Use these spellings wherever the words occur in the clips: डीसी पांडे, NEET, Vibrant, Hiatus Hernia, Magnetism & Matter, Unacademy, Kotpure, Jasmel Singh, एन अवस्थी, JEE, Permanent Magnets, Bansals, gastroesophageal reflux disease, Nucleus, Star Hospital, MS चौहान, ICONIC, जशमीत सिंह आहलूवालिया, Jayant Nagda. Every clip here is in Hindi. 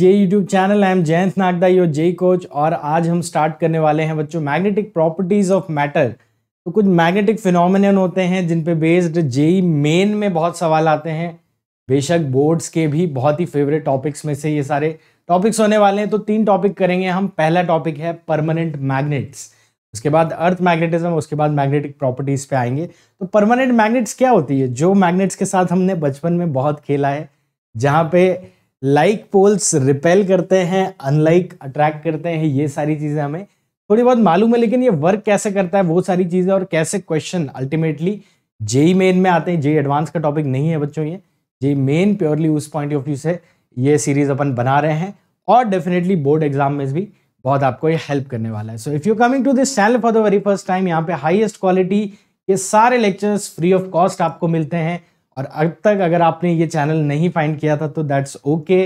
ये YouTube channel I am Jayant Nagda, your JEE coach. और आज हम स्टार्ट करने वाले हैं बच्चों मैग्नेटिक प्रॉपर्टीज ऑफ मैटर। तो कुछ मैग्नेटिक फिनोमिनन होते हैं जिन पे बेस्ड जेई मेन में बहुत सवाल आते हैं, बेशक बोर्ड्स के भी बहुत ही फेवरेट टॉपिक्स में से ये सारे टॉपिक्स होने वाले हैं। तो तीन टॉपिक करेंगे हम। पहला टॉपिक है परमानेंट मैग्नेट्स, उसके बाद अर्थ मैग्नेटिज्म, उसके बाद मैग्नेटिक प्रॉपर्टीज पे आएंगे। तो परमानेंट मैग्नेट्स क्या होती है? जो मैग्नेट्स के साथ हमने बचपन में बहुत खेला है, जहाँ पे लाइक पोल्स रिपेल करते हैं, अनलाइक अट्रैक्ट करते हैं, ये सारी चीज़ें हमें थोड़ी बहुत मालूम है, लेकिन ये वर्क कैसे करता है वो सारी चीज़ें और कैसे क्वेश्चन अल्टीमेटली जेई मेन में आते हैं। जेई एडवांस का टॉपिक नहीं है बच्चों, ये जेई मेन प्योरली उस पॉइंट ऑफ व्यू से ये सीरीज अपन बना रहे हैं और डेफिनेटली बोर्ड एग्जाम में भी बहुत आपको ये हेल्प करने वाला है। So if you coming to this channel for the very first time, यहाँ पे हाईएस्ट क्वालिटी ये सारे लेक्चर्स फ्री ऑफ कॉस्ट आपको मिलते हैं। और अब तक अगर आपने ये चैनल नहीं फाइंड किया था तो दैट्स ओके,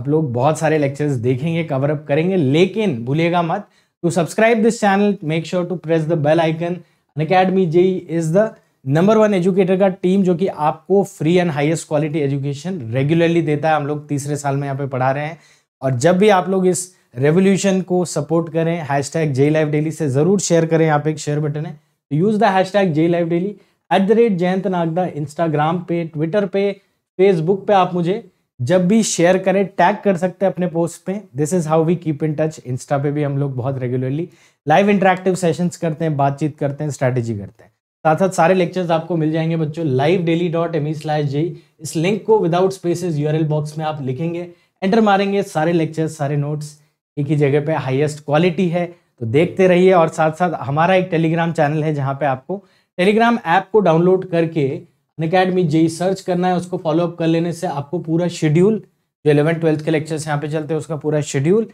आप लोग बहुत सारे लेक्चर्स देखेंगे, कवर अप करेंगे, लेकिन भूलिएगा मत to subscribe this channel, make sure to press the bell icon. Unacademy JEE is the number 1 educator का टीम जो कि आपको free and highest quality education regularly देता है। हम लोग तीसरे साल में यहाँ पे पढ़ा रहे हैं और जब भी आप लोग इस रेवोल्यूशन को सपोर्ट करें, हैशटैग जेई लाइफ डेली से ज़रूर शेयर करें। यहाँ पे एक शेयर बटन है, use the hashtag JEE life daily @ Jayant Nagda. Instagram पे, ट्विटर पे, फेसबुक पे आप मुझे जब भी शेयर करें टैग कर सकते हैं अपने पोस्ट पे। This is how we keep in touch. Insta पे भी हम लोग बहुत रेगुलरली लाइव इंटरेक्टिव सेशंस करते हैं, बातचीत करते हैं, स्ट्रैटेजी करते हैं। साथ साथ सारे लेक्चर्स आपको मिल जाएंगे बच्चों livedaily.me/jeei। इस लिंक को विदाउट स्पेसेस URL बॉक्स में आप लिखेंगे, एंटर मारेंगे, सारे लेक्चर्स सारे नोट्स एक ही जगह पे, हाईएस्ट क्वालिटी है, तो देखते रहिए। और साथ साथ हमारा एक टेलीग्राम चैनल है जहाँ पे आपको टेलीग्राम ऐप को डाउनलोड करके अनअकैडमी जेई सर्च करना है, उसको फॉलोअप कर लेने से आपको पूरा शेड्यूल जो 11th-12th के लेक्चर्स यहाँ पे चलते हैं उसका पूरा शेड्यूल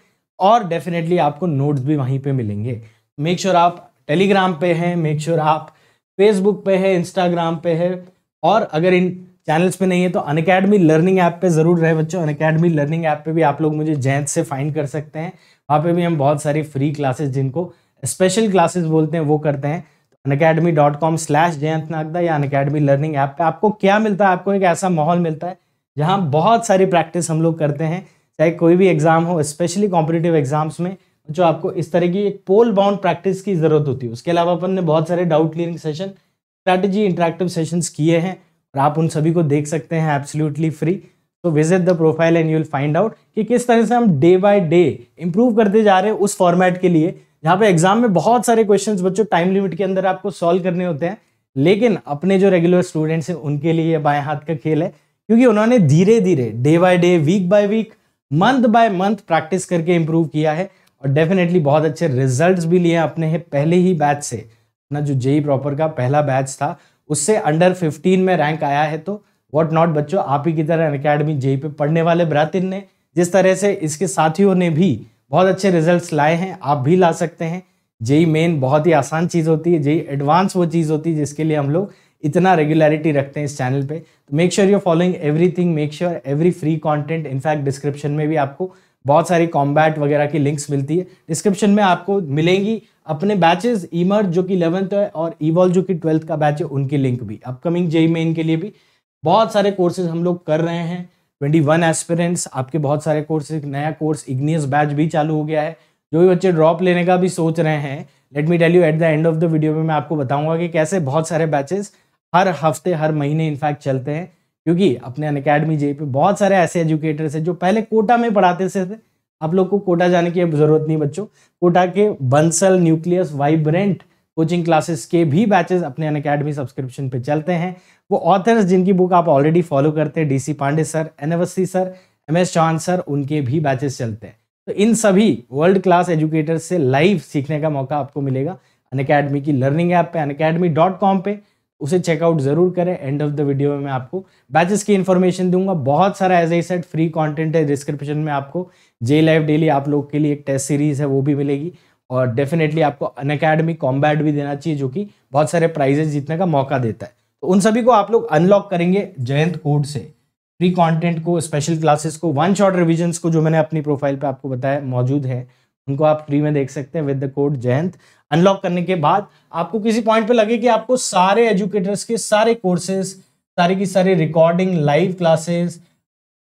और डेफिनेटली आपको नोट्स भी वहीं पे मिलेंगे। मेक श्योर आप टेलीग्राम पे हैं, मेक श्योर आप फेसबुक पे हैं, इंस्टाग्राम पे है, और अगर इन चैनल्स पे नहीं है तो अनअकैडमी लर्निंग ऐप पे ज़रूर रहे बच्चों। अनअकैडमी लर्निंग ऐप पे भी आप लोग मुझे जयंत से फाइंड कर सकते हैं, वहाँ पे भी हम बहुत सारी फ्री क्लासेस जिनको स्पेशल क्लासेस बोलते हैं वो करते हैं। unacademy.com/jayantnagda या अनअकैडमी लर्निंग ऐप पे आपको क्या मिलता है? आपको एक ऐसा माहौल मिलता है जहाँ बहुत सारी प्रैक्टिस हम लोग करते हैं, चाहे कोई भी एग्जाम हो, स्पेशली कॉम्पिटिटिव एग्जाम्स में जो आपको इस तरह की एक पोल बाउंड प्रैक्टिस की जरूरत होती है। उसके अलावा अपन ने बहुत सारे doubt clearing session, strategy, interactive sessions किए हैं और आप उन सभी को देख सकते हैं एब्सोल्युटली फ्री। तो visit the profile and you will find out कि किस तरह से हम डे बाय डे इंप्रूव करते जा रहे हैं उस फॉर्मेट के लिए जहाँ पे एग्जाम में बहुत सारे क्वेश्चंस बच्चों टाइम लिमिट के अंदर आपको सॉल्व करने होते हैं, लेकिन अपने जो रेगुलर स्टूडेंट्स हैं उनके लिए बाएं हाथ का खेल है, क्योंकि उन्होंने धीरे धीरे day by day, week by week, month by month practice करके इम्प्रूव किया है और डेफिनेटली बहुत अच्छे रिजल्ट्स भी लिए अपने पहले ही बैच से। अपना जो जेई प्रॉपर का पहला बैच था उससे अंडर 15 में रैंक आया है। तो व्हाट नॉट बच्चों, आप ही की तरह अनअकैडमी जेई पे पढ़ने वाले ब्रातिन ने, जिस तरह से इसके साथियों ने भी बहुत अच्छे रिजल्ट्स लाए हैं, आप भी ला सकते हैं। जेई मेन बहुत ही आसान चीज़ होती है, जेई एडवांस वो चीज़ होती है जिसके लिए हम लोग इतना रेगुलरिटी रखते हैं इस चैनल पे। तो make sure you're following everything, make sure every free content. In fact description में भी आपको बहुत सारी कॉम्बैट वगैरह की लिंक्स मिलती है, डिस्क्रिप्शन में आपको मिलेंगी अपने बैचेज इमर्ज जो कि 11th है और इवॉल्व जो कि 12th का बैच है उनकी लिंक भी। अपकमिंग जेई मेन के लिए भी बहुत सारे कोर्सेज हम लोग कर रहे हैं, 21 एस्पिरेंट्स आपके बहुत सारे कोर्सेज, नया कोर्स इग्नियस बैच भी चालू हो गया है। जो भी बच्चे ड्रॉप लेने का भी सोच रहे हैं, let me tell you at the end of the video में मैं आपको बताऊंगा कि कैसे बहुत सारे बैचेस हर हफ्ते हर महीने इनफैक्ट चलते हैं, क्योंकि अपने अनअकैडमी जेई पे बहुत सारे ऐसे एजुकेटर्स हैं जो पहले कोटा में पढ़ाते थे। आप लोग को कोटा जाने की जरूरत नहीं बच्चों, कोटा के Bansal, nucleus, vibrant coaching classes के भी बैचेस अपने अनअकैडमी सब्सक्रिप्शन पे चलते हैं। वो ऑथर्स जिनकी बुक आप ऑलरेडी फॉलो करते हैं, डीसी पांडे sir, एन अवस्थी sir, MS चौहान sir, उनके भी बैचेस चलते हैं। तो इन सभी वर्ल्ड क्लास एजुकेटर्स से लाइव सीखने का मौका आपको मिलेगा अनअकैडमी की लर्निंग ऐप पे, unacademy.com पे, उसे चेकआउट जरूर करें। एंड ऑफ द वीडियो में मैं आपको बैचेस की इन्फॉर्मेशन दूंगा। बहुत सारा as I said free content है, डिस्क्रिप्शन में आपको जेई लाइफ डेली आप लोग के लिए एक टेस्ट सीरीज है वो भी मिलेगी और डेफिनेटली आपको अनअकैडमी कॉम्बैट भी देना चाहिए जो कि बहुत सारे प्राइजेस जीतने का मौका देता है। तो उन सभी को आप लोग अनलॉक करेंगे जयंत कोड से, फ्री कंटेंट को, स्पेशल क्लासेस को, वन शॉट रिविजन्स को जो मैंने अपनी प्रोफाइल पे आपको बताया मौजूद है, उनको आप फ्री में देख सकते हैं with the code Jayant. Unlock करने के बाद आपको किसी पॉइंट पे लगे कि आपको सारे एजुकेटर्स के सारे कोर्सेज, सारे की सारी रिकॉर्डिंग, लाइव क्लासेस,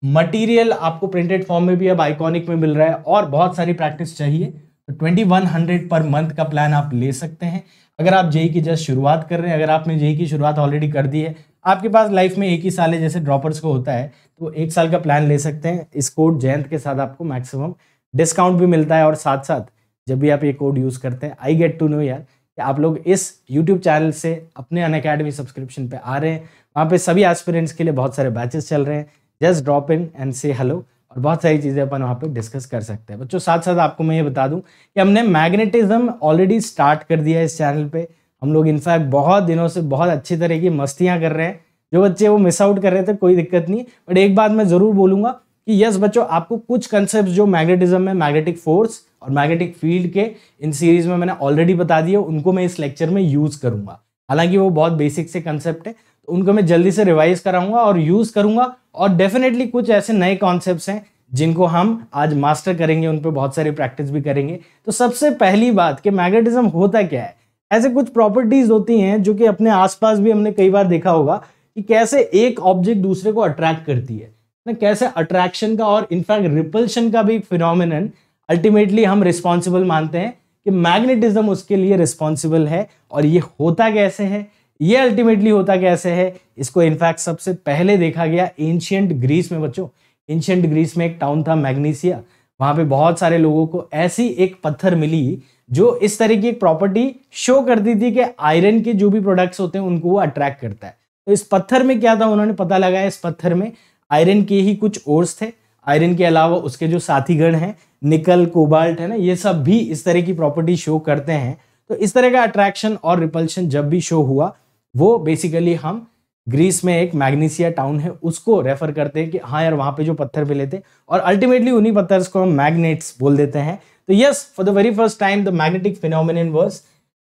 मटेरियल आपको प्रिंटेड फॉर्म में भी अब आइकॉनिक में मिल रहा है और बहुत सारी प्रैक्टिस चाहिए, तो 2100 पर मंथ का प्लान आप ले सकते हैं अगर आप जेई की जस्ट शुरुआत कर रहे हैं। अगर आपने जेई की शुरुआत ऑलरेडी कर दी है, आपके पास लाइफ में एक ही साल है जैसे ड्रॉपर्स को होता है, तो एक साल का प्लान ले सकते हैं। इस कोड जयंत के साथ आपको मैक्सिमम डिस्काउंट भी मिलता है और साथ साथ जब भी आप ये कोड यूज़ करते हैं आई गेट टू नो यार कि आप लोग इस यूट्यूब चैनल से अपने अनअकैडमी सब्सक्रिप्शन पे आ रहे हैं। वहाँ पे सभी एस्पिरेंट्स के लिए बहुत सारे बैचेस चल रहे हैं, just drop in and say hello और बहुत सारी चीज़ें अपन वहाँ पे डिस्कस कर सकते हैं बच्चों। साथ साथ आपको मैं ये बता दूं कि हमने मैग्नेटिज्म ऑलरेडी स्टार्ट कर दिया है इस चैनल पे। हम लोग इनफैक्ट बहुत दिनों से बहुत अच्छी तरह की मस्तियाँ कर रहे हैं, जो बच्चे वो मिस आउट कर रहे थे कोई दिक्कत नहीं। बट एक बात मैं ज़रूर बोलूँगा कि यस बच्चों, आपको कुछ कंसेप्ट जो मैग्नेटिज्म में मैग्नेटिक फोर्स और मैग्नेटिक फील्ड के इन सीरीज़ में मैंने ऑलरेडी बता दिए, उनको मैं इस लेक्चर में यूज़ करूँगा। हालांकि वो बहुत बेसिक से कंसेप्ट है, तो उनको मैं जल्दी से रिवाइज कराऊंगा और यूज़ करूँगा। और डेफिनेटली कुछ ऐसे नए कॉन्सेप्ट्स हैं जिनको हम आज मास्टर करेंगे, उन पर बहुत सारी प्रैक्टिस भी करेंगे। तो सबसे पहली बात कि मैग्नेटिज्म होता क्या है, ऐसे कुछ प्रॉपर्टीज होती हैं जो कि अपने आसपास भी हमने कई बार देखा होगा कि कैसे एक ऑब्जेक्ट दूसरे को अट्रैक्ट करती है ना, कैसे अट्रैक्शन का और इनफैक्ट रिपल्शन का भी फिनोमिनन अल्टीमेटली हम रिस्पॉन्सिबल मानते हैं कि मैग्नेटिज्म उसके लिए रिस्पॉन्सिबल है। और ये होता कैसे है, ये अल्टीमेटली होता कैसे है, इसको इनफैक्ट सबसे पहले देखा गया एंशिएंट ग्रीस में बच्चों। एंशिएंट ग्रीस में एक टाउन था मैग्नीसिया, वहाँ पे बहुत सारे लोगों को ऐसी एक पत्थर मिली जो इस तरह की एक प्रॉपर्टी शो करती थी कि आयरन के जो भी प्रोडक्ट्स होते हैं उनको वो अट्रैक्ट करता है। तो इस पत्थर में क्या था, उन्होंने पता लगाया इस पत्थर में आयरन के ही कुछ ओर्स थे, आयरन के अलावा उसके जो साथीगण हैं निकल कोबाल्ट है ना, ये सब भी इस तरह की प्रॉपर्टी शो करते हैं। तो इस तरह का अट्रैक्शन और रिपल्शन जब भी शो हुआ, वो बेसिकली हम ग्रीस में एक मैग्नीसिया टाउन है उसको रेफर करते हैं कि हाँ यार वहाँ पे जो पत्थर मिले थे, और अल्टीमेटली उन्हीं पत्थर्स को हम मैग्नेट्स बोल देते हैं। तो yes, for the very first time the magnetic phenomenon was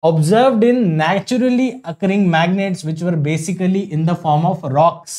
observed in naturally occurring magnets which were basically in the form of rocks,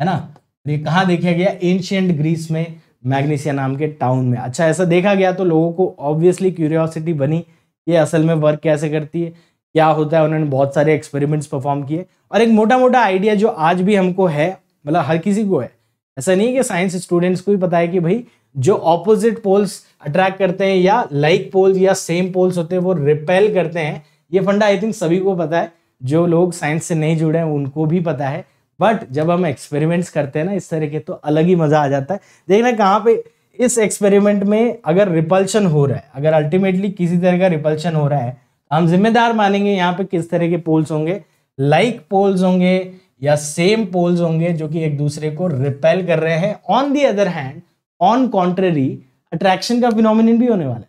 है ना। ये कहाँ देखा गया, एंशिएंट ग्रीस में मैग्नीसिया नाम के टाउन में। अच्छा, ऐसा देखा गया तो लोगों को ऑब्वियसली क्यूरियोसिटी बनी ये असल में वर्क कैसे करती है, क्या होता है। उन्होंने बहुत सारे एक्सपेरिमेंट्स परफॉर्म किए और एक मोटा मोटा आइडिया जो आज भी हमको है, मतलब हर किसी को है, ऐसा नहीं है कि साइंस स्टूडेंट्स को भी पता है कि भाई जो ऑपोजिट पोल्स अट्रैक्ट करते हैं या लाइक पोल्स या सेम पोल्स होते हैं वो रिपेल करते हैं। ये फंडा आई थिंक सभी को पता है, जो लोग साइंस से नहीं जुड़े हैं उनको भी पता है। बट जब हम एक्सपेरिमेंट्स करते हैं ना इस तरह के, तो अलग ही मज़ा आ जाता है। देखना कहाँ पे इस एक्सपेरिमेंट में अगर रिपल्शन हो रहा है, अगर अल्टीमेटली किसी तरह का रिपल्शन हो रहा है, हम जिम्मेदार मानेंगे यहाँ पे किस तरह के पोल्स होंगे, लाइक पोल्स होंगे या सेम पोल्स होंगे जो कि एक दूसरे को रिपेल कर रहे हैं। On the other hand, on contrary, attraction का फिनोमिनन भी होने वाला है।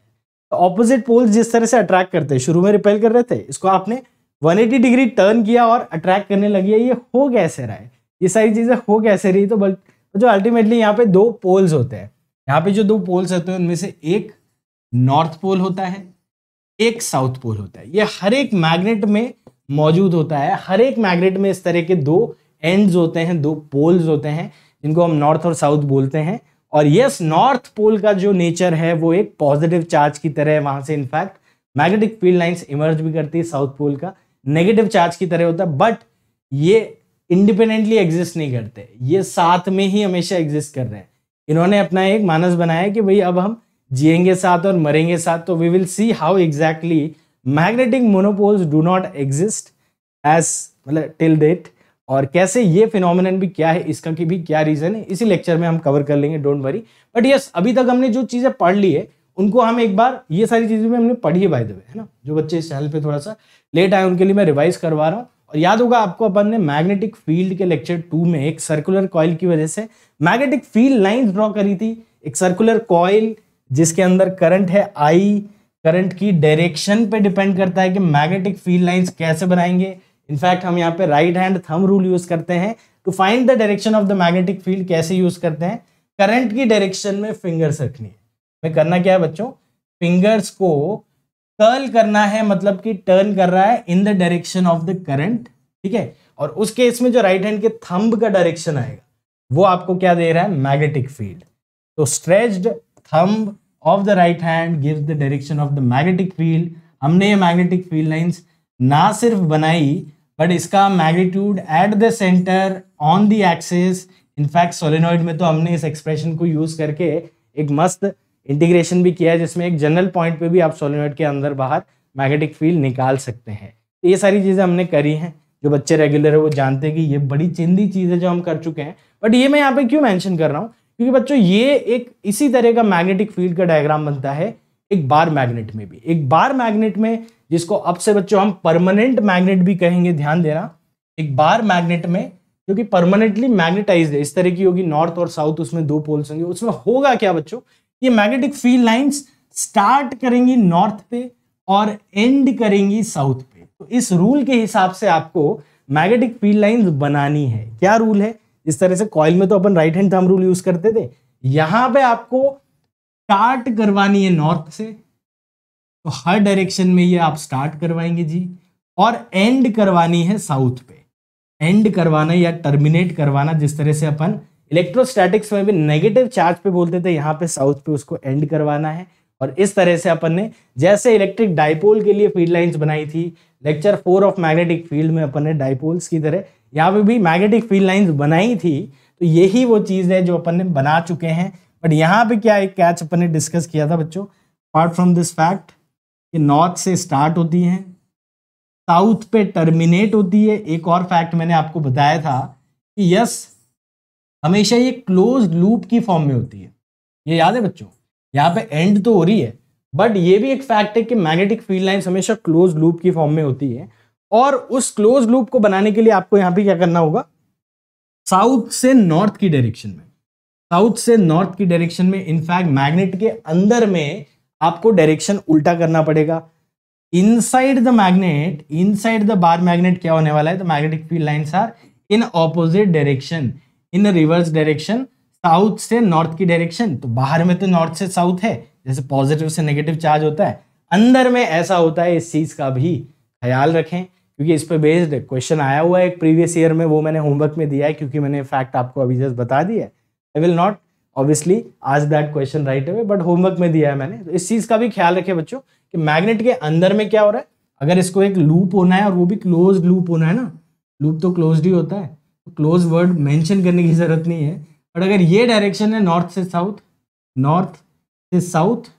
तो ऑपोजिट पोल्स जिस तरह से अट्रैक्ट करते हैं, शुरू में रिपेल कर रहे थे, इसको आपने 180 डिग्री टर्न किया और अट्रैक्ट करने लगी है। ये हो कैसे रहा है, ये सारी चीज़ें हो कैसे रही। तो जो अल्टीमेटली यहाँ पे दो पोल्स होते हैं, यहाँ पे जो दो पोल्स होते हैं उनमें से एक नॉर्थ पोल होता है, एक साउथ पोल होता है। ये हर एक मैग्नेट में मौजूद होता है, हर एक मैग्नेट में इस तरह के दो एंड्स होते हैं, दो पोल्स होते हैं जिनको हम नॉर्थ और साउथ बोलते हैं। और यस, नॉर्थ पोल का जो नेचर है वो एक पॉजिटिव चार्ज की तरह है, वहाँ से in fact magnetic field lines emerge भी करती है। साउथ पोल का नेगेटिव चार्ज की तरह होता है, बट ये इंडिपेंडेंटली एग्जिस्ट नहीं करते, ये साथ में ही हमेशा एग्जिस्ट कर रहे हैं। इन्होंने अपना एक मानस बनाया कि भाई अब हम जिएंगे साथ और मरेंगे साथ। तो we will see how exactly magnetic monopoles do not exist as मतलब टिल डेट, और कैसे ये फिनोमिनन भी क्या है, इसका की भी क्या रीज़न है, इसी लेक्चर में हम कवर कर लेंगे, डोंट वरी। बट यस, अभी तक हमने जो चीज़ें पढ़ ली है उनको हम एक बार, ये सारी चीज़ें भी हमने पढ़ी है बाय द वे, है ना। जो बच्चे इस चैनल पे थोड़ा सा लेट आए उनके लिए मैं रिवाइज करवा रहा हूँ। और याद होगा आपको, अपन ने मैग्नेटिक फील्ड के लेक्चर 2 में एक सर्कुलर कॉइल की वजह से मैग्नेटिक फील्ड लाइंस ड्रॉ करी थी। एक सर्कुलर कॉइल जिसके अंदर करंट है आई, करंट की डायरेक्शन पे डिपेंड करता है कि मैग्नेटिक फील्ड लाइंस कैसे बनाएंगे। इनफैक्ट हम यहाँ पे right hand thumb rule use करते हैं to find the direction of the magnetic field. कैसे यूज करते हैं, करंट की डायरेक्शन में फिंगर्स रखनी है। में करना क्या है बच्चों, फिंगर्स को कर्ल करना है, मतलब कि टर्न कर रहा है in the direction of the current, ठीक है। और उस केस में जो राइट हैंड के थंब का डायरेक्शन आएगा वो आपको क्या दे रहा है, मैग्नेटिक फील्ड। तो stretched thumb of the right hand gives the direction of the magnetic field. हमने ये मैग्नेटिक फील्ड लाइंस ना सिर्फ बनाई बट इसका magnitude at the centre on the axis in fact solenoid में तो हमने इस एक्सप्रेशन को यूज करके एक मस्त इंटीग्रेशन भी किया है, जिसमें एक जनरल पॉइंट पे भी आप सोलेनॉइड के अंदर बाहर मैग्नेटिक फील्ड निकाल सकते हैं। तो ये सारी चीज़ें हमने करी हैं, जो बच्चे रेगुलर है वो जानते हैं कि ये बड़ी चिंदी चीज़ है जो हम कर चुके हैं। बट ये मैं यहाँ पे क्यों मेंशन कर रहा हूँ, क्योंकि बच्चों ये एक इसी तरह का मैग्नेटिक फील्ड का डायग्राम बनता है एक बार मैग्नेट में भी। एक बार मैग्नेट में, जिसको अब से बच्चों हम परमानेंट मैग्नेट भी कहेंगे, ध्यान देना, एक बार मैग्नेट में जो कि परमानेंटली मैग्नेटाइज्ड है, इस तरह की होगी नॉर्थ और साउथ, उसमें दो पोल्स होंगे। उसमें होगा क्या बच्चों, ये मैग्नेटिक फील्ड लाइंस स्टार्ट करेंगी नॉर्थ पे और एंड करेंगी साउथ पे। तो इस रूल के हिसाब से आपको मैग्नेटिक फील्ड लाइंस बनानी है। क्या रूल है, इस तरह से कॉइल में तो अपन right hand thumb rule use करते थे, यहां पे आपको स्टार्ट करवानी है नॉर्थ से, तो हर डायरेक्शन में ये आप स्टार्ट करवाएंगे जी, और एंड करवानी है साउथ पे। एंड करवाना या टर्मिनेट करवाना, जिस तरह से अपन इलेक्ट्रोस्टैटिक्स में भी नेगेटिव चार्ज पे बोलते थे, यहाँ पे साउथ पे उसको एंड करवाना है। और इस तरह से अपन ने जैसे इलेक्ट्रिक डाइपोल के लिए फील्ड लाइंस बनाई थी लेक्चर 4 ऑफ मैग्नेटिक फील्ड में, अपन ने डाइपोल्स की तरह यहाँ पे भी मैग्नेटिक फील्ड लाइंस बनाई थी। तो यही वो चीज़ है जो अपन ने बना चुके हैं। बट यहाँ पे क्या एक कैच अपन ने डिस्कस किया था बच्चों, अपार्ट फ्रॉम दिस फैक्ट कि नॉर्थ से स्टार्ट होती है, साउथ पे टर्मिनेट होती है, एक और फैक्ट मैंने आपको बताया था कि यस, हमेशा ये क्लोज लूप की फॉर्म में होती है। ये याद है बच्चों, यहाँ पे एंड तो हो रही है, बट ये भी एक फैक्ट है कि मैग्नेटिक फील्ड लाइंस हमेशा क्लोज लूप की फॉर्म में होती है। और उस क्लोज लूप को बनाने के लिए आपको यहाँ पे क्या करना होगा, साउथ से नॉर्थ की डायरेक्शन में, साउथ से नॉर्थ की डायरेक्शन में, इनफैक्ट मैग्नेट के अंदर में आपको डायरेक्शन उल्टा करना पड़ेगा। Inside the magnet, inside the bar magnet क्या होने वाला है, तो magnetic field lines are in opposite direction, in reverse direction, south से नॉर्थ की डायरेक्शन। तो बाहर में तो नॉर्थ से साउथ है, जैसे पॉजिटिव से नेगेटिव चार्ज होता है, अंदर में ऐसा होता है। इस चीज़ का भी ख्याल रखें, क्योंकि इस पर बेस्ड क्वेश्चन आया हुआ है एक प्रीवियस ईयर में, वो मैंने होमवर्क में दिया है, क्योंकि मैंने फैक्ट आपको अभी जस्ट बता दिया है। I will not obviously ask that question right away, but homework में दिया है मैंने। तो इस चीज़ का भी ख्याल रखें बच्चों कि मैग्नेट के अंदर में क्या हो रहा है। अगर इसको एक लूप होना है, और वो भी क्लोज लूप होना है ना, लूप तो क्लोज ही होता है, क्लोज वर्ड मेंशन करने की जरूरत नहीं है। बट अगर ये डायरेक्शन है नॉर्थ से साउथ, नॉर्थ से साउथ,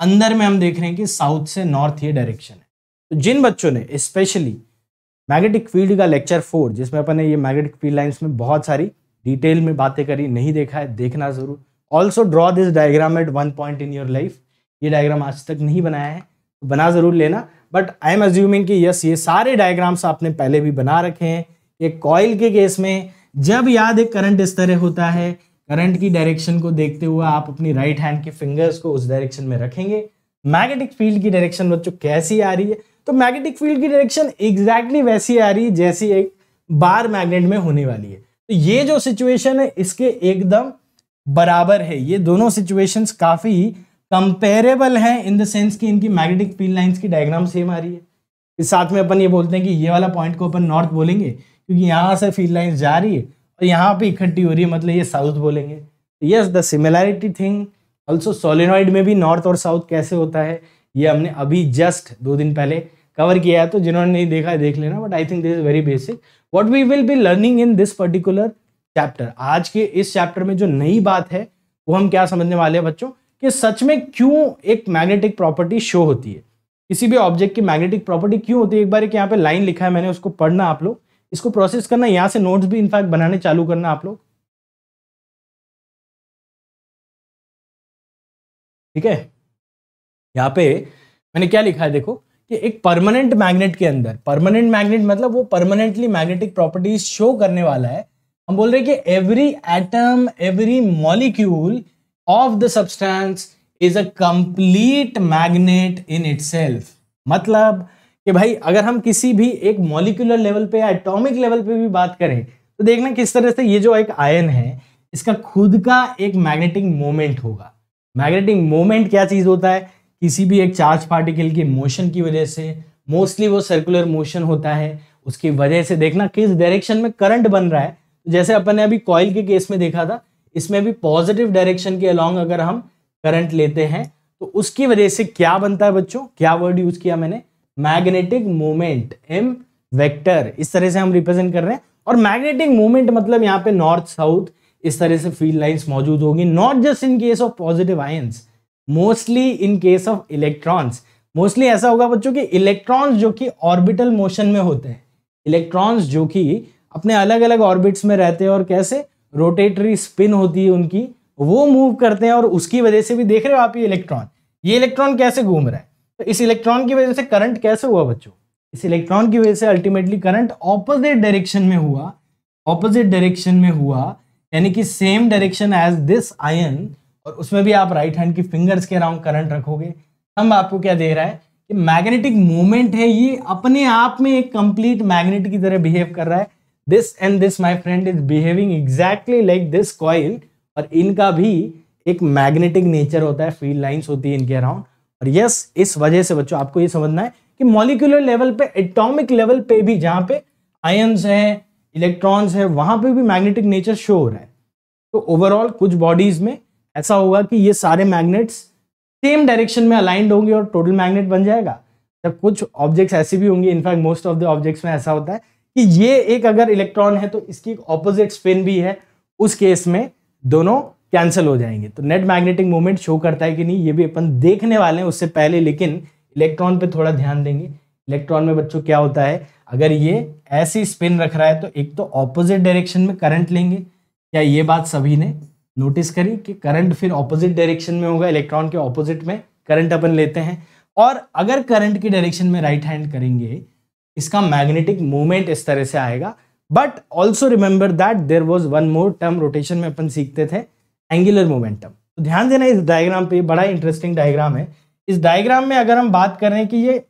अंदर में हम देख रहे हैं कि साउथ से नॉर्थ ये डायरेक्शन है। तो जिन बच्चों ने स्पेशली मैग्नेटिक फील्ड का लेक्चर 4, जिसमें अपन ने ये मैग्नेटिक फील्ड लाइंस में बहुत सारी डिटेल में बातें करी, नहीं देखा है देखना जरूर। Also draw this diagram at one point in your life, ये डायग्राम आज तक नहीं बनाया है तो बना जरूर लेना। बट आई एम अज्यूमिंग कि यस, ये सारे डायग्राम्स आपने पहले भी बना रखे हैं। एक कॉइल के केस में जब याद एक करंट इस तरह होता है, करंट की डायरेक्शन को देखते हुए आप अपनी राइट हैंड के फिंगर्स को उस डायरेक्शन में रखेंगे। मैग्नेटिक फील्ड की डायरेक्शन बच्चों कैसी आ रही है, तो मैग्नेटिक फील्ड की डायरेक्शन एग्जैक्टली वैसी आ रही है जैसी एक बार मैग्नेट में होने वाली है। तो ये जो सिचुएशन है इसके एकदम बराबर है। ये दोनों सिचुएशन काफ़ी कंपेरेबल हैं, इन द सेंस कि इनकी मैग्नेटिक फील्ड लाइन्स की डायग्राम सेम आ रही है। इस साथ में अपन ये बोलते हैं कि ये वाला पॉइंट को अपन नॉर्थ बोलेंगे क्योंकि यहाँ से फील्ड लाइंस जा रही है, और यहाँ पे इकट्ठी हो रही है, मतलब ये साउथ बोलेंगे। Yes, the similarity thing also solenoid में भी नॉर्थ और साउथ कैसे होता है, ये हमने अभी जस्ट 2 दिन पहले कवर किया है, तो जिन्होंने नहीं देखा है देख लेना। But I think this is very basic what we will be learning in this particular chapter. आज के इस चैप्टर में जो नई बात है वो हम क्या समझने वाले हैं बच्चों, कि सच में क्यों एक मैग्नेटिक प्रॉपर्टी शो होती है, किसी भी ऑब्जेक्ट की मैग्नेटिक प्रॉपर्टी क्यों होती है। एक बार एक यहाँ पे लाइन लिखा है मैंने, उसको पढ़ना आप लोग, इसको प्रोसेस करना, यहाँ से नोट्स भी इनफैक्ट बनाने चालू करना आप लोग, ठीक है। यहाँ पे मैंने क्या लिखा है देखो, कि एक परमानेंट मैग्नेट के अंदर, परमानेंट मैग्नेट मतलब वो परमानेंटली मैग्नेटिक प्रॉपर्टीज शो करने वाला है। हम बोल रहे हैं कि every atom, every molecule of the substance is a complete magnet in itself. मतलब कि भाई अगर हम किसी भी एक मॉलिक्यूलर लेवल पे या एटॉमिक लेवल पे भी बात करें, तो देखना किस तरह से ये जो एक आयन है इसका खुद का एक मैग्नेटिक मोमेंट होगा। मैग्नेटिक मोमेंट क्या चीज़ होता है, किसी भी एक चार्ज पार्टिकल के मोशन की वजह से, मोस्टली वो सर्कुलर मोशन होता है, उसकी वजह से देखना किस डायरेक्शन में करंट बन रहा है। जैसे अपन ने अभी कॉइल के केस में देखा था, इसमें भी पॉजिटिव डायरेक्शन के अलॉन्ग अगर हम करंट लेते हैं तो उसकी वजह से क्या बनता है बच्चों, क्या वर्ड यूज किया मैंने, मैग्नेटिक मोमेंट, एम वेक्टर, इस तरह से हम रिप्रेजेंट कर रहे हैं। और मैग्नेटिक मोमेंट मतलब यहाँ पे नॉर्थ साउथ इस तरह से फील्ड लाइंस मौजूद होगी, not just in case of positive ions, mostly in case of electrons. Mostly ऐसा होगा बच्चों कि इलेक्ट्रॉन्स जो कि ऑर्बिटल मोशन में होते हैं, इलेक्ट्रॉन्स जो कि अपने अलग अलग ऑर्बिट्स में रहते हैं और कैसे रोटेटरी स्पिन होती है उनकी, वो मूव करते हैं और उसकी वजह से भी देख रहे हो आप ये इलेक्ट्रॉन कैसे घूम रहा है। तो इस इलेक्ट्रॉन की वजह से करंट कैसे हुआ बच्चों, इस इलेक्ट्रॉन की वजह से अल्टीमेटली करंट ऑपोजिट डायरेक्शन में हुआ, यानी कि same direction as this ion. और उसमें भी आप राइट हैंड की फिंगर्स के अराउंड करंट रखोगे, हम आपको क्या दे रहा है कि मैग्नेटिक मोमेंट है, ये अपने आप में एक कंप्लीट मैग्नेट की तरह बिहेव कर रहा है। This and this my friend is behaving exactly like this coil, और इनका भी एक मैग्नेटिक नेचर होता है, फील्ड लाइंस होती है इनके अराउंड। और यस, इस वजह से बच्चों आपको ये समझना है कि मॉलिक्यूलर लेवल पे, एटॉमिक लेवल पे भी जहाँ पे आयंस हैं, इलेक्ट्रॉन्स हैं, वहाँ पे भी मैग्नेटिक नेचर शो हो रहा है। तो ओवरऑल कुछ बॉडीज में ऐसा होगा कि ये सारे मैग्नेट्स सेम डायरेक्शन में अलाइंड होंगे और टोटल मैग्नेट बन जाएगा। जब कुछ ऑब्जेक्ट्स ऐसे भी होंगे, in fact most of the objects में ऐसा होता है कि ये एक अगर इलेक्ट्रॉन है तो इसकी एक ऑपोजिट स्पिन भी है, उस केस में दोनों कैंसिल हो जाएंगे। तो नेट मैग्नेटिक मोमेंट शो करता है कि नहीं, ये भी अपन देखने वाले हैं। उससे पहले लेकिन इलेक्ट्रॉन पे थोड़ा ध्यान देंगे। इलेक्ट्रॉन में बच्चों क्या होता है, अगर ये ऐसी स्पिन रख रहा है तो एक तो ऑपोजिट डायरेक्शन में करंट लेंगे। क्या ये बात सभी ने नोटिस करी कि करंट फिर ऑपोजिट डायरेक्शन में होगा, इलेक्ट्रॉन के ऑपोजिट में करंट अपन लेते हैं। और अगर करंट की डायरेक्शन में राइट हैंड करेंगे, इसका मैग्नेटिक मोमेंट इस तरह से आएगा। But also remember that there was one more term, rotation में अपन सीखते थे एंगुलर मोमेंटम। तो ध्यान देना इस डायग्राम पे, बड़ा इंटरेस्टिंग डायग्राम है। इस डायग्राम में अगर हम बात कर रहे हैं कि ये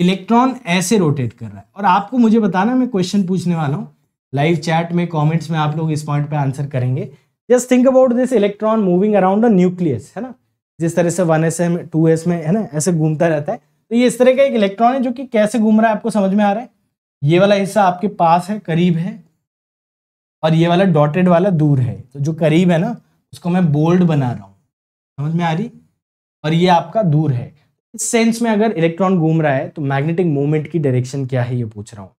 इलेक्ट्रॉन ऐसे रोटेट कर रहा है, और आपको मुझे बताना, मैं क्वेश्चन पूछने वाला हूँ लाइव चैट में, कमेंट्स में आप लोग इस पॉइंट पे आंसर करेंगे। Just think about this electron moving around a nucleus, है ना, जिस तरह से 1s में 2s में, है ना, ऐसे घूमता रहता है। तो ये इस तरह का एक इलेक्ट्रॉन है जो कि कैसे घूम रहा है आपको समझ में आ रहा है। ये वाला हिस्सा आपके पास है, करीब है, और ये वाला डॉटेड वाला दूर है। तो जो करीब है ना, उसको मैं बोल्ड बना रहा हूँ, समझ में आ रही, और ये आपका दूर है। इस सेंस में अगर इलेक्ट्रॉन घूम रहा है तो मैग्नेटिक मोमेंट की डायरेक्शन क्या है, ये पूछ रहा हूँ।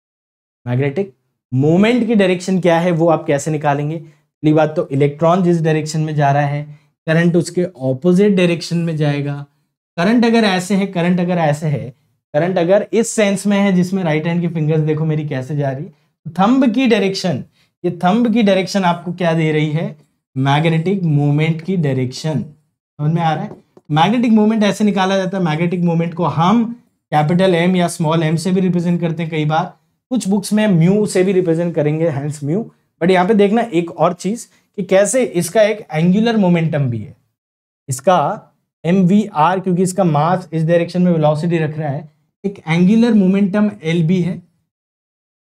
मैग्नेटिक मोमेंट की डायरेक्शन क्या है वो आप कैसे निकालेंगे? पहली बात तो इलेक्ट्रॉन जिस डायरेक्शन में जा रहा है, करंट उसके ऑपोजिट डायरेक्शन में जाएगा। करंट अगर ऐसे है, करंट अगर ऐसे है, करंट अगर इस सेंस में है जिसमें राइट हैंड की फिंगर्स देखो मेरी कैसे जा रही है, थंब की डायरेक्शन, ये थंब की डायरेक्शन आपको क्या दे रही है, मैग्नेटिक मोमेंट की डायरेक्शन। समझ में आ रहा है? मैग्नेटिक मोमेंट ऐसे निकाला जाता है। मैग्नेटिक मोमेंट को हम कैपिटल M या स्मॉल m से भी रिप्रेजेंट करते हैं, कई बार कुछ बुक्स में म्यू से भी रिप्रेजेंट करेंगे, हैंस म्यू। बट यहाँ पे देखना एक और चीज़ कि कैसे इसका एक एंगुलर मोमेंटम भी है, इसका mvr, क्योंकि इसका मास इस डायरेक्शन में वेलोसिटी रख रहा है, एक एंगुलर मोमेंटम l भी है,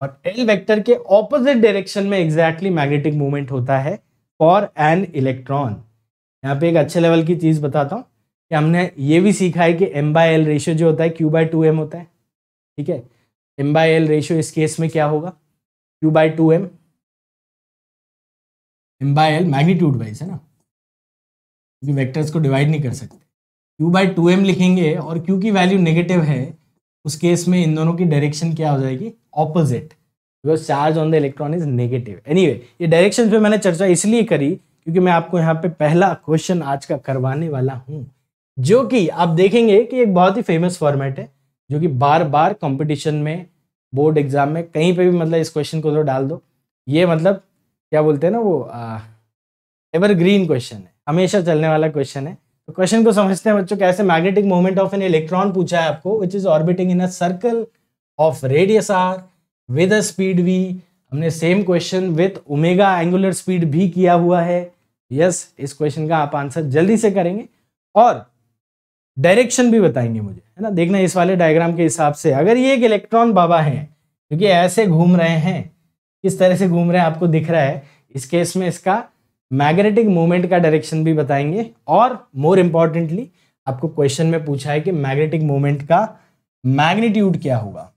और l वेक्टर के ऑपोजिट डायरेक्शन में एग्जैक्टली मैग्नेटिक मोमेंट होता है फॉर एन इलेक्ट्रॉन। यहाँ पे एक अच्छे लेवल की चीज़ बताता हूँ कि हमने ये भी सीखा है कि m/l रेशियो जो होता है q/2m होता है, ठीक है। m/l रेशियो इस केस में क्या होगा, q/2m, m/l मैग्नीट्यूड वाइज, है ना, क्योंकि वेक्टर्स को डिवाइड नहीं कर सकते। q/2m लिखेंगे और q की वैल्यू नेगेटिव है, उस केस में इन दोनों की डायरेक्शन क्या हो जाएगी, opposite, because charge on the electron is negative. Anyway, ये डायरेक्शन पे मैंने चर्चा इसलिए करी क्योंकि मैं आपको यहाँ पे पहला क्वेश्चन आज का करवाने वाला हूँ, जो कि आप देखेंगे कि एक बहुत ही फेमस फॉर्मेट है, जो कि बार बार कंपटीशन में, बोर्ड एग्जाम में, कहीं पे भी, मतलब इस क्वेश्चन को तो डाल दो, ये मतलब क्या बोलते हैं ना वो, एवरग्रीन क्वेश्चन है, हमेशा चलने वाला क्वेश्चन है। तो क्वेश्चन को समझते हैं बच्चों कैसे। Magnetic moment of an electron पूछा है आपको, which is orbiting in a circle of radius r with a speed v। हमने same question with omega angular speed भी किया हुआ है। यस, इस क्वेश्चन का आप आंसर जल्दी से करेंगे और डायरेक्शन भी बताएंगे मुझे, है ना। देखना इस वाले डायग्राम के हिसाब से, अगर ये एक इलेक्ट्रॉन बाबा है क्योंकि ऐसे घूम रहे हैं, किस तरह से घूम रहे हैं आपको दिख रहा है, इस केस में इसका मैग्नेटिक मोमेंट का डायरेक्शन भी बताएंगे। और मोर इम्पॉर्टेंटली आपको क्वेश्चन में पूछा है कि मैग्नेटिक मोमेंट का मैग्नीट्यूड क्या होगा,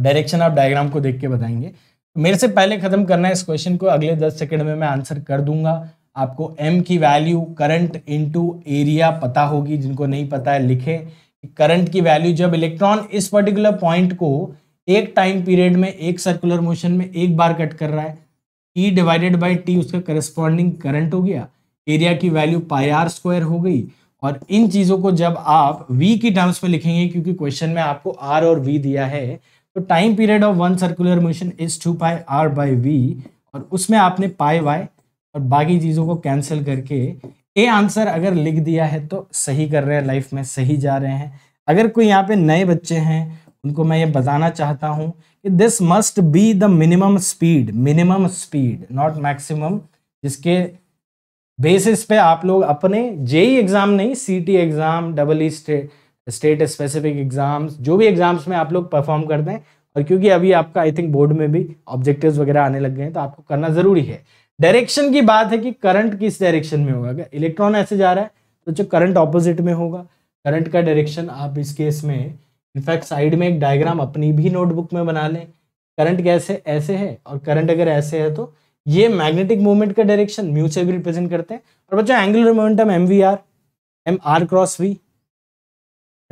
डायरेक्शन आप डायग्राम को देख के बताएंगे। मेरे से पहले खत्म करना है इस क्वेश्चन को, अगले 10 सेकंड में मैं आंसर कर दूंगा। आपको m की वैल्यू करंट इनटू एरिया पता होगी, जिनको नहीं पता है लिखें कि करंट की वैल्यू जब इलेक्ट्रॉन इस पर्टिकुलर पॉइंट को एक टाइम पीरियड में, एक सर्कुलर मोशन में एक बार कट कर रहा है, E डिवाइडेड बाई टी उसका करस्पॉन्डिंग करंट हो गया, एरिया की वैल्यू पाई आर स्क्वायर हो गई। और इन चीज़ों को जब आप V की टर्म्स में लिखेंगे, क्योंकि क्वेश्चन में आपको R और V दिया है, तो time period of one circular motion is 2 pi R by V, और उसमें आपने पाई वाई और बाकी चीज़ों को कैंसिल करके ए आंसर अगर लिख दिया है तो सही कर रहे हैं, लाइफ में सही जा रहे हैं। अगर कोई यहाँ पे नए बच्चे हैं उनको मैं ये बताना चाहता हूँ कि this must be the minimum speed not maximum, जिसके बेसिस पे आप लोग अपने जेई एग्ज़ाम नहीं, CT exam, double E state specific exams, जो भी एग्ज़ाम्स में आप लोग परफॉर्म करते हैं, और क्योंकि अभी आपका आई थिंक बोर्ड में भी ऑब्जेक्टिव्स वगैरह आने लग गए हैं, तो आपको करना ज़रूरी है। डायरेक्शन की बात है कि करंट किस डायरेक्शन में होगा। अगर इलेक्ट्रॉन ऐसे जा रहा है तो जो करंट ऑपोजिट में होगा, करंट का डायरेक्शन आप इस केस में इनफैक्ट साइड में एक डायग्राम अपनी भी नोटबुक में बना लें, करंट कैसे ऐसे है, और करंट अगर ऐसे है तो ये मैग्नेटिक मोमेंट का डायरेक्शन म्यू से भी रिप्रेजेंट करते हैं। और बच्चों angular momentum M R cross V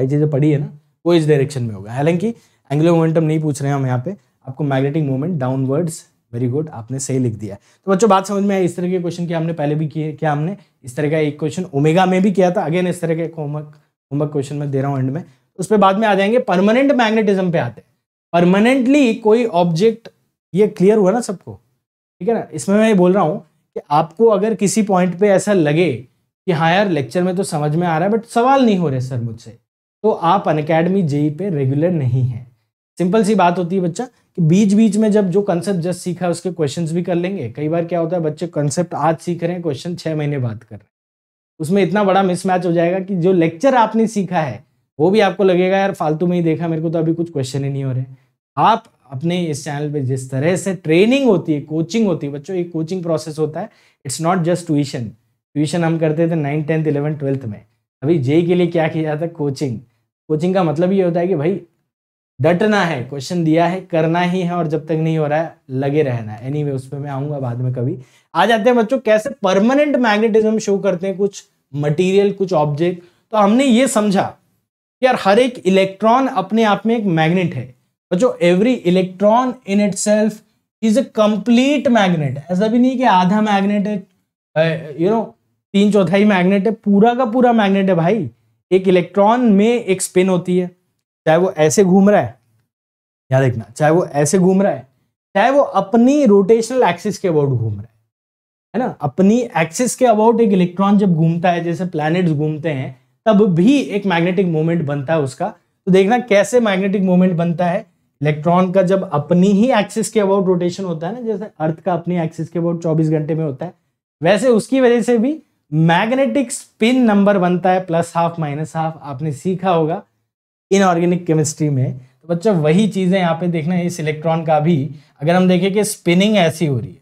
जो पढ़ी है ना, वो इस डायरेक्शन में होगा। हालांकि एंगुलर मोमेंटम नहीं पूछ रहे हैं हम यहाँ पे, आपको magnetic moment downwards. Very good, आपने सही लिख दिया। तो बच्चों बात समझ में आई, इस तरह के क्वेश्चन क्या हमने पहले भी किए, क्या हमने इस तरह का एक क्वेश्चन ओमेगा में भी किया था। अगेन इस तरह के होमवर्क क्वेश्चन मैं दे रहा हूँ एंड में, उस पर बाद में आ जाएंगे। परमानेंट मैग्नेटिज्म पे आते हैं, परमानेंटली कोई ऑब्जेक्ट, ये क्लियर हुआ ना सबको, ठीक है ना। इसमें मैं ये बोल रहा हूँ कि आपको अगर किसी पॉइंट पे ऐसा लगे कि हाँ यार लेक्चर में तो समझ में आ रहा है बट सवाल नहीं हो रहे सर मुझसे, तो आप अनअकैडमी जेई पे रेगुलर नहीं है। सिंपल सी बात होती है बच्चा कि बीच बीच में जब जो कंसेप्ट जस्ट सीखा उसके क्वेश्चंस भी कर लेंगे। कई बार क्या होता है बच्चे कंसेप्ट आज सीख रहे हैं, क्वेश्चन 6 महीने बाद कर रहे हैं, उसमें इतना बड़ा मिसमैच हो जाएगा कि जो लेक्चर आपने सीखा है वो भी आपको लगेगा यार फालतू में ही देखा, मेरे को तो अभी कुछ क्वेश्चन ही नहीं हो रहे। आप अपने इस चैनल पे जिस तरह से ट्रेनिंग होती है, कोचिंग होती है बच्चों, एक कोचिंग प्रोसेस होता है, it's not just tuition. Tuition हम करते थे 9, 10, 11, 12 में, अभी जेई के लिए क्या किया जाता है, कोचिंग। कोचिंग का मतलब ये होता है कि भाई डटना है, क्वेश्चन दिया है करना ही है, और जब तक नहीं हो रहा है लगे रहना है। एनीवे उस पर मैं आऊँगा बाद में कभी। आ जाते हैं बच्चों कैसे परमानेंट मैग्नेटिज्म शो करते हैं कुछ मटीरियल, कुछ ऑब्जेक्ट। तो हमने ये समझा यार हर एक इलेक्ट्रॉन अपने आप में एक मैग्नेट है बच्चों। Every electron in itself is a complete magnet. ऐसा भी नहीं कि आधा मैग्नेट है, यू नो 3/4 मैग्नेट है, पूरा का पूरा मैग्नेट है भाई। एक इलेक्ट्रॉन में एक स्पिन होती है, चाहे वो ऐसे घूम रहा है, याद रखना, चाहे वो ऐसे घूम रहा है, चाहे वो अपनी रोटेशनल एक्सिस के अबाउट घूम रहा है ना। अपनी एक्सिस के अबाउट एक इलेक्ट्रॉन जब घूमता है, जैसे प्लैनेट्स घूमते हैं, तब भी एक मैग्नेटिक मोमेंट बनता है उसका। तो देखना कैसे मैग्नेटिक मोमेंट बनता है, इलेक्ट्रॉन का जब अपनी ही एक्सिस के अबाउट रोटेशन होता है ना, जैसे अर्थ का अपनी एक्सिस के अबाउट 24 घंटे में होता है, वैसे उसकी वजह से भी मैग्नेटिक स्पिन नंबर बनता है, +हाफ -हाफ। आपने सीखा होगा इनऑर्गेनिक केमिस्ट्री में। तो बच्चा वही चीज़ें यहाँ पे देखना है। इस इलेक्ट्रॉन का भी अगर हम देखें कि स्पिनिंग ऐसी हो रही है,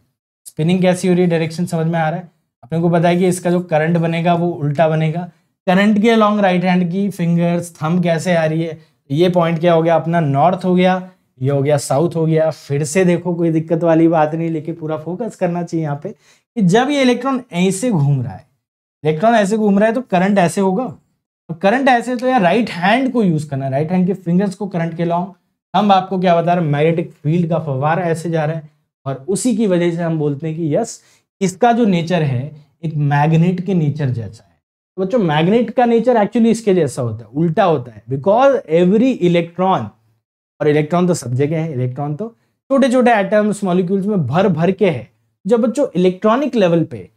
स्पिनिंग कैसी हो रही है, डायरेक्शन समझ में आ रहा है अपने को, पता है कि इसका जो करंट बनेगा वो उल्टा बनेगा। करंट के अलॉन्ग राइट हैंड की फिंगर्स थंब कैसे आ रही है, ये पॉइंट क्या हो गया अपना, नॉर्थ हो गया, ये हो गया साउथ हो गया। फिर से देखो कोई दिक्कत वाली बात नहीं, लेकिन पूरा फोकस करना चाहिए यहाँ पे कि जब ये इलेक्ट्रॉन ऐसे घूम रहा है, इलेक्ट्रॉन ऐसे घूम रहा है तो करंट ऐसे होगा, और करंट ऐसे तो यार राइट हैंड को यूज करना, राइट हैंड के फिंगर्स को करंट के लॉन्ग। हम आपको क्या बता रहे हैं, मैग्नेटिक फील्ड का फवारा ऐसे जा रहा है, और उसी की वजह से हम बोलते हैं कि यस इसका जो नेचर है एक मैग्नेट के नेचर जैसा है। बच्चों मैग्नेट का नेचर एक्चुअली इसके जैसा होता है, उल्टा होता है, बिकॉज एवरी इलेक्ट्रॉन, और इलेक्ट्रॉन तो सब जगह है, इलेक्ट्रॉन तो छोटे छोटे एटम्स मॉलिक्यूल्स में भर भर के है। जब बच्चों इलेक्ट्रॉनिक लेवल पे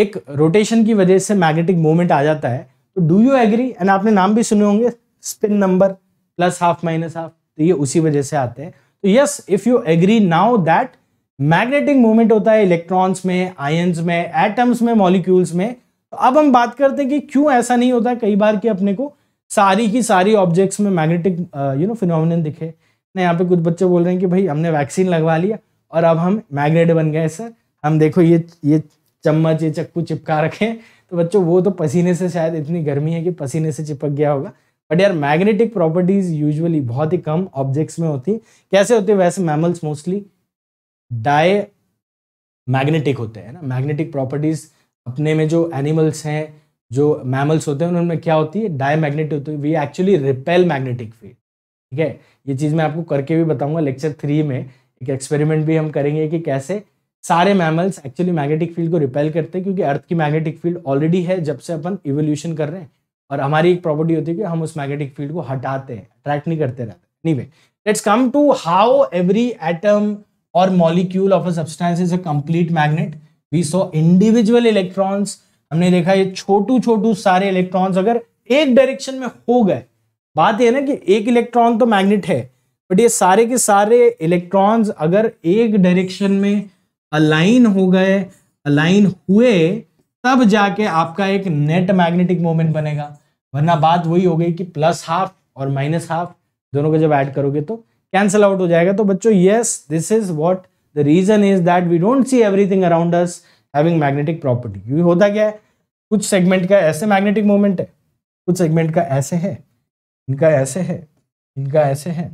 एक रोटेशन की वजह से मैग्नेटिक मोमेंट आ जाता है, तो डू यू एग्री, एंड आपने नाम भी सुने होंगे स्पिन नंबर +हाफ -हाफ, तो ये उसी वजह से आते हैं। तो yes if you agree now that magnetic moment होता है इलेक्ट्रॉन्स में, आयंस में, एटम्स में, मॉलिक्यूल्स में। तो अब हम बात करते हैं कि क्यों ऐसा नहीं होता कई बार कि अपने को सारी की सारी ऑब्जेक्ट्स में मैग्नेटिक फिनोमिनन दिखे ना। यहाँ पे कुछ बच्चे बोल रहे हैं कि भाई हमने वैक्सीन लगवा लिया और अब हम मैग्नेट बन गए सर, हम देखो ये चम्मच, ये चक्कू चिपका रखें। तो बच्चों वो तो पसीने से, शायद इतनी गर्मी है कि पसीने से चिपक गया होगा, बट यार मैग्नेटिक प्रॉपर्टीज यूजुअली बहुत ही कम ऑब्जेक्ट्स में होती। कैसे होती है, वैसे मैमल्स मोस्टली डाई मैग्नेटिक होते हैं ना, मैग्नेटिक प्रॉपर्टीज अपने में जो एनिमल्स हैं, जो मैमल्स होते हैं उनमें क्या होती है, डाई मैग्नेटिक होती है। We actually repel magnetic field, ठीक है। ये चीज़ मैं आपको करके भी बताऊंगा लेक्चर 3 में, एक एक्सपेरिमेंट भी हम करेंगे कि कैसे सारे मैमल्स एक्चुअली मैग्नेटिक फील्ड को रिपेल करते हैं, क्योंकि अर्थ की मैग्नेटिक फील्ड ऑलरेडी है जब से अपन इवोल्यूशन कर रहे हैं, और हमारी एक प्रॉपर्टी होती है कि हम उस मैग्नेटिक फील्ड को हटाते हैं, अट्रैक्ट नहीं करते रहते। Anyway, let's come to how every atom और molecule of a substance is a complete magnet. We saw individual electrons, हमने देखा ये छोटू छोटू सारे इलेक्ट्रॉन्स अगर एक डायरेक्शन में हो गए, बात यह ना कि एक इलेक्ट्रॉन तो मैग्नेट है, बट ये सारे के सारे इलेक्ट्रॉन्स अगर एक डायरेक्शन में अलाइन हो गए, अलाइन हुए तब जाके आपका एक नेट मैग्नेटिक मोमेंट बनेगा, वरना बात वही हो गई कि प्लस हाफ और माइनस हाफ दोनों को जब ऐड करोगे तो कैंसिल आउट हो जाएगा। तो बच्चों yes, this is what the reason is that we don't see everything around us having magnetic property. क्योंकि होता क्या है, कुछ सेगमेंट का ऐसे मैग्नेटिक मोमेंट है, कुछ सेगमेंट का ऐसे है, इनका ऐसे है, इनका ऐसे है,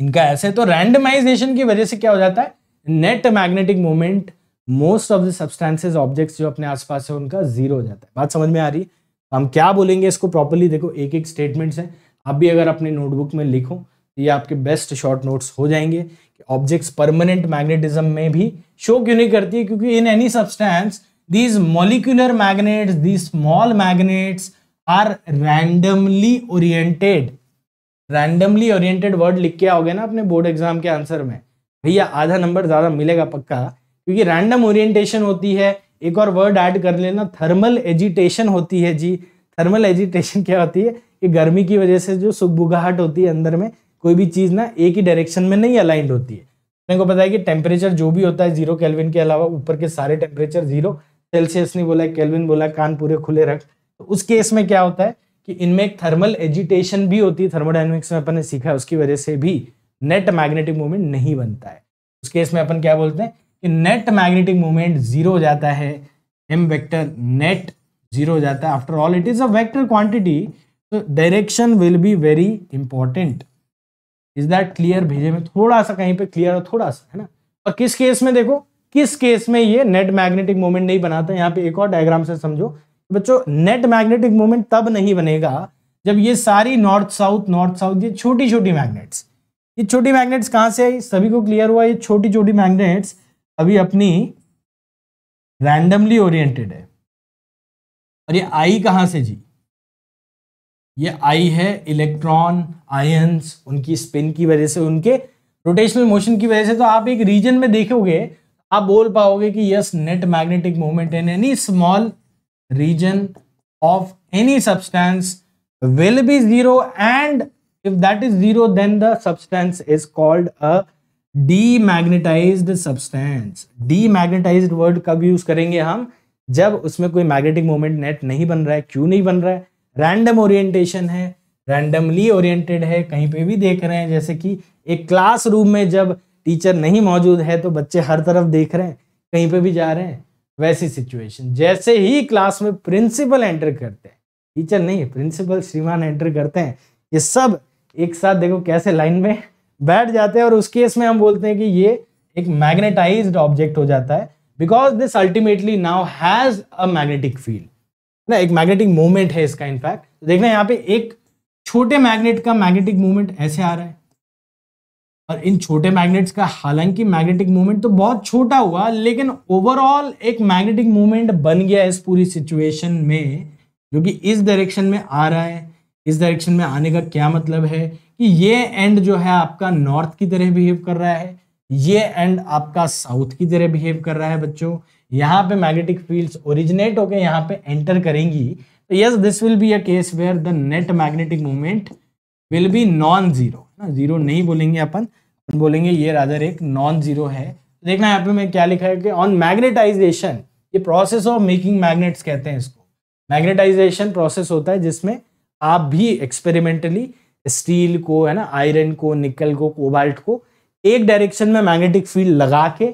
इनका ऐसे, तो रैंडमाइजेशन की वजह से क्या हो जाता है, net magnetic moment most of the substances objects जो अपने आसपास है उनका जीरो हो जाता है। बात समझ में आ रही है? हम क्या बोलेंगे इसको प्रॉपर्ली देखो, एक एक स्टेटमेंट्स हैं, आप भी अगर अपने नोटबुक में लिखो तो ये आपके बेस्ट शॉर्ट नोट्स हो जाएंगे। ऑब्जेक्ट्स परमानेंट मैग्नेटिज्म में भी शो क्यों नहीं करती है, क्योंकि in any substance these molecular magnets, these small magnets are randomly oriented. Randomly oriented word लिख के आओगे ना अपने बोर्ड एग्जाम के आंसर में, भैया आधा नंबर ज़्यादा मिलेगा पक्का, क्योंकि रैंडम ओरिएंटेशन होती है। एक और वर्ड ऐड कर लेना, थर्मल एजिटेशन होती है जी। थर्मल एजिटेशन क्या होती है, कि गर्मी की वजह से जो सुगबुगाहट होती है अंदर में, कोई भी चीज़ ना एक ही डायरेक्शन में नहीं अलाइंड होती है। अपने को पता है कि टेम्परेचर जो भी होता है 0 केल्विन के अलावा ऊपर के सारे टेम्परेचर 0, सेल्सियस नहीं बोला, केल्विन बोला, कान पूरे खुले रख। तो उस केस में क्या होता है कि इनमें एक थर्मल एजिटेशन भी होती है, थर्मोडाइनमिक्स में अपन ने सीखा है, उसकी वजह से भी नेट मैग्नेटिक मोमेंट नहीं बनता है। उस केस में अपन क्या बोलते हैं कि नेट मैग्नेटिक मोमेंट जीरो हो जाता है, एम वेक्टर नेट जीरो हो जाता है। After all it is a vector quantity, तो direction will be very important. Is that clear? भेजे में थोड़ा सा कहीं पे क्लियर हो, थोड़ा सा, है ना। और किस केस में देखो, किस केस में ये नेट मैग्नेटिक मोमेंट नहीं बनाता, यहाँ पे एक और डायग्राम से समझो बच्चों। नेट मैग्नेटिक मोमेंट तब नहीं बनेगा जब ये सारी नॉर्थ साउथ, नॉर्थ साउथ, ये छोटी छोटी मैग्नेट्स, ये छोटी मैग्नेट्स कहाँ से आई, सभी को क्लियर हुआ? ये छोटी छोटी मैग्नेट्स अभी अपनी रैंडमली ओरिएंटेड है। और ये आई कहाँ से जी, ये आई है इलेक्ट्रॉन, आयंस, उनकी स्पिन की वजह से, उनके रोटेशनल मोशन की वजह से। तो आप एक रीजन में देखोगे, आप बोल पाओगे कि yes, net magnetic moment in any small region of any substance will be zero, and if that is zero then the substance is called a demagnetized substance। demagnetized word कब यूज करेंगे हम, जब उसमें कोई मैग्नेटिक मोमेंट नेट नहीं बन रहा है। क्यों नहीं बन रहा है? रैंडम ओरिएंटेशन है, रैंडमली ओरिएंटेड है। कहीं पे भी देख रहे हैं, जैसे कि एक क्लासरूम में जब टीचर नहीं मौजूद है तो बच्चे हर तरफ देख रहे हैं, कहीं पे भी जा रहे हैं, वैसी सिचुएशन। जैसे ही क्लास में प्रिंसिपल एंटर करते हैं, टीचर नहीं है, प्रिंसिपल श्रीमान एंटर करते हैं, ये सब एक साथ देखो कैसे लाइन में बैठ जाते हैं। और उस केस में हम बोलते हैं कि ये एक मैग्नेटाइज्ड ऑब्जेक्ट हो जाता है, because this ultimately now has a magnetic field ना, एक मैग्नेटिक मोमेंट है इसका। इनफैक्ट देखना, यहाँ पे एक छोटे मैग्नेट का मैग्नेटिक मोमेंट ऐसे आ रहा है, और इन छोटे मैग्नेट्स का हालांकि मैग्नेटिक मोमेंट तो बहुत छोटा हुआ, लेकिन ओवरऑल एक मैग्नेटिक मोमेंट बन गया इस पूरी सिचुएशन में, जो कि इस डायरेक्शन में आ रहा है। इस डायरेक्शन में आने का क्या मतलब है कि ये एंड जो है आपका नॉर्थ की तरह बिहेव कर रहा है, ये एंड आपका साउथ की तरह बिहेव कर रहा है। बच्चों यहाँ पे मैग्नेटिक फील्ड्स ओरिजिनेट होके यहाँ पे एंटर करेंगी, तो yes, this will be a case where the net magnetic moment will be non zero. ना, जीरो नहीं बोलेंगे अपन बोलेंगे ये रादर एक नॉन जीरो है। तो देखना यहाँ पे मैं क्या लिखा है कि ऑन मैग्नेटाइजेशन, ये प्रोसेस ऑफ मेकिंग मैग्नेट्स कहते हैं इसको। मैग्नेटाइजेशन प्रोसेस होता है जिसमें आप भी एक्सपेरिमेंटली स्टील को, है ना, आयरन को, निकल को, कोबाल्ट को एक डायरेक्शन में मैग्नेटिक फील्ड लगा के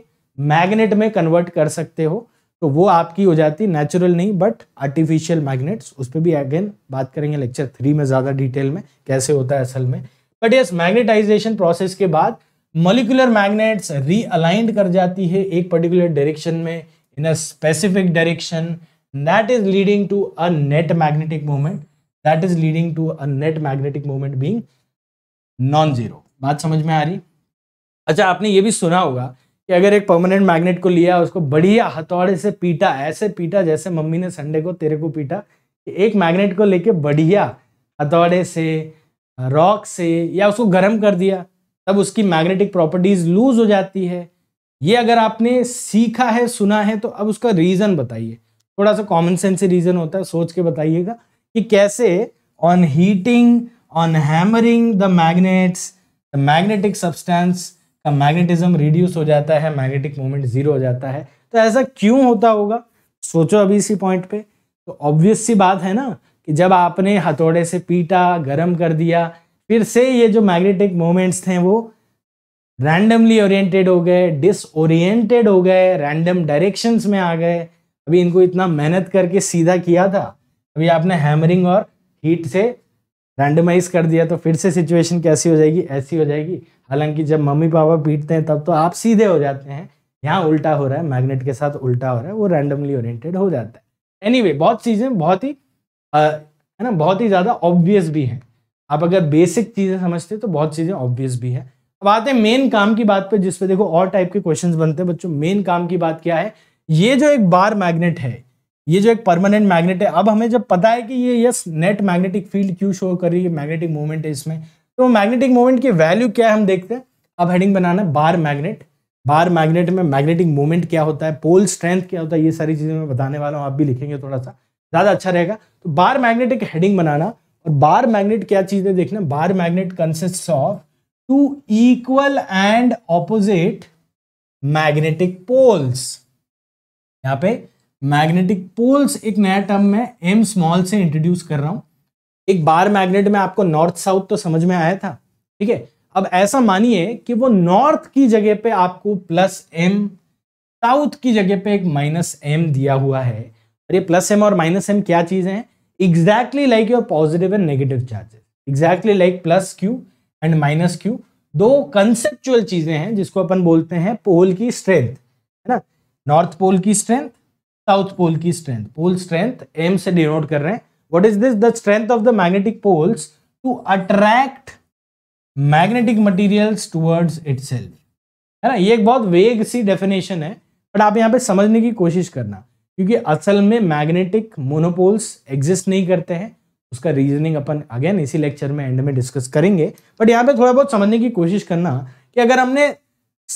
मैग्नेट में कन्वर्ट कर सकते हो। तो वो आपकी हो जाती नेचुरल नहीं बट आर्टिफिशियल मैग्नेट्स। उस पर भी अगेन बात करेंगे लेक्चर 3 में ज़्यादा डिटेल में कैसे होता है असल में। बट यस, मैग्नेटाइजेशन प्रोसेस के बाद मॉलिक्यूलर मैग्नेट्स रीअलाइंड कर जाती है एक पर्टिकुलर डायरेक्शन में, in a specific direction, that is leading to a net magnetic moment, that is leading to a net magnetic moment being non zero. बात समझ में आ रही? अच्छा, आपने ये भी सुना होगा कि अगर एक परमानेंट मैग्नेट को लिया, उसको बढ़िया हथौड़े से पीटा, ऐसे पीटा जैसे मम्मी ने संडे को तेरे को पीटा, कि एक मैग्नेट को लेके बढ़िया हथौड़े से, रॉक से, या उसको गर्म कर दिया, तब उसकी मैग्नेटिक प्रॉपर्टीज लूज हो जाती है। ये अगर आपने सीखा है, सुना है, तो अब उसका रीज़न बताइए। थोड़ा सा कॉमन सेंस से रीज़न होता है, सोच के बताइएगा कि कैसे on heating, on hammering the magnets, the magnetic substance का मैग्नेटिज्म रिड्यूस हो जाता है, मैग्नेटिक मोमेंट जीरो हो जाता है। तो ऐसा क्यों होता होगा, सोचो अभी इसी पॉइंट पे। तो ऑब्वियस सी बात है ना कि जब आपने हथौड़े से पीटा, गर्म कर दिया, फिर से ये जो मैग्नेटिक मोमेंट्स थे वो रैंडमली ओरिएंटेड हो गए, डिसओरिएंटेड हो गए, रैंडम डायरेक्शंस में आ गए। अभी इनको इतना मेहनत करके सीधा किया था, अभी आपने हैमरिंग और हीट से रैंडमाइज कर दिया, तो फिर से सिचुएशन कैसी हो जाएगी, ऐसी हो जाएगी। हालांकि जब मम्मी पापा पीटते हैं तब तो आप सीधे हो जाते हैं, यहाँ उल्टा हो रहा है, मैग्नेट के साथ उल्टा हो रहा है, वो रैंडमली ओरिएंटेड हो जाता है। एनीवे, बहुत चीज़ें बहुत ही है ना, बहुत ही ज़्यादा ऑब्वियस भी हैं। आप अगर बेसिक चीज़ें समझते तो बहुत चीज़ें ऑब्वियस भी हैं। अब आते हैं मेन काम की बात पर, जिसपे देखो और टाइप के क्वेश्चन बनते हैं। बच्चों, मेन काम की बात क्या है, ये जो एक बार मैग्नेट है, ये जो एक परमानेंट मैग्नेट है, अब हमें जब पता है कि ये यस नेट मैग्नेटिक फील्ड क्यों शो कर रही है, मैग्नेटिक मोमेंट है इसमें, तो मैग्नेटिक मोमेंट की वैल्यू क्या है हम देखते हैं। अब हेडिंग बनाना बार मैग्नेट, बार मैग्नेट में मैग्नेटिक मोमेंट क्या होता है, पोल स्ट्रेंथ क्या होता है, ये सारी चीज़ें मैं बताने वाला हूँ। आप भी लिखेंगे थोड़ा सा ज़्यादा अच्छा रहेगा। तो बार मैग्नेट एक हेडिंग बनाना, और बार मैग्नेट क्या चीज़ है देखना। Bar magnet consist of two equal and opposite magnetic poles. यहाँ पे मैग्नेटिक पोल्स एक नया टर्म में एम स्मॉल से इंट्रोड्यूस कर रहा हूँ। एक बार मैग्नेट में आपको नॉर्थ साउथ तो समझ में आया था, ठीक है। अब ऐसा मानिए कि वो नॉर्थ की जगह पे आपको +m, साउथ की जगह पे एक -m दिया हुआ है। और ये +m और -m क्या चीज़ें हैं, exactly like your positive and negative charges, exactly like +q and -q, दो कंसेप्चुअल चीज़ें हैं जिसको अपन बोलते हैं पोल की स्ट्रेंथ, है ना। नॉर्थ पोल की स्ट्रेंथ, साउथ पोल की स्ट्रेंथ, पोल स्ट्रेंथ m से डिनोट कर रहे हैं। What is this? The strength of the magnetic poles to attract magnetic materials towards itself, है ना। ये एक बहुत वेग सी डेफिनेशन है, बट आप यहाँ पे समझने की कोशिश करना, क्योंकि असल में मैग्नेटिक मोनोपोल्स एग्जिस्ट नहीं करते हैं। उसका रीजनिंग अपन अगेन इसी लेक्चर में एंड में डिस्कस करेंगे, बट यहाँ पे थोड़ा बहुत समझने की कोशिश करना कि अगर हमने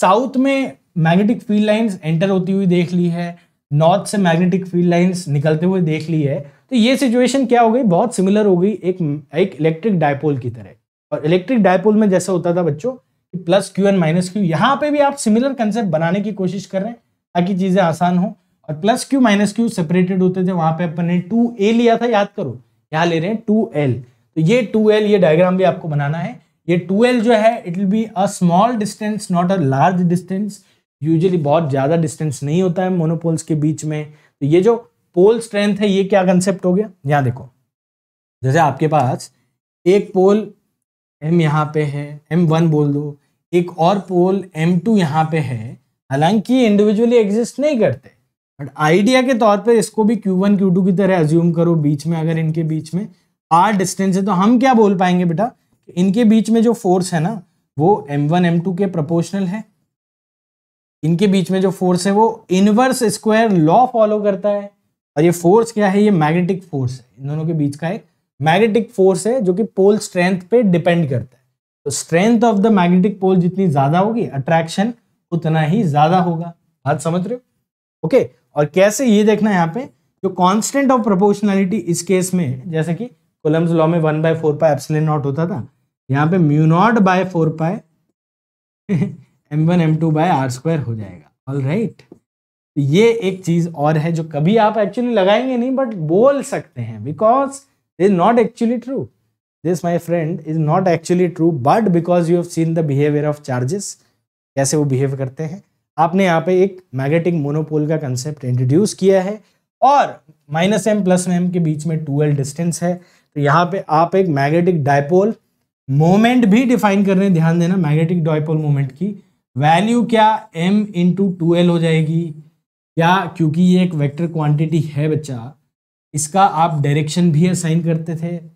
साउथ में मैग्नेटिक फील्ड लाइन्स एंटर होती हुई देख ली है, नॉर्थ से मैग्नेटिक फील्ड लाइंस निकलते हुए देख ली है, तो ये सिचुएशन क्या हो गई, बहुत सिमिलर हो गई एक इलेक्ट्रिक डायपोल की तरह। और इलेक्ट्रिक डायपोल में जैसा होता था बच्चों कि +q एंड -q, यहाँ पे भी आप सिमिलर कंसेप्ट बनाने की कोशिश कर रहे हैं ताकि चीज़ें आसान हो। और +q -q सेपरेटेड होते थे, वहाँ पे अपने 2a लिया था, याद करो, यहाँ ले रहे हैं 2l। तो ये 2l, ये डायग्राम भी आपको बनाना है। ये 2l जो है, it will be a small distance, not a large distance. Usually बहुत ज़्यादा डिस्टेंस नहीं होता है मोनोपोल्स के बीच में। तो ये जो पोल स्ट्रेंथ है, ये क्या कंसेप्ट हो गया, यहाँ देखो, जैसे आपके पास एक पोल m यहाँ पे है, m1 बोल दो, एक और पोल m2 यहाँ पे है। हालांकि इंडिविजुअली एग्जिस्ट नहीं करते, बट आइडिया के तौर पे इसको भी q1 q2 की तरह एज्यूम करो। बीच में अगर इनके बीच में r डिस्टेंस है, तो हम क्या बोल पाएंगे बेटा, इनके बीच में जो फोर्स है ना, वो m1 m2 के प्रोपोर्शनल है। इनके बीच में जो फोर्स है वो इनवर्स स्क्वायर लॉ फॉलो करता है। और ये फोर्स क्या है, ये मैग्नेटिक फोर्स है। इन दोनों के बीच का एक मैग्नेटिक फोर्स है जो कि पोल स्ट्रेंथ पे डिपेंड करता है। तो strength of the magnetic pole जितनी ज़्यादा होगी, अट्रैक्शन उतना ही ज़्यादा होगा। बात समझ रहे हो, ओके। और कैसे, ये देखना यहाँ पे जो कॉन्स्टेंट ऑफ प्रोपोर्शनैलिटी इस केस में, जैसे कि कूलम्स लॉ में 1/4πε0 होता था, यहाँ पे μ0/4π m1 m2/r² हो जाएगा। ऑलराइट, ये एक चीज़ और है जो कभी आप एक्चुअली लगाएंगे नहीं, बट बोल सकते हैं, because is not actually true. This my friend is not actually true, but because you have seen the behaviour of charges, कैसे वो बिहेव करते हैं। आपने यहाँ पे एक मैग्नेटिक मोनोपोल का कंसेप्ट इंट्रोड्यूस किया है, और -m + m के बीच में 2l डिस्टेंस है। तो यहाँ पे आप एक मैग्नेटिक डायपोल मोमेंट भी डिफाइन कर रहे हैं। ध्यान देना, मैग्नेटिक डायपोल मोमेंट की वैल्यू क्या, m × 2l हो जाएगी। या क्योंकि ये एक वेक्टर क्वांटिटी है बच्चा, इसका आप डायरेक्शन भी असाइन करते थे, है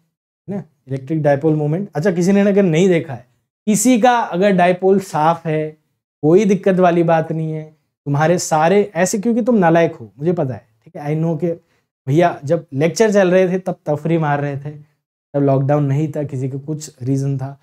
ना, इलेक्ट्रिक डायपोल मोमेंट। अच्छा, किसी ने अगर नहीं देखा है, किसी का अगर डायपोल साफ है, कोई दिक्कत वाली बात नहीं है तुम्हारे सारे ऐसे, क्योंकि तुम नालायक हो मुझे पता है, ठीक है। आई नो के भैया जब लेक्चर चल रहे थे तब तफरी मार रहे थे, तब लॉकडाउन नहीं था, किसी का कुछ रीज़न था।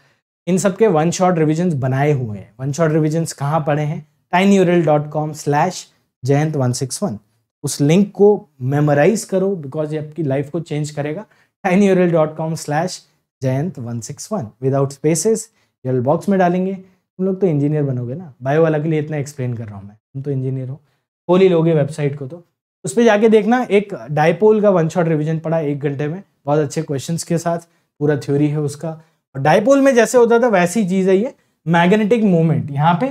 इन सब के वन शॉट रिविजन्स बनाए हुए हैं। वन शॉट रिविजन्स कहाँ पड़े हैं? tinyurl.com/jayant161, उस लिंक को मेमोराइज करो बिकॉज ये आपकी लाइफ को चेंज करेगा। tinyurl.com/jayant161 without spaces, URL box में डालेंगे। तुम लोग तो इंजीनियर बनोगे ना, बायो वाला के लिए इतना एक्सप्लेन कर रहा हूँ मैं, तुम तो इंजीनियर हो, खोल ही लोगे वेबसाइट को, तो उस पर जाके देखना। एक डायपोल का वन शॉट रिविजन पड़ा 1 घंटे में, बहुत अच्छे क्वेश्चंस के साथ, पूरा थ्योरी है उसका। और डायपोल में जैसे होता था वैसी चीज़ है ये, मैग्नेटिक मोमेंट। यहाँ पे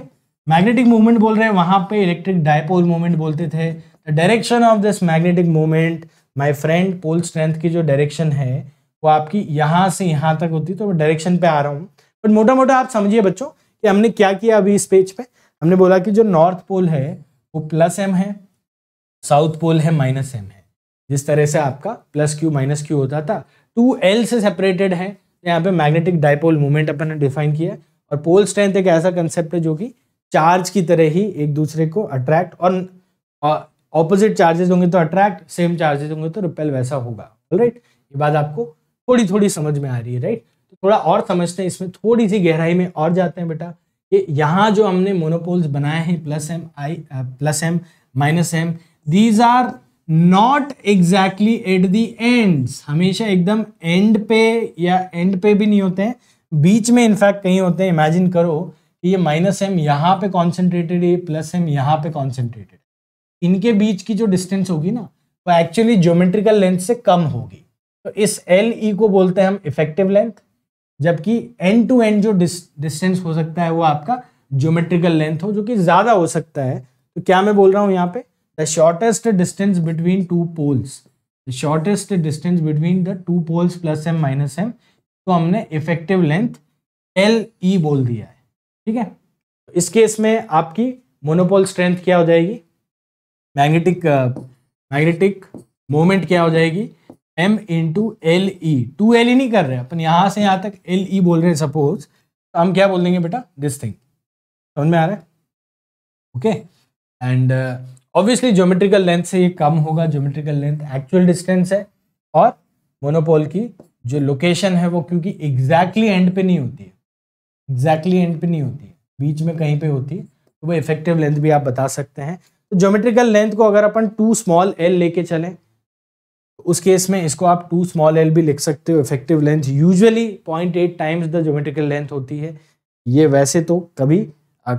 मैग्नेटिक मोमेंट बोल रहे हैं, वहाँ पे इलेक्ट्रिक डायपोल मोमेंट बोलते थे। The direction of this magnetic moment my friend, pole strength की जो डायरेक्शन है वो आपकी यहाँ से यहाँ तक होती, तो मैं डायरेक्शन पे आ रहा हूँ, बट मोटा मोटा आप समझिए बच्चों कि हमने क्या किया। अभी इस पेज पे हमने बोला कि जो नॉर्थ पोल है वो +m है, साउथ पोल है -m है। जिस तरह से आपका +q - q होता था, 2l से सेपरेटेड है, यहाँ पे मैग्नेटिक डायपोल मोमेंट अपन ने डिफाइन किया है। और पोल स्ट्रेंथ एक ऐसा कंसेप्ट है जो कि चार्ज की तरह ही एक दूसरे को अट्रैक्ट, और ऑपोजिट चार्जेस होंगे तो अट्रैक्ट, सेम चार्जेस होंगे तो रिपेल, वैसा होगा। राइट, ये बात आपको थोड़ी थोड़ी समझ में आ रही है, राइट। तो थोड़ा और समझते हैं, इसमें थोड़ी सी गहराई में और जाते हैं बेटा। ये यहाँ जो हमने मोनोपोल्स बनाए हैं +m, -m, these are not exactly at the ends, हमेशा एकदम एंड पे या एंड पे भी नहीं होते हैं, बीच में इनफैक्ट कहीं होते हैं। इमेजिन करो कि ये -m यहाँ पे कॉन्सेंट्रेटेड है, ये +m यहाँ पे कॉन्सेंट्रेटेड है, इनके बीच की जो डिस्टेंस होगी ना वो एक्चुअली ज्योमेट्रिकल लेंथ से कम होगी। तो इस LE को बोलते हैं हम इफेक्टिव लेंथ, जबकि एंड टू एंड जो डिस्टेंस हो सकता है वो आपका ज्योमेट्रिकल लेंथ हो, जो कि ज़्यादा हो सकता है। तो क्या मैं बोल रहा हूँ यहाँ पे, the shortest distance between two poles, the shortest distance between the two poles +m - m, तो हमने इफेक्टिव लेंथ LE बोल दिया है, ठीक है। तो इस केस में आपकी मोनोपोल स्ट्रेंथ क्या हो जाएगी, मैग्नेटिक मोमेंट क्या हो जाएगी, m × LE। 2LE नहीं कर रहे अपन, यहाँ से यहाँ तक LE बोल रहे हैं सपोज, तो हम क्या बोल देंगे बेटा, दिस थिंग, समझ में आ रहा है? Okay, and obviously geometrical length से ये कम होगा, ज्योमेट्रिकल लेंथ एक्चुअल डिस्टेंस है। और मोनोपोल की जो लोकेशन है वो क्योंकि एग्जैक्टली एंड पे नहीं होती है, एग्जैक्टली एंड पे नहीं होती है, बीच में कहीं पे होती है, तो वो इफेक्टिव लेंथ भी आप बता सकते हैं। तो ज्योमेट्रिकल लेंथ को अगर अपन 2l लेके चलें, उस केस में इसको आप 2l भी लिख सकते हो। Effective length usually 0.8 times the geometrical length होती है। ये वैसे तो कभी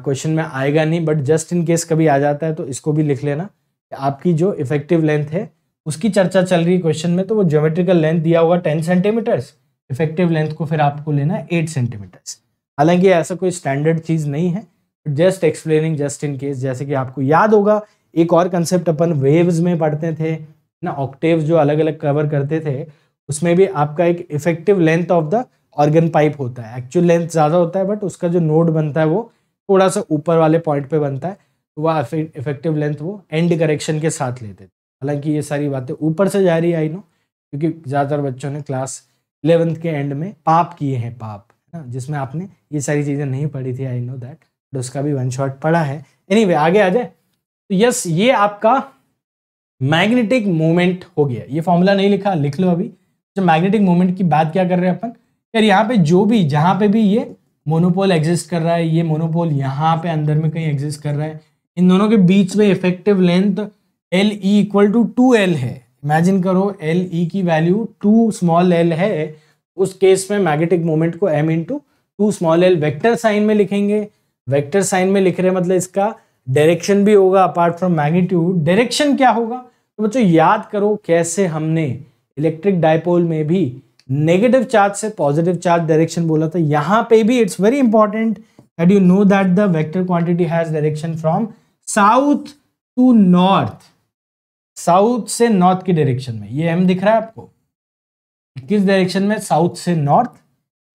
क्वेश्चन में आएगा नहीं, बट जस्ट इन केस कभी आ जाता है तो इसको भी लिख लेना कि आपकी जो इफेक्टिव लेंथ है उसकी चर्चा चल रही है क्वेश्चन में, तो वो ज्योमेट्रिकल लेंथ दिया होगा 10 सेंटीमीटर्स, इफेक्टिव लेंथ को फिर आपको लेना है 8 सेंटीमीटर्स। हालांकि ऐसा कोई स्टैंडर्ड चीज़ नहीं है, just explaining just in case. जैसे कि आपको याद होगा एक और कंसेप्ट अपन वेव्स में पढ़ते थे ना, ऑक्टेव्स जो अलग अलग कवर करते थे, उसमें भी आपका एक effective length of the organ pipe होता है। एक्चुअल लेंथ ज़्यादा होता है बट उसका जो नोड बनता है वो थोड़ा सा ऊपर वाले पॉइंट पे बनता है, तो वह इफेक्टिव लेंथ वो एंड करेक्शन के साथ लेते थे। हालांकि ये सारी बातें ऊपर से जा रही है, आई नो, क्योंकि ज़्यादातर बच्चों ने क्लास 11th के एंड में पाप किए हैं, पाप है ना, जिसमें आपने ये सारी चीज़ें नहीं पढ़ी थी, आई नो दैट, तो उसका भी वन शॉट पड़ा है। एनीवे आगे आ जाए तो यस, ये आपका मैग्नेटिक मोमेंट हो गया। ये फॉर्मूला नहीं लिखा, लिख लो अभी। तो मैग्नेटिक मोमेंट की बात क्या कर रहे हैं अपन यार, यहाँ पे जो भी जहाँ पे भी ये मोनोपोल एग्जिस्ट कर रहा है, ये मोनोपोल यहाँ पे अंदर में कहीं एग्जिस्ट कर रहा है, इन दोनों के बीच में इफेक्टिव लेंथ LE = 2l है। इमेजिन करो LE की वैल्यू 2l है, उस केस में मैग्नेटिक मोमेंट को m × 2l वेक्टर साइन में लिखेंगे। वेक्टर साइन में लिख रहे हैं मतलब इसका डायरेक्शन भी होगा अपार्ट फ्रॉम मैग्नीट्यूड। डायरेक्शन क्या होगा तो बच्चों याद करो कैसे हमने इलेक्ट्रिक डायपोल में भी नेगेटिव चार्ज से पॉजिटिव चार्ज डायरेक्शन बोला था, यहाँ पे भी it's very important that you know that the vector quantity has direction from south to north, south से नॉर्थ की डायरेक्शन में। ये m दिख रहा है आपको किस डायरेक्शन में, साउथ से north.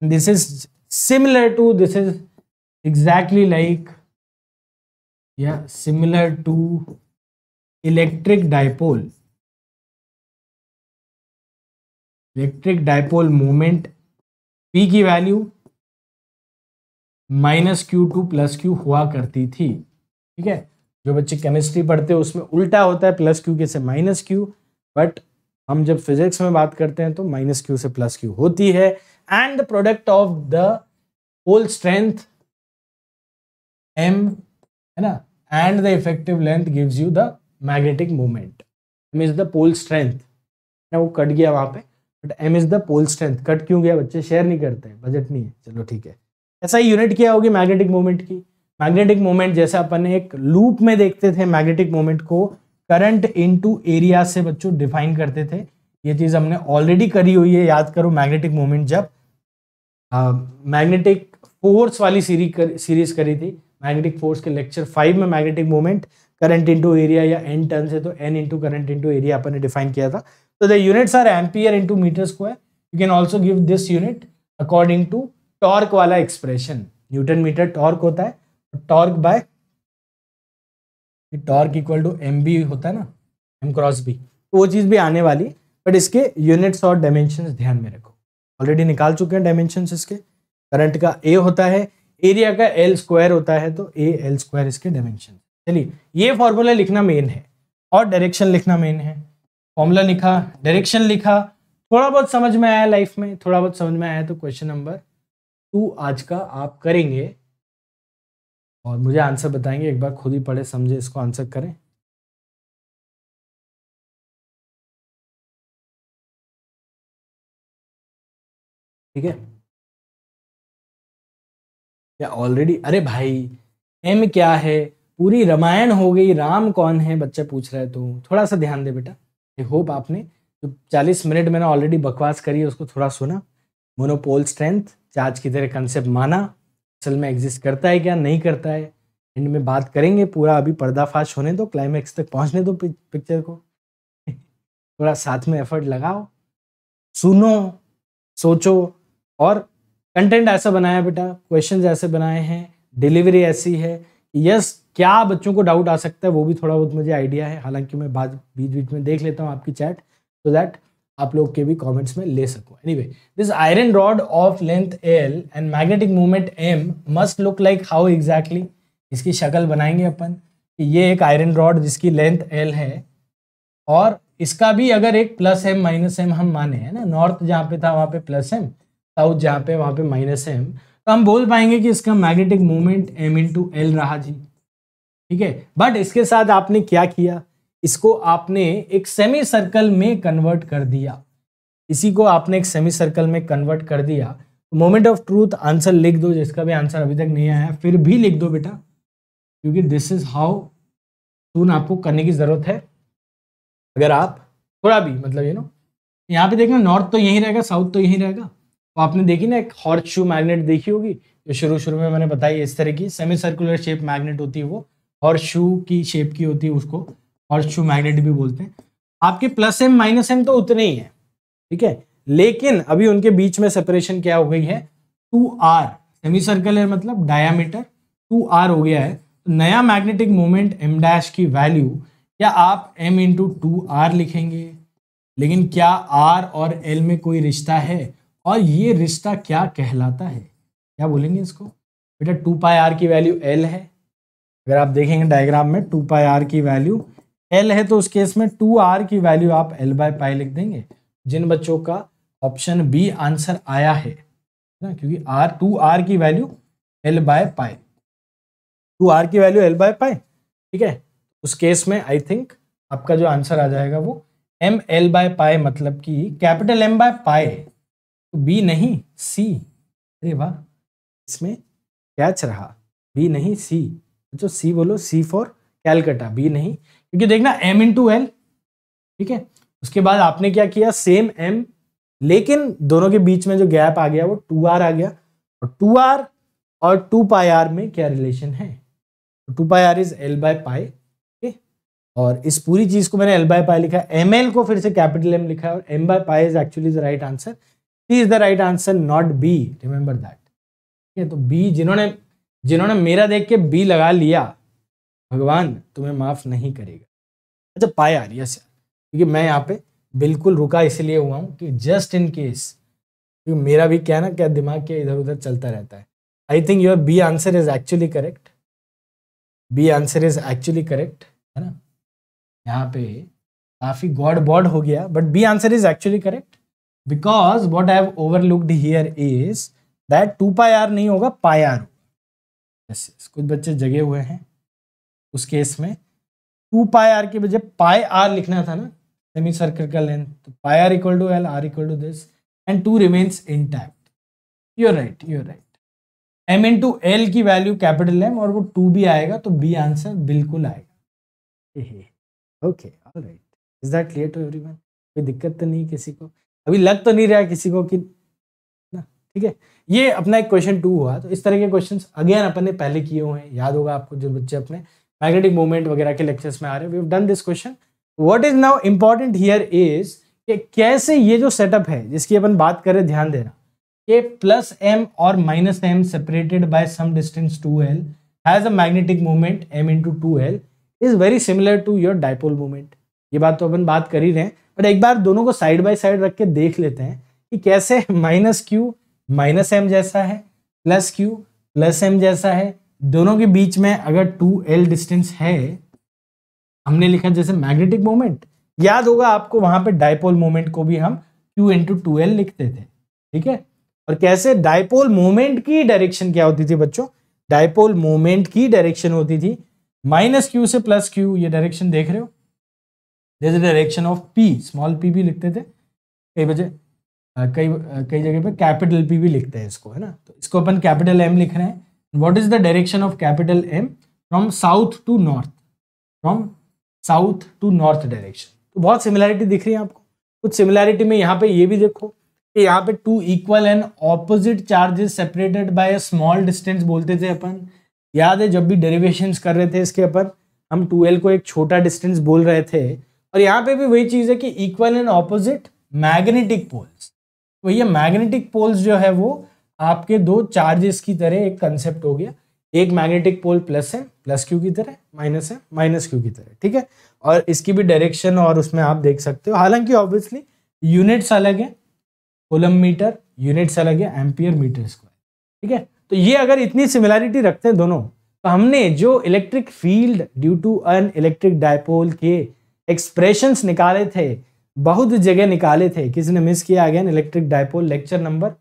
This is similar to, this is exactly like या similar to electric dipole, electric dipole moment P की वैल्यू -Q2 + Q हुआ करती थी। ठीक है, जो बच्चे केमिस्ट्री पढ़ते हैं उसमें उल्टा होता है, +Q के से -Q, बट हम जब फिजिक्स में बात करते हैं तो -Q से +Q होती है। And the product of the whole strength m है ना, and the effective length gives you the magnetic moment. m is the pole strength, वो कट गया वहां पे, but m is the pole strength. Cut क्यों गया? बच्चे शेयर नहीं करते हैं, बजट नहीं है। चलो ठीक है, ऐसा ही यूनिट क्या होगी मैग्नेटिक मोमेंट की। मैग्नेटिक मोमेंट जैसे अपन एक लूप में देखते थे, मैग्नेटिक मोमेंट को करंट इनटू एरिया से बच्चों डिफाइन करते थे। ये चीज हमने ऑलरेडी करी हुई है, याद करो। मैग्नेटिक मोमेंट जब मैग्नेटिक फोर्स वाली सीरीज करी थी, मैग्नेटिक फोर्स के लेक्चर 5 में magnetic moment current into area या एन टर्न से, तो N into current into area अपन ने डिफाइन किया था। तो the units are ampere into metre square. You can also give this unit according to torque वाला एक्सप्रेशन। न्यूटन मीटर टॉर्क होता है, torque by torque equal to mb होता है ना, m क्रॉस b। तो वो चीज भी आने वाली, बट इसके यूनिट्स और डायमेंशंस ध्यान में रखो। ऑलरेडी निकाल चुके हैं डायमेंशंस इसके। करंट का a होता है, एरिया का l स्क्वायर होता है, तो a l स्क्वायर इसके डायमेंशन। चलिए, ये फॉर्मूला लिखना मेन है और डायरेक्शन लिखना मेन है। फॉर्मूला लिखा, डायरेक्शन लिखा, थोड़ा बहुत समझ में आया लाइफ में, थोड़ा बहुत समझ में आया तो क्वेश्चन नंबर 2 आज का आप करेंगे और मुझे आंसर बताएंगे। एक बार खुद ही पढ़े, समझे, इसको आंसर करें। ठीक है क्या ऑलरेडी? अरे भाई, एम क्या है, पूरी रामायण हो गई, राम कौन है, बच्चा पूछ रहा है तो थोड़ा सा ध्यान दे बेटा। आई होप आपने जो 40 मिनट मैंने ऑलरेडी बकवास करी है उसको थोड़ा सुना। मोनोपोल स्ट्रेंथ चार्ज की तरह कंसेप्ट माना, असल में एग्जिस्ट करता है क्या, नहीं करता है, एंड में बात करेंगे पूरा। अभी पर्दाफाश होने दो, क्लाइमैक्स तक पहुंचने दो पिक्चर को। थोड़ा साथ में एफर्ट लगाओ, सुनो, सोचो। और कंटेंट ऐसा बनाया बेटा, क्वेश्चंस ऐसे बनाए हैं, डिलीवरी ऐसी है कि यस, क्या बच्चों को डाउट आ सकता है वो भी थोड़ा बहुत मुझे आइडिया है। हालांकि मैं बाद बीच बीच में देख लेता हूँ आपकी चैट, सो दैट आप लोग के भी कमेंट्स में ले सको। Anyway, this iron rod of length l and magnetic moment m must look like how exactly. इसकी शक्ल बनाएंगे अपन कि ये एक आयरन रॉड जिसकी लेंथ l है, और इसका भी अगर एक +m - -m हम माने, है ना, नॉर्थ जहाँ पे था वहाँ पे +m, साउथ जहाँ पे वहाँ पे -m, तो हम बोल पाएंगे कि इसका मैग्नेटिक मोमेंट m × l रहा जी। ठीक है, बट इसके साथ आपने क्या किया, इसको आपने एक सेमी सर्कल में कन्वर्ट कर दिया। इसी को आपने एक सेमी सर्कल में कन्वर्ट कर दिया। मोमेंट ऑफ ट्रूथ आंसर लिख दो, जिसका भी आंसर अभी तक नहीं आया फिर भी लिख दो बेटा, क्योंकि दिस इज हाउ सून आपको करने की जरूरत है। अगर आप थोड़ा भी मतलब यहाँ पे देखना, नॉर्थ तो यहीं रहेगा, साउथ तो यहीं रहेगा। तो आपने देखी ना एक हॉर्स शू मैग्नेट देखी होगी, जो शुरू में मैंने बताई, इस तरह की सेमी सर्कुलर शेप मैग्नेट होती है, वो हॉर्स शू की शेप की होती है, उसको हॉर्स शू मैग्नेट भी बोलते हैं। आपके +m - -m तो उतने ही है, ठीक है, लेकिन अभी उनके बीच में सेपरेशन क्या हो गई है, 2r। सेमी सर्कल है मतलब डायामीटर 2r हो गया है। नया मैग्नेटिक मोमेंट m डैश की वैल्यू क्या आप m × 2r लिखेंगे, लेकिन क्या r और l में कोई रिश्ता है, और ये रिश्ता क्या कहलाता है, क्या बोलेंगे इसको बेटा? 2πr की वैल्यू l है। अगर आप देखेंगे डायग्राम में 2πr की वैल्यू l है, तो उस केस में 2r की वैल्यू आप l/π लिख देंगे। जिन बच्चों का ऑप्शन B आंसर आया है ना, क्योंकि 2r की वैल्यू l/π, 2r की वैल्यू l/π, ठीक है, उस केस में आई थिंक आपका जो आंसर आ जाएगा वो ml/π, मतलब कि कैपिटल M/π, तो B नहीं C। अरे वाह, इसमें कैच रहा, B नहीं C। जो C बोलो, C फॉर कैलकटा, B नहीं, क्योंकि देखना m × l, ठीक है। उसके बाद आपने क्या किया, सेम m, लेकिन दोनों के बीच में जो गैप आ गया वो 2r आ गया, और 2r और 2πr में क्या रिलेशन है, तो 2πr इज l/π, ठीक। और इस पूरी चीज को मैंने l/π लिखा, ml को फिर से कैपिटल M लिखा, और m/π is actually the right answer. C is the right answer, not B, remember that, ठीक है। तो B, जिन्होंने मेरा देख के B लगा लिया, भगवान तुम्हें माफ नहीं करेगा। अच्छा पाया यस, क्योंकि मैं यहाँ पे बिल्कुल रुका इसलिए हुआ हूँ कि जस्ट इन केस, क्योंकि मेरा भी क्या ना क्या दिमाग के इधर उधर चलता रहता है। I think your B answer is actually correct. B answer is actually correct, है ना? यहाँ पे काफी गॉड बॉड हो गया, but B answer is actually correct because what I have overlooked here is that 2πr नहीं होगा, πr होगा. yes, कुछ बच्चे जगे हुए हैं. उस केस में 2πr की बजाय πr लिखना था ना, सेमी सर्कल का लेंथ. तो πr equal to l, r equal to this and 2 remains intact. You're right, you're right. m into l की वैल्यू कैपिटल m और वो 2 भी आएगा, तो b आंसर बिल्कुल आएगा. Okay, alright. Is that clear to everyone? कोई दिक्कत तो नहीं किसी को? अभी लग तो नहीं रहा किसी को कि ना. ठीक है, ये अपना एक क्वेश्चन 2 हुआ. तो इस तरह के क्वेश्चंस अगेन अपन ने पहले किए हुए हैं, याद होगा आपको, जो बच्चे अपने मैग्नेटिक मोमेंट वगैरह के लेक्चर्स में आ रहे हैं. We have done this question. What is now important here is कि कैसे ये जो सेटअप है जिसकी अपन बात करें, ध्यान देना, प्लस एम और minus M separated by some distance 2l has a magnetic moment m into 2l is very similar to your dipole moment. ये बात तो अपन बात कर ही रहे हैं, बट एक बार दोनों को साइड बाय साइड रख के देख लेते हैं कि कैसे माइनस क्यू माइनस एम जैसा है, प्लस क्यू प्लस एम जैसा है. दोनों के बीच में अगर 2l डिस्टेंस है, हमने लिखा जैसे मैग्नेटिक मोमेंट, याद होगा आपको वहां पे डायपोल मोमेंट को भी हम q इंटू 2l लिखते थे. ठीक है, और कैसे डायपोल मोमेंट की डायरेक्शन क्या होती थी बच्चों? डायपोल मोमेंट की डायरेक्शन होती थी माइनस क्यू से प्लस क्यू. ये डायरेक्शन देख रहे हो, this direction of P. Small P भी लिखते थे कई बजे, कई जगह पे कैपिटल पी भी लिखते हैं इसको, है ना? तो इसको अपन कैपिटल एम लिख रहे हैं. What is the direction of capital M from south to north? From south to north direction. तो बहुत सिमिलैरिटी दिख रही है आपको. कुछ सिमिलैरिटी में यहाँ पे ये भी देखो, यहाँ पे two equal and opposite charges separated by a small distance बोलते थे अपन, याद है? जब भी डेरिवेशंस कर रहे थे इसके अपन, हम 2l को एक छोटा डिस्टेंस बोल रहे थे. और यहाँ पे भी वही चीज़ है कि equal and opposite magnetic poles. तो ये मैग्नेटिक पोल्स जो है वो आपके दो चार्जेस की तरह एक कंसेप्ट हो गया. एक मैग्नेटिक पोल प्लस है प्लस क्यू की तरह, माइनस है माइनस क्यू की तरह. ठीक है, और इसकी भी डायरेक्शन और उसमें आप देख सकते हो. हालांकि ऑब्वियसली यूनिट्स अलग है, कोलम मीटर यूनिट्स अलग है, एम्पियर मीटर स्क्वायर. ठीक है, तो ये अगर इतनी सिमिलैरिटी रखते हैं दोनों, तो हमने जो electric field due to an electric dipole के एक्सप्रेशंस निकाले थे, बहुत जगह निकाले थे. किसी ने मिस किया again electric dipole lecture number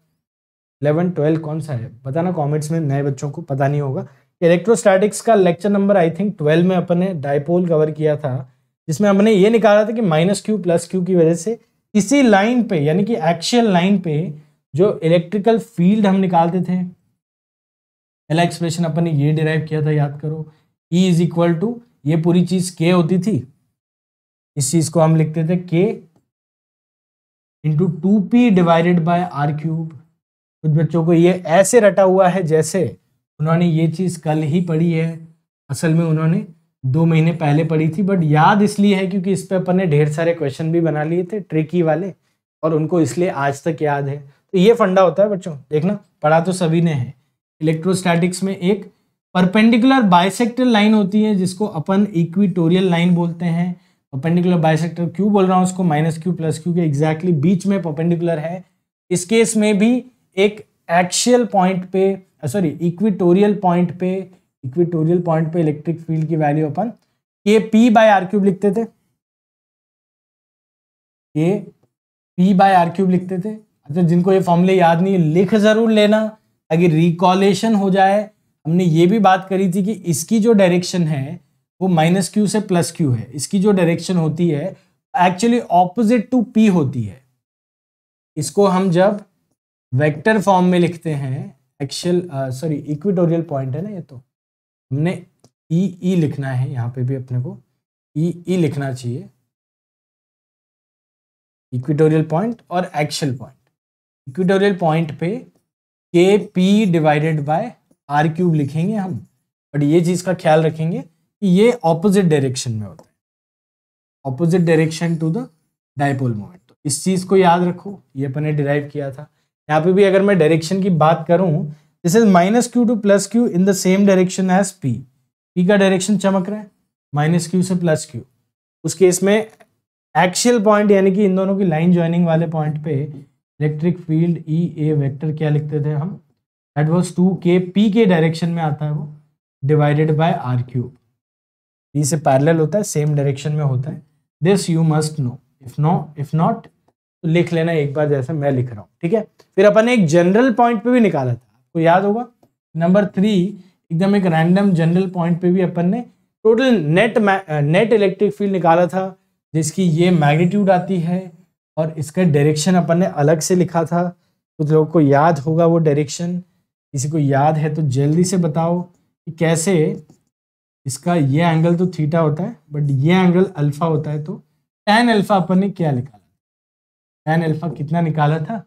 11, 12 कौन सा है बताना कॉमेंट्स में. नए बच्चों को पता नहीं होगा. इलेक्ट्रोस्टैटिक्स का लेक्चर नंबर आई थिंक 12 में अपन ने डायपोल कवर किया था, जिसमें हमने ये निकाला था कि माइनस क्यू प्लस क्यू की वजह से इसी लाइन पे, यानी कि एक्सियल लाइन पे जो इलेक्ट्रिकल फील्ड हम निकालते थे, पहला एक्सप्रेशन अपन ने ये डिराइव किया था, याद करो, E इज इक्वल टू ये पूरी चीज K होती थी. इस चीज को हम लिखते थे K into 2P divided by R cube. कुछ बच्चों को ये ऐसे रटा हुआ है जैसे उन्होंने ये चीज कल ही पढ़ी है. असल में उन्होंने 2 महीने पहले पढ़ी थी, बट याद इसलिए है क्योंकि इस पे अपन ने ढेर सारे क्वेश्चन भी बना लिए थे ट्रिकी वाले, और उनको इसलिए आज तक याद है. तो ये फंडा होता है बच्चों, देखना, पढ़ा तो सभी ने है. इलेक्ट्रोस्टैटिक्स में एक परपेंडिकुलर बाइसेक्टर लाइन होती है जिसको अपन इक्विटोरियल लाइन बोलते हैं. परपेंडिकुलर बाइसेक्टर क्यों बोल रहा हूँ उसको? माइनस क्यू प्लस क्यू के एग्जैक्टली बीच में परपेंडिकुलर है. इस केस में भी एक एक्सियल पॉइंट पे, सॉरी इक्विटोरियल पॉइंट पे, इक्विटोरियल पॉइंट पे इलेक्ट्रिक फील्ड की वैल्यू अपन के पी बाय आर क्यूब लिखते थे. के पी बाय आर क्यूब लिखते थे. अच्छा, जिनको ये फॉर्मूले याद नहीं, लिख जरूर लेना ताकि रिकॉलेशन हो जाए. हमने ये भी बात करी थी कि इसकी जो डायरेक्शन है वो माइनस क्यू से प्लस क्यू है. इसकी जो डायरेक्शन होती है एक्चुअली ऑपोजिट टू पी होती है. इसको हम जब वेक्टर फॉर्म में लिखते हैं, एक्चुअल सॉरी इक्विटोरियल पॉइंट है ना ये, तो हमने ई लिखना है. यहाँ पे भी अपने को ई लिखना चाहिए, इक्विटोरियल पॉइंट और एक्सियल पॉइंट. इक्विटोरियल पॉइंट पे K P divided by are cube लिखेंगे हम, बट ये चीज का ख्याल रखेंगे कि ये ऑपोजिट डायरेक्शन में होता है, opposite direction to the dipole moment. तो इस चीज को याद रखो, ये अपन ने डिराइव किया था. यहाँ पे भी अगर मैं डायरेक्शन की बात करूँ, this is minus Q to plus Q in the same direction as P. P का डायरेक्शन चमक रहा है, माइनस क्यू से प्लस क्यू. उस केस में एक्सियल पॉइंट, यानी कि इन दोनों की लाइन ज्वाइनिंग वाले पॉइंट पे electric field E A vector क्या लिखते थे हम? दैट वाज 2k, p के डायरेक्शन में आता है वो, divided by r cube, p से पैरेलल होता है, सेम डायरेक्शन में होता है। This you must know, if not तो लिख लेना एक बार जैसे मैं लिख रहा हूँ, ठीक है। फिर अपन ने एक जनरल पॉइंट पे भी निकाला था, आपको याद होगा, नंबर 3 एकदम एक रैंडम जनरल पॉइंट पे भी अपन ने टोटल नेट इलेक्ट्रिक फील्ड निकाला था, जिसकी ये मैग्नीट्यूड आती है और इसका डायरेक्शन अपन ने अलग से लिखा था। कुछ लोगों को याद होगा वो डायरेक्शन, किसी को याद है तो जल्दी से बताओ कि कैसे इसका ये एंगल तो थीटा होता है बट ये एंगल अल्फा होता है, तो टैन अल्फा अपन ने क्या निकाला, टैन अल्फा कितना निकाला था,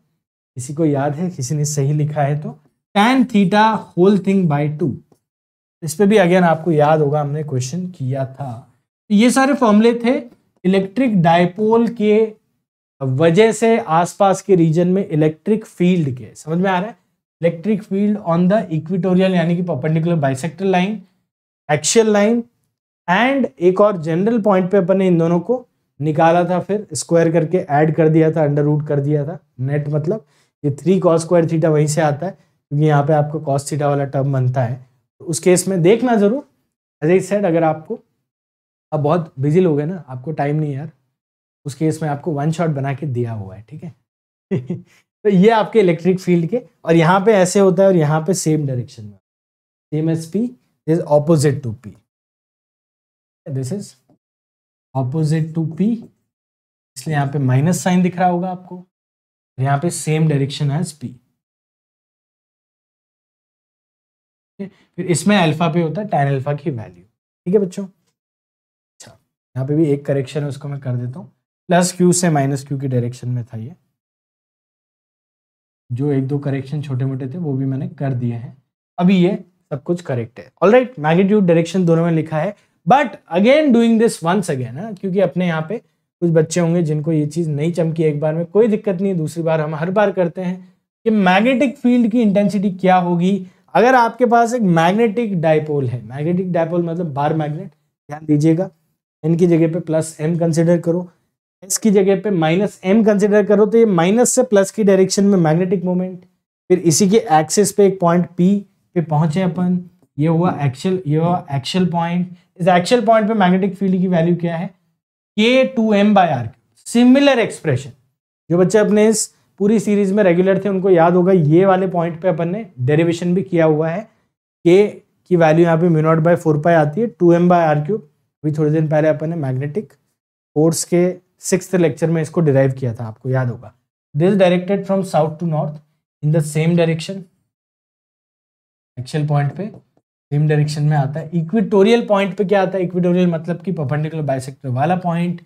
किसी को याद है, किसी ने सही लिखा है तो tan theta whole thing by 2। इस पे भी अगेन आपको याद होगा हमने क्वेश्चन किया था। तो ये सारे फॉर्मूले थे इलेक्ट्रिक डायपोल के वजह से आसपास के रीजन में इलेक्ट्रिक फील्ड के, समझ में आ रहा है, electric field on the equatorial यानी कि perpendicular bisector line, axial line, and एक और जनरल पॉइंट पे अपन ने इन दोनों को निकाला था, फिर स्क्वायर करके ऐड कर दिया था, अंडर रूट कर दिया था, नेट मतलब ये 3 cos² थीटा वहीं से आता है, क्योंकि यहाँ पे आपको cos थीटा वाला टर्म बनता है, तो उस केस में देखना जरूर। एज आई सेड, अगर आपको अब बहुत बिजी लोग हैं ना, आपको टाइम नहीं यार, उस केस में आपको 1 शॉट बना के दिया हुआ है, ठीक है। तो ये आपके इलेक्ट्रिक फील्ड के, और यहाँ पे ऐसे होता है और यहाँ पे सेम डायरेक्शन में, same as P is opposite to P, this is opposite to P, इसलिए यहाँ पे माइनस साइन दिख रहा होगा आपको, यहाँ पे सेम डायरेक्शन एज पी। फिर इसमें अल्फा पे होता है टैन अल्फा की वैल्यू, ठीक है बच्चों। अच्छा, यहाँ पे भी एक करेक्शन है, उसको मैं कर देता हूँ, +q से -q की डायरेक्शन में था ये, जो एक दो करेक्शन छोटे मोटे थे वो भी मैंने कर दिए हैं, अभी ये सब कुछ करेक्ट है। ऑलराइट, मैग्नीट्यूड डायरेक्शन दोनों में लिखा है, but again doing this once again, क्योंकि अपने यहाँ पे कुछ बच्चे होंगे जिनको ये चीज़ नहीं चमकी एक बार में, कोई दिक्कत नहीं है, दूसरी बार हम हर बार करते हैं कि मैग्नेटिक फील्ड की इंटेंसिटी क्या होगी अगर आपके पास एक मैग्नेटिक डायपोल है। मैग्नेटिक डायपोल मतलब बार मैग्नेट, ध्यान दीजिएगा, n की जगह पे +m कंसिडर करो, s की जगह पे -m कंसिडर करो, तो ये माइनस से प्लस की डायरेक्शन में मैग्नेटिक मोमेंट, फिर इसी के एक्सिस पे एक पॉइंट p पे पहुंचे अपन, ये हुआ एक्सियल, ये हुआ एक्सियल पॉइंट। इस एक्सियल पॉइंट पे मैग्नेटिक फील्ड की वैल्यू क्या है, K2m/r। सिमिलर एक्सप्रेशन जो बच्चे अपने इस पूरी सीरीज में रेगुलर थे उनको याद होगा, ये वाले पॉइंट पे अपन ने डेरिवेशन भी किया हुआ है, K की वैल्यू यहाँ पे μ0/4π आती है, 2m/r³। अभी थोड़े दिन पहले अपन ने मैग्नेटिक फोर्स के 6th लेक्चर में इसको डिराइव किया था, आपको याद होगा। This directed from south to north in the same direction, actual point पे सेम डायरेक्शन में आता है। इक्विटोरियल पॉइंट पे क्या आता है, इक्विटोरियल मतलब कि परपेंडिकुलर बाइसेक्टर वाला पॉइंट,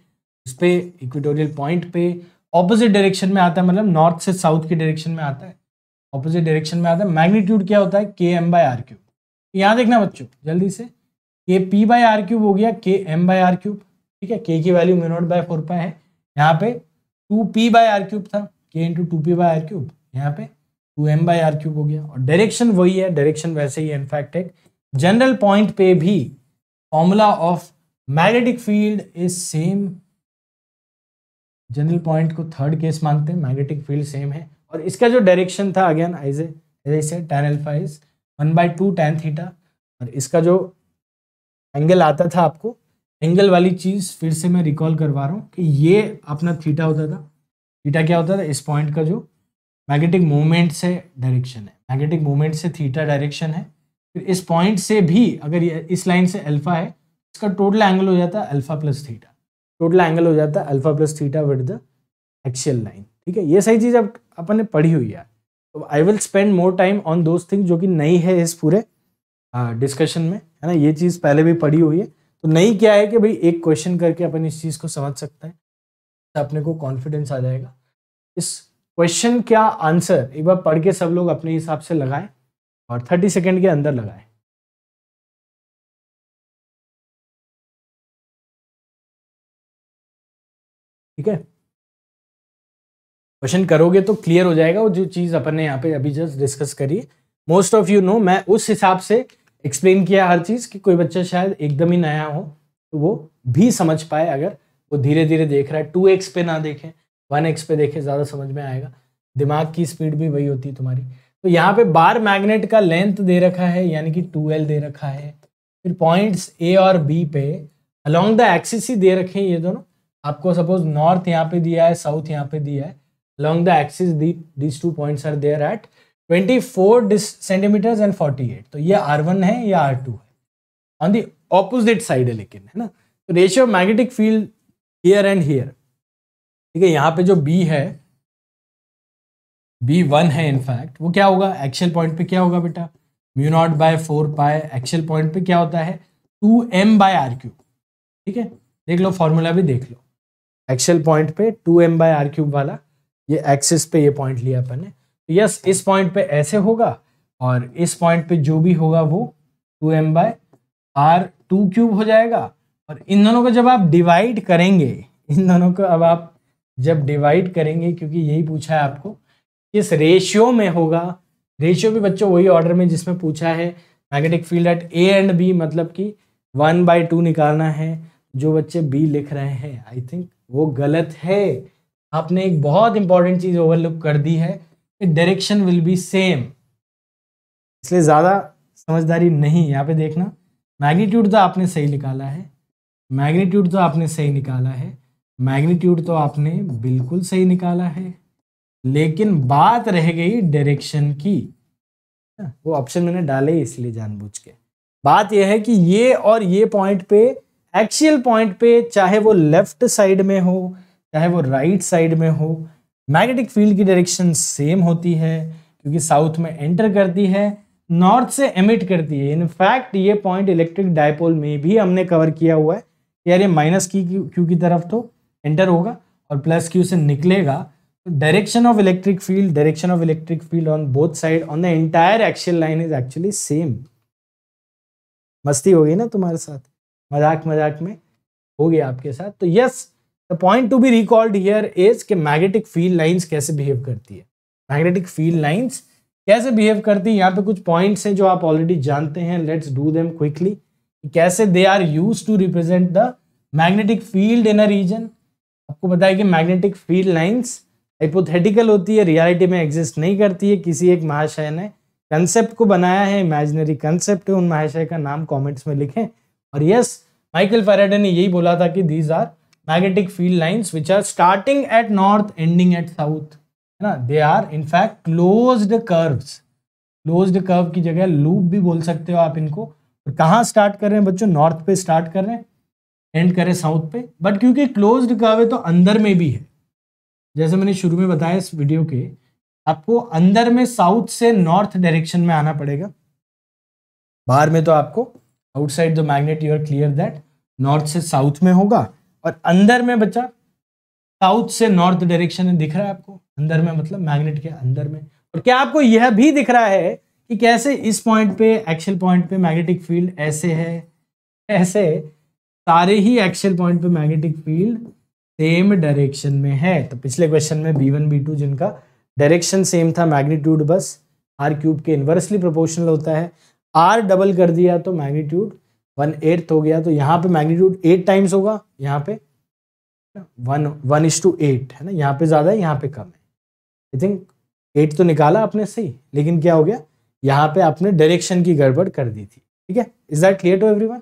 उस पे इक्विटोरियल पॉइंट पे ऑपोजिट डायरेक्शन में आता है, मतलब नॉर्थ से साउथ की डायरेक्शन में आता है, ऑपोजिट डायरेक्शन में आता है। मैग्नीट्यूड क्या होता है, Km/r³। यहाँ देखना बच्चों जल्दी से, Kp/r³ हो गया Km/r³, ठीक है। K की वैल्यू μ0/4π है, यहाँ पे 2p/r³ था, K×2p/r³, यहाँ पे 2m/r³ हो गया, और डायरेक्शन वही है, डायरेक्शन वैसे ही है। इनफैक्ट एक जनरल पॉइंट पे भी formula of magnetic field is same, general point को 3rd केस मानते हैं, मैग्नेटिक फील्ड सेम है, और इसका जो डायरेक्शन था अगेन ऐसे tan alpha is 1/2 tan theta, और इसका जो एंगल आता था, आपको एंगल वाली चीज़ फिर से मैं रिकॉल करवा रहा हूँ कि ये अपना थीटा होता था, थीटा क्या होता था, इस पॉइंट का जो मैग्नेटिक मोमेंट से डायरेक्शन है, मैग्नेटिक मोमेंट से थीटा डायरेक्शन है, फिर इस पॉइंट से भी अगर इस लाइन से अल्फा है, इसका टोटल एंगल हो जाता है α + थीटा, टोटल एंगल हो जाता है α + theta with the axial line, ठीक है। ये सही चीज़ अब अपन ने पढ़ी हुई है, तो I will spend more time on those thing जो कि नई है इस पूरे डिस्कशन में, है ना। ये चीज़ पहले भी पढ़ी हुई है, तो नई क्या है कि भाई एक क्वेश्चन करके अपन इस चीज़ को समझ सकते हैं, तो अपने को कॉन्फिडेंस आ जाएगा। इस क्वेश्चन क्या आंसर एक बार पढ़ के सब लोग अपने हिसाब से लगाएं, और 30 सेकेंड के अंदर लगाएं। ठीक है, क्वेश्चन करोगे तो क्लियर हो जाएगा वो जो चीज़ अपन ने यहाँ पे अभी जस्ट डिस्कस करी। मोस्ट ऑफ यू नो, मैं उस हिसाब से एक्सप्लेन किया हर चीज़ कि कोई बच्चा शायद एकदम ही नया हो तो वो भी समझ पाए, अगर वो धीरे धीरे देख रहा है। 2x पे ना देखें, 1x पे देखें, ज़्यादा समझ में आएगा, दिमाग की स्पीड भी वही होती है तुम्हारी। तो यहाँ पे बार मैग्नेट का लेंथ दे रखा है यानी कि 2L दे रखा है, फिर पॉइंट्स A और B पे अलोंग द एक्सिस ही दे रखे हैं ये दोनों। आपको सपोज नॉर्थ यहाँ पे दिया है, साउथ यहाँ पे दिया है, along the axis these two points are there at 24 centimetres and 48। तो ये R1 है या R2 है, ऑन दी ऑपोजिट साइड है लेकिन, है ना। तो ratio of magnetic field here and here, ठीक है, यहाँ पे जो B है B1 है इनफैक्ट, वो क्या होगा एक्सियल पॉइंट पे, क्या होगा बेटा mu naught by 4 pi, axial point पे क्या होता है 2m/r³, ठीक है। देख लो फॉर्मूला भी देख लो, एक्सियल पॉइंट पे 2m/r³ वाला, ये एक्सिस पे ये पॉइंट लिया अपन ने, तो यस इस पॉइंट पे ऐसे होगा और इस पॉइंट पे जो भी होगा वो 2m/r³³ हो जाएगा। और इन दोनों को जब आप डिवाइड करेंगे, इन दोनों को अब आप जब डिवाइड करेंगे, क्योंकि यही पूछा है आपको किस रेशियो में होगा, रेशियो भी बच्चों वही ऑर्डर में जिसमें पूछा है। Magnetic field at A and B मतलब कि 1/2 निकालना है। जो बच्चे बी लिख रहे हैं आई थिंक वो गलत है, आपने एक बहुत इंपॉर्टेंट चीज़ ओवरलुक कर दी है कि डायरेक्शन विल बी सेम, इसलिए ज़्यादा समझदारी नहीं। यहाँ पे देखना मैग्नीट्यूड तो आपने सही निकाला है, मैग्नीट्यूड तो आपने सही निकाला है, मैग्नीट्यूड तो आपने बिल्कुल सही निकाला है, लेकिन बात रह गई डायरेक्शन की। वो ऑप्शन मैंने डाले इसलिए जानबूझ के। बात यह है कि ये और ये पॉइंट पे, एक्सियल पॉइंट पे, चाहे वो लेफ्ट साइड में हो चाहे वो राइट साइड में हो, मैग्नेटिक फील्ड की डायरेक्शन सेम होती है, क्योंकि साउथ में एंटर करती है, नॉर्थ से एमिट करती है। इनफैक्ट ये पॉइंट इलेक्ट्रिक डायपोल में भी हमने कवर किया हुआ है, यार ये -Q की तरफ तो एंटर होगा और +Q से निकलेगा। Direction of electric field, direction of electric field on both side on the entire axial line is actually same. मस्ती हो गई ना तुम्हारे साथ, मजाक मजाक में हो गया आपके साथ। तो yes the point to be recalled here is कि मैग्नेटिक फील्ड लाइंस कैसे बिहेव करती है, मैग्नेटिक फील्ड लाइंस कैसे बिहेव करती है। यहाँ पे कुछ पॉइंट्स हैं जो आप ऑलरेडी जानते हैं, लेट्स डू देम क्विकली, कैसे they are use to represent the magnetic field in a region. आपको पता है कि मैग्नेटिक फील्ड लाइंस हाइपोथेटिकल होती है, रियलिटी में एग्जिस्ट नहीं करती है। किसी एक महाशय ने कंसेप्ट को बनाया है, इमेजिनरी कंसेप्ट है, उन महाशय का नाम कमेंट्स में लिखें। और यस माइकल फैराडे ने यही बोला था कि these are magnetic field lines which are starting at north ending at south, है ना। They are in fact closed curves, closed curve की जगह लूप भी बोल सकते हो आप इनको। और कहाँ स्टार्ट कर रहे हैं बच्चों, नॉर्थ पे स्टार्ट कर रहे हैं, एंड करें साउथ पे, बट क्योंकि क्लोज्ड कर्व है तो अंदर में भी है। जैसे मैंने शुरू में बताया इस वीडियो के, आपको अंदर में साउथ से नॉर्थ डायरेक्शन में आना पड़ेगा, बाहर में तो आपको outside the magnet you are clear that north से साउथ में होगा। और अंदर में बच्चा साउथ से नॉर्थ डायरेक्शन में दिख रहा है आपको, अंदर में मतलब मैग्नेट के अंदर में। और क्या आपको यह भी दिख रहा है कि कैसे इस पॉइंट पे, एक्सियल पॉइंट पे मैग्नेटिक फील्ड ऐसे है, ऐसे सारे ही एक्सियल पॉइंट पे मैग्नेटिक फील्ड सेम डायरेक्शन में है। तो पिछले क्वेश्चन में B1 B2 जिनका डायरेक्शन सेम था, मैग्नीट्यूड बस R³ के इन्वर्सली प्रोपोर्शनल होता है, R डबल कर दिया तो मैग्नीट्यूड 1/8 हो गया। तो यहाँ पे मैग्नीट्यूड 8 टाइम्स होगा, यहाँ पे 1:8 है ना, यहाँ पे ज़्यादा है यहाँ पे कम है। आई थिंक 8 तो निकाला आपने सही, लेकिन क्या हो गया यहाँ पे आपने डायरेक्शन की गड़बड़ कर दी थी, ठीक है। Is that clear to everyone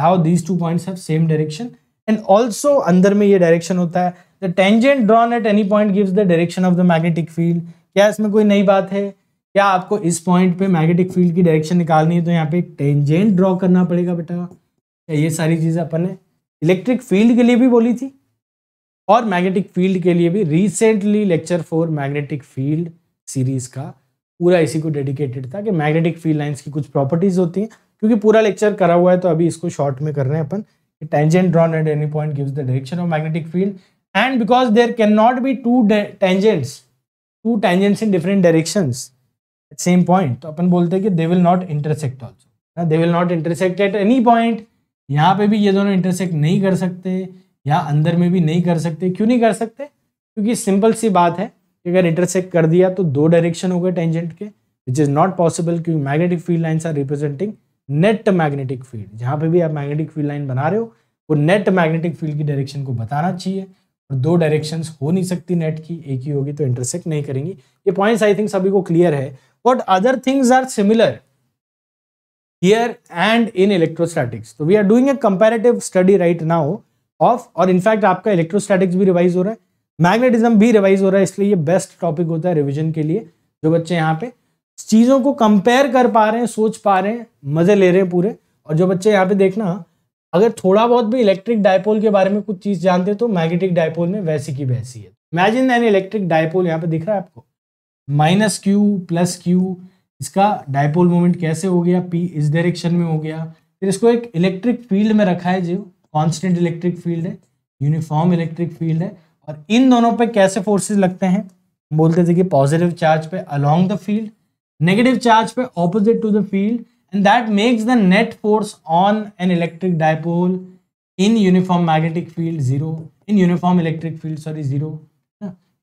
how these two points have same direction and also अंदर में ये डायरेक्शन होता है। The tangent drawn at any point gives the direction of the magnetic field. क्या इसमें कोई नई बात है? क्या आपको इस पॉइंट पे मैग्नेटिक फील्ड की डायरेक्शन निकालनी है तो यहाँ पे एक टेंजेंट ड्रॉ करना पड़ेगा बेटा। क्या ये सारी चीज़ें अपन ने इलेक्ट्रिक फील्ड के लिए भी बोली थी और मैग्नेटिक फील्ड के लिए भी। Recently lecture 4 magnetic field series का पूरा इसी को डेडिकेटेड था कि मैग्नेटिक फील्ड लाइन्स की कुछ प्रॉपर्टीज होती हैं। क्योंकि पूरा लेक्चर करा हुआ है तो अभी इसको शॉर्ट में कर रहे हैं अपन। Tangent drawn at any point gives the direction of magnetic field, and because there cannot be two tangents in different directions at same point, तो अपन बोलते हैं कि they will not intersect also, ना they will not intersect at any point। यहाँ पे भी ये दोनों इंटरसेक्ट नहीं कर सकते, यहाँ अंदर में भी नहीं कर सकते। क्यों नहीं कर सकते? क्योंकि सिंपल सी बात है कि अगर इंटरसेक्ट कर दिया तो 2 डायरेक्शन हो गए टेंजेंट के, विच इज नॉट पॉसिबल। क्योंकि magnetic field lines are representing net magnetic field. जहाँ पे भी आप मैग्नेटिक फील्ड लाइन बना रहे हो वो नेट मैग्नेटिक फील्ड की डायरेक्शन को बताना चाहिए, और 2 डायरेक्शंस हो नहीं सकती नेट की, एक ही होगी तो इंटरसेक्ट नहीं करेंगी। ये पॉइंट्स आई थिंक सभी को क्लियर है। What other things are similar here and in electrostatics? So we are doing a comparative study right now of, और इनफैक्ट आपका इलेक्ट्रोस्टैटिक्स भी रिवाइज हो रहा है, मैग्नेटिज्म भी रिवाइज हो रहा है, इसलिए ये बेस्ट टॉपिक होता है रिविजन के लिए। जो बच्चे यहाँ पे चीज़ों को कंपेयर कर पा रहे हैं, सोच पा रहे हैं, मजे ले रहे हैं पूरे, और जो बच्चे यहाँ पे देखना अगर थोड़ा बहुत भी इलेक्ट्रिक डायपोल के बारे में कुछ चीज़ जानते हैं तो मैग्नेटिक डायपोल में वैसी की वैसी है। इमेजिन एन इलेक्ट्रिक डायपोल, यहाँ पे दिख रहा है आपको माइनस क्यू प्लस क्यू, इसका डायपोल मोमेंट कैसे हो गया, पी इस डायरेक्शन में हो गया, फिर इसको एक इलेक्ट्रिक फील्ड में रखा है जो कांस्टेंट इलेक्ट्रिक फील्ड है, यूनिफॉर्म इलेक्ट्रिक फील्ड है, और इन दोनों पे कैसे फोर्सेस लगते हैं। बोलते थे कि पॉजिटिव चार्ज पे along the field, negative charge पे opposite to the field, and that makes the net force on an electric dipole in uniform magnetic field zero, in uniform electric field sorry zero,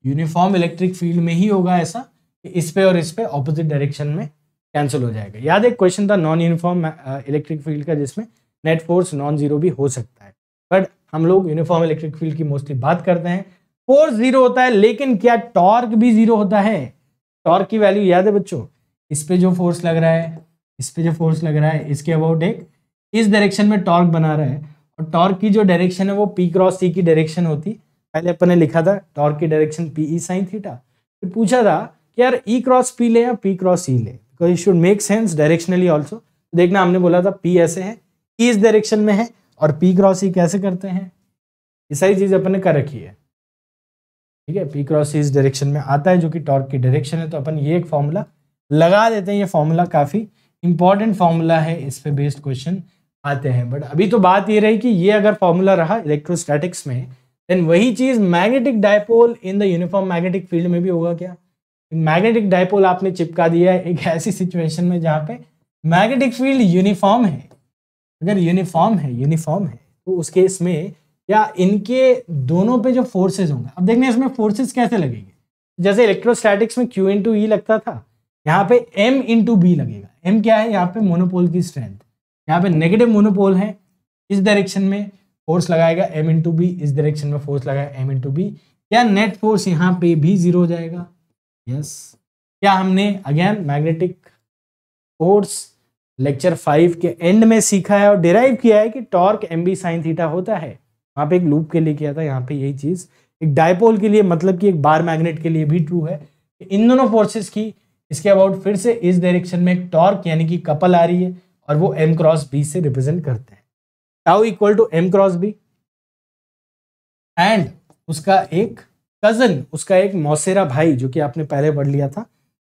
uniform electric field में ही होगा ऐसा, इस पे और इस पे ऑपोजिट डायरेक्शन में कैंसिल हो जाएगा। याद एक क्वेश्चन था नॉन यूनिफॉर्म इलेक्ट्रिक फील्ड का जिसमें नेट फोर्स नॉन जीरो भी हो सकता है, बट हम लोग यूनिफॉर्म इलेक्ट्रिक फील्ड की मोस्टली बात करते हैं। फोर्स जीरो होता है, लेकिन क्या टॉर्क भी जीरो होता है? टॉर्क की वैल्यू याद है बच्चों, इस पे जो फोर्स लग रहा है, इस पे जो फोर्स लग रहा है, इसके अबाउट एक इस डायरेक्शन में टॉर्क बना रहा है, और टॉर्क की जो डायरेक्शन है वो पी क्रॉस सी की डायरेक्शन होती। पहले अपन ने लिखा था टॉर्क की direction P E sine theta, फिर पूछा था यार ई क्रॉस पी ले या पी क्रॉस ई ले, because it should make sense directionally also. देखना हमने बोला था पी ऐसे है, ई इस डायरेक्शन में है, और पी क्रॉस ई कैसे करते हैं, ये सारी चीज़ अपन ने कर रखी है। ठीक है, पी क्रॉस ई इस डायरेक्शन में आता है जो कि टॉर्क की डायरेक्शन है, तो अपन ये एक फॉर्मूला लगा देते हैं। ये फॉर्मूला काफ़ी इंपॉर्टेंट फार्मूला है, इस पर बेस्ड क्वेश्चन आते हैं, बट अभी तो बात ये रही कि ये अगर फॉर्मूला रहा इलेक्ट्रोस्टैटिक्स में, देन वही चीज़ magnetic dipole in the uniform magnetic field में भी होगा क्या? मैग्नेटिक डायपोल आपने चिपका दिया है एक ऐसी सिचुएशन में जहाँ पे मैग्नेटिक फील्ड यूनिफॉर्म है। अगर यूनिफॉर्म है तो उस केस में या इनके दोनों पे जो फोर्सेस होंगे, अब देखने इसमें फोर्सेस कैसे लगेंगे। जैसे इलेक्ट्रोस्टैटिक्स में Q इंटू E लगता था, यहाँ पे M इंटू B लगेगा। M क्या है? यहाँ पे मोनोपोल की स्ट्रेंथ, यहाँ पे नेगेटिव मोनोपोल है, इस डायरेक्शन में फोर्स लगाएगा M इंटू B, इस डायरेक्शन में फोर्स लगाएगा M इंटू B, या नेट फोर्स यहाँ पे भी जीरो हो जाएगा। यस, क्या हमने अगेन मैग्नेटिक फोर्स लेक्चर 5 के एंड में सीखा है और डिराइव किया है कि torque M B sine theta होता है। वहाँ पे एक लूप के लिए किया था, यहाँ पे यही चीज़ एक डायपोल के लिए मतलब कि एक बार मैग्नेट के लिए भी ट्रू है। इन दोनों फोर्सेस की इसके अबाउट फिर से इस डायरेक्शन में एक टॉर्क यानी कि कपल आ रही है, और वो एम क्रॉस बी से रिप्रेजेंट करते हैं। Tau equal to M cross B, and उसका एक कजन, उसका एक मौसेरा भाई जो कि आपने पहले पढ़ लिया था,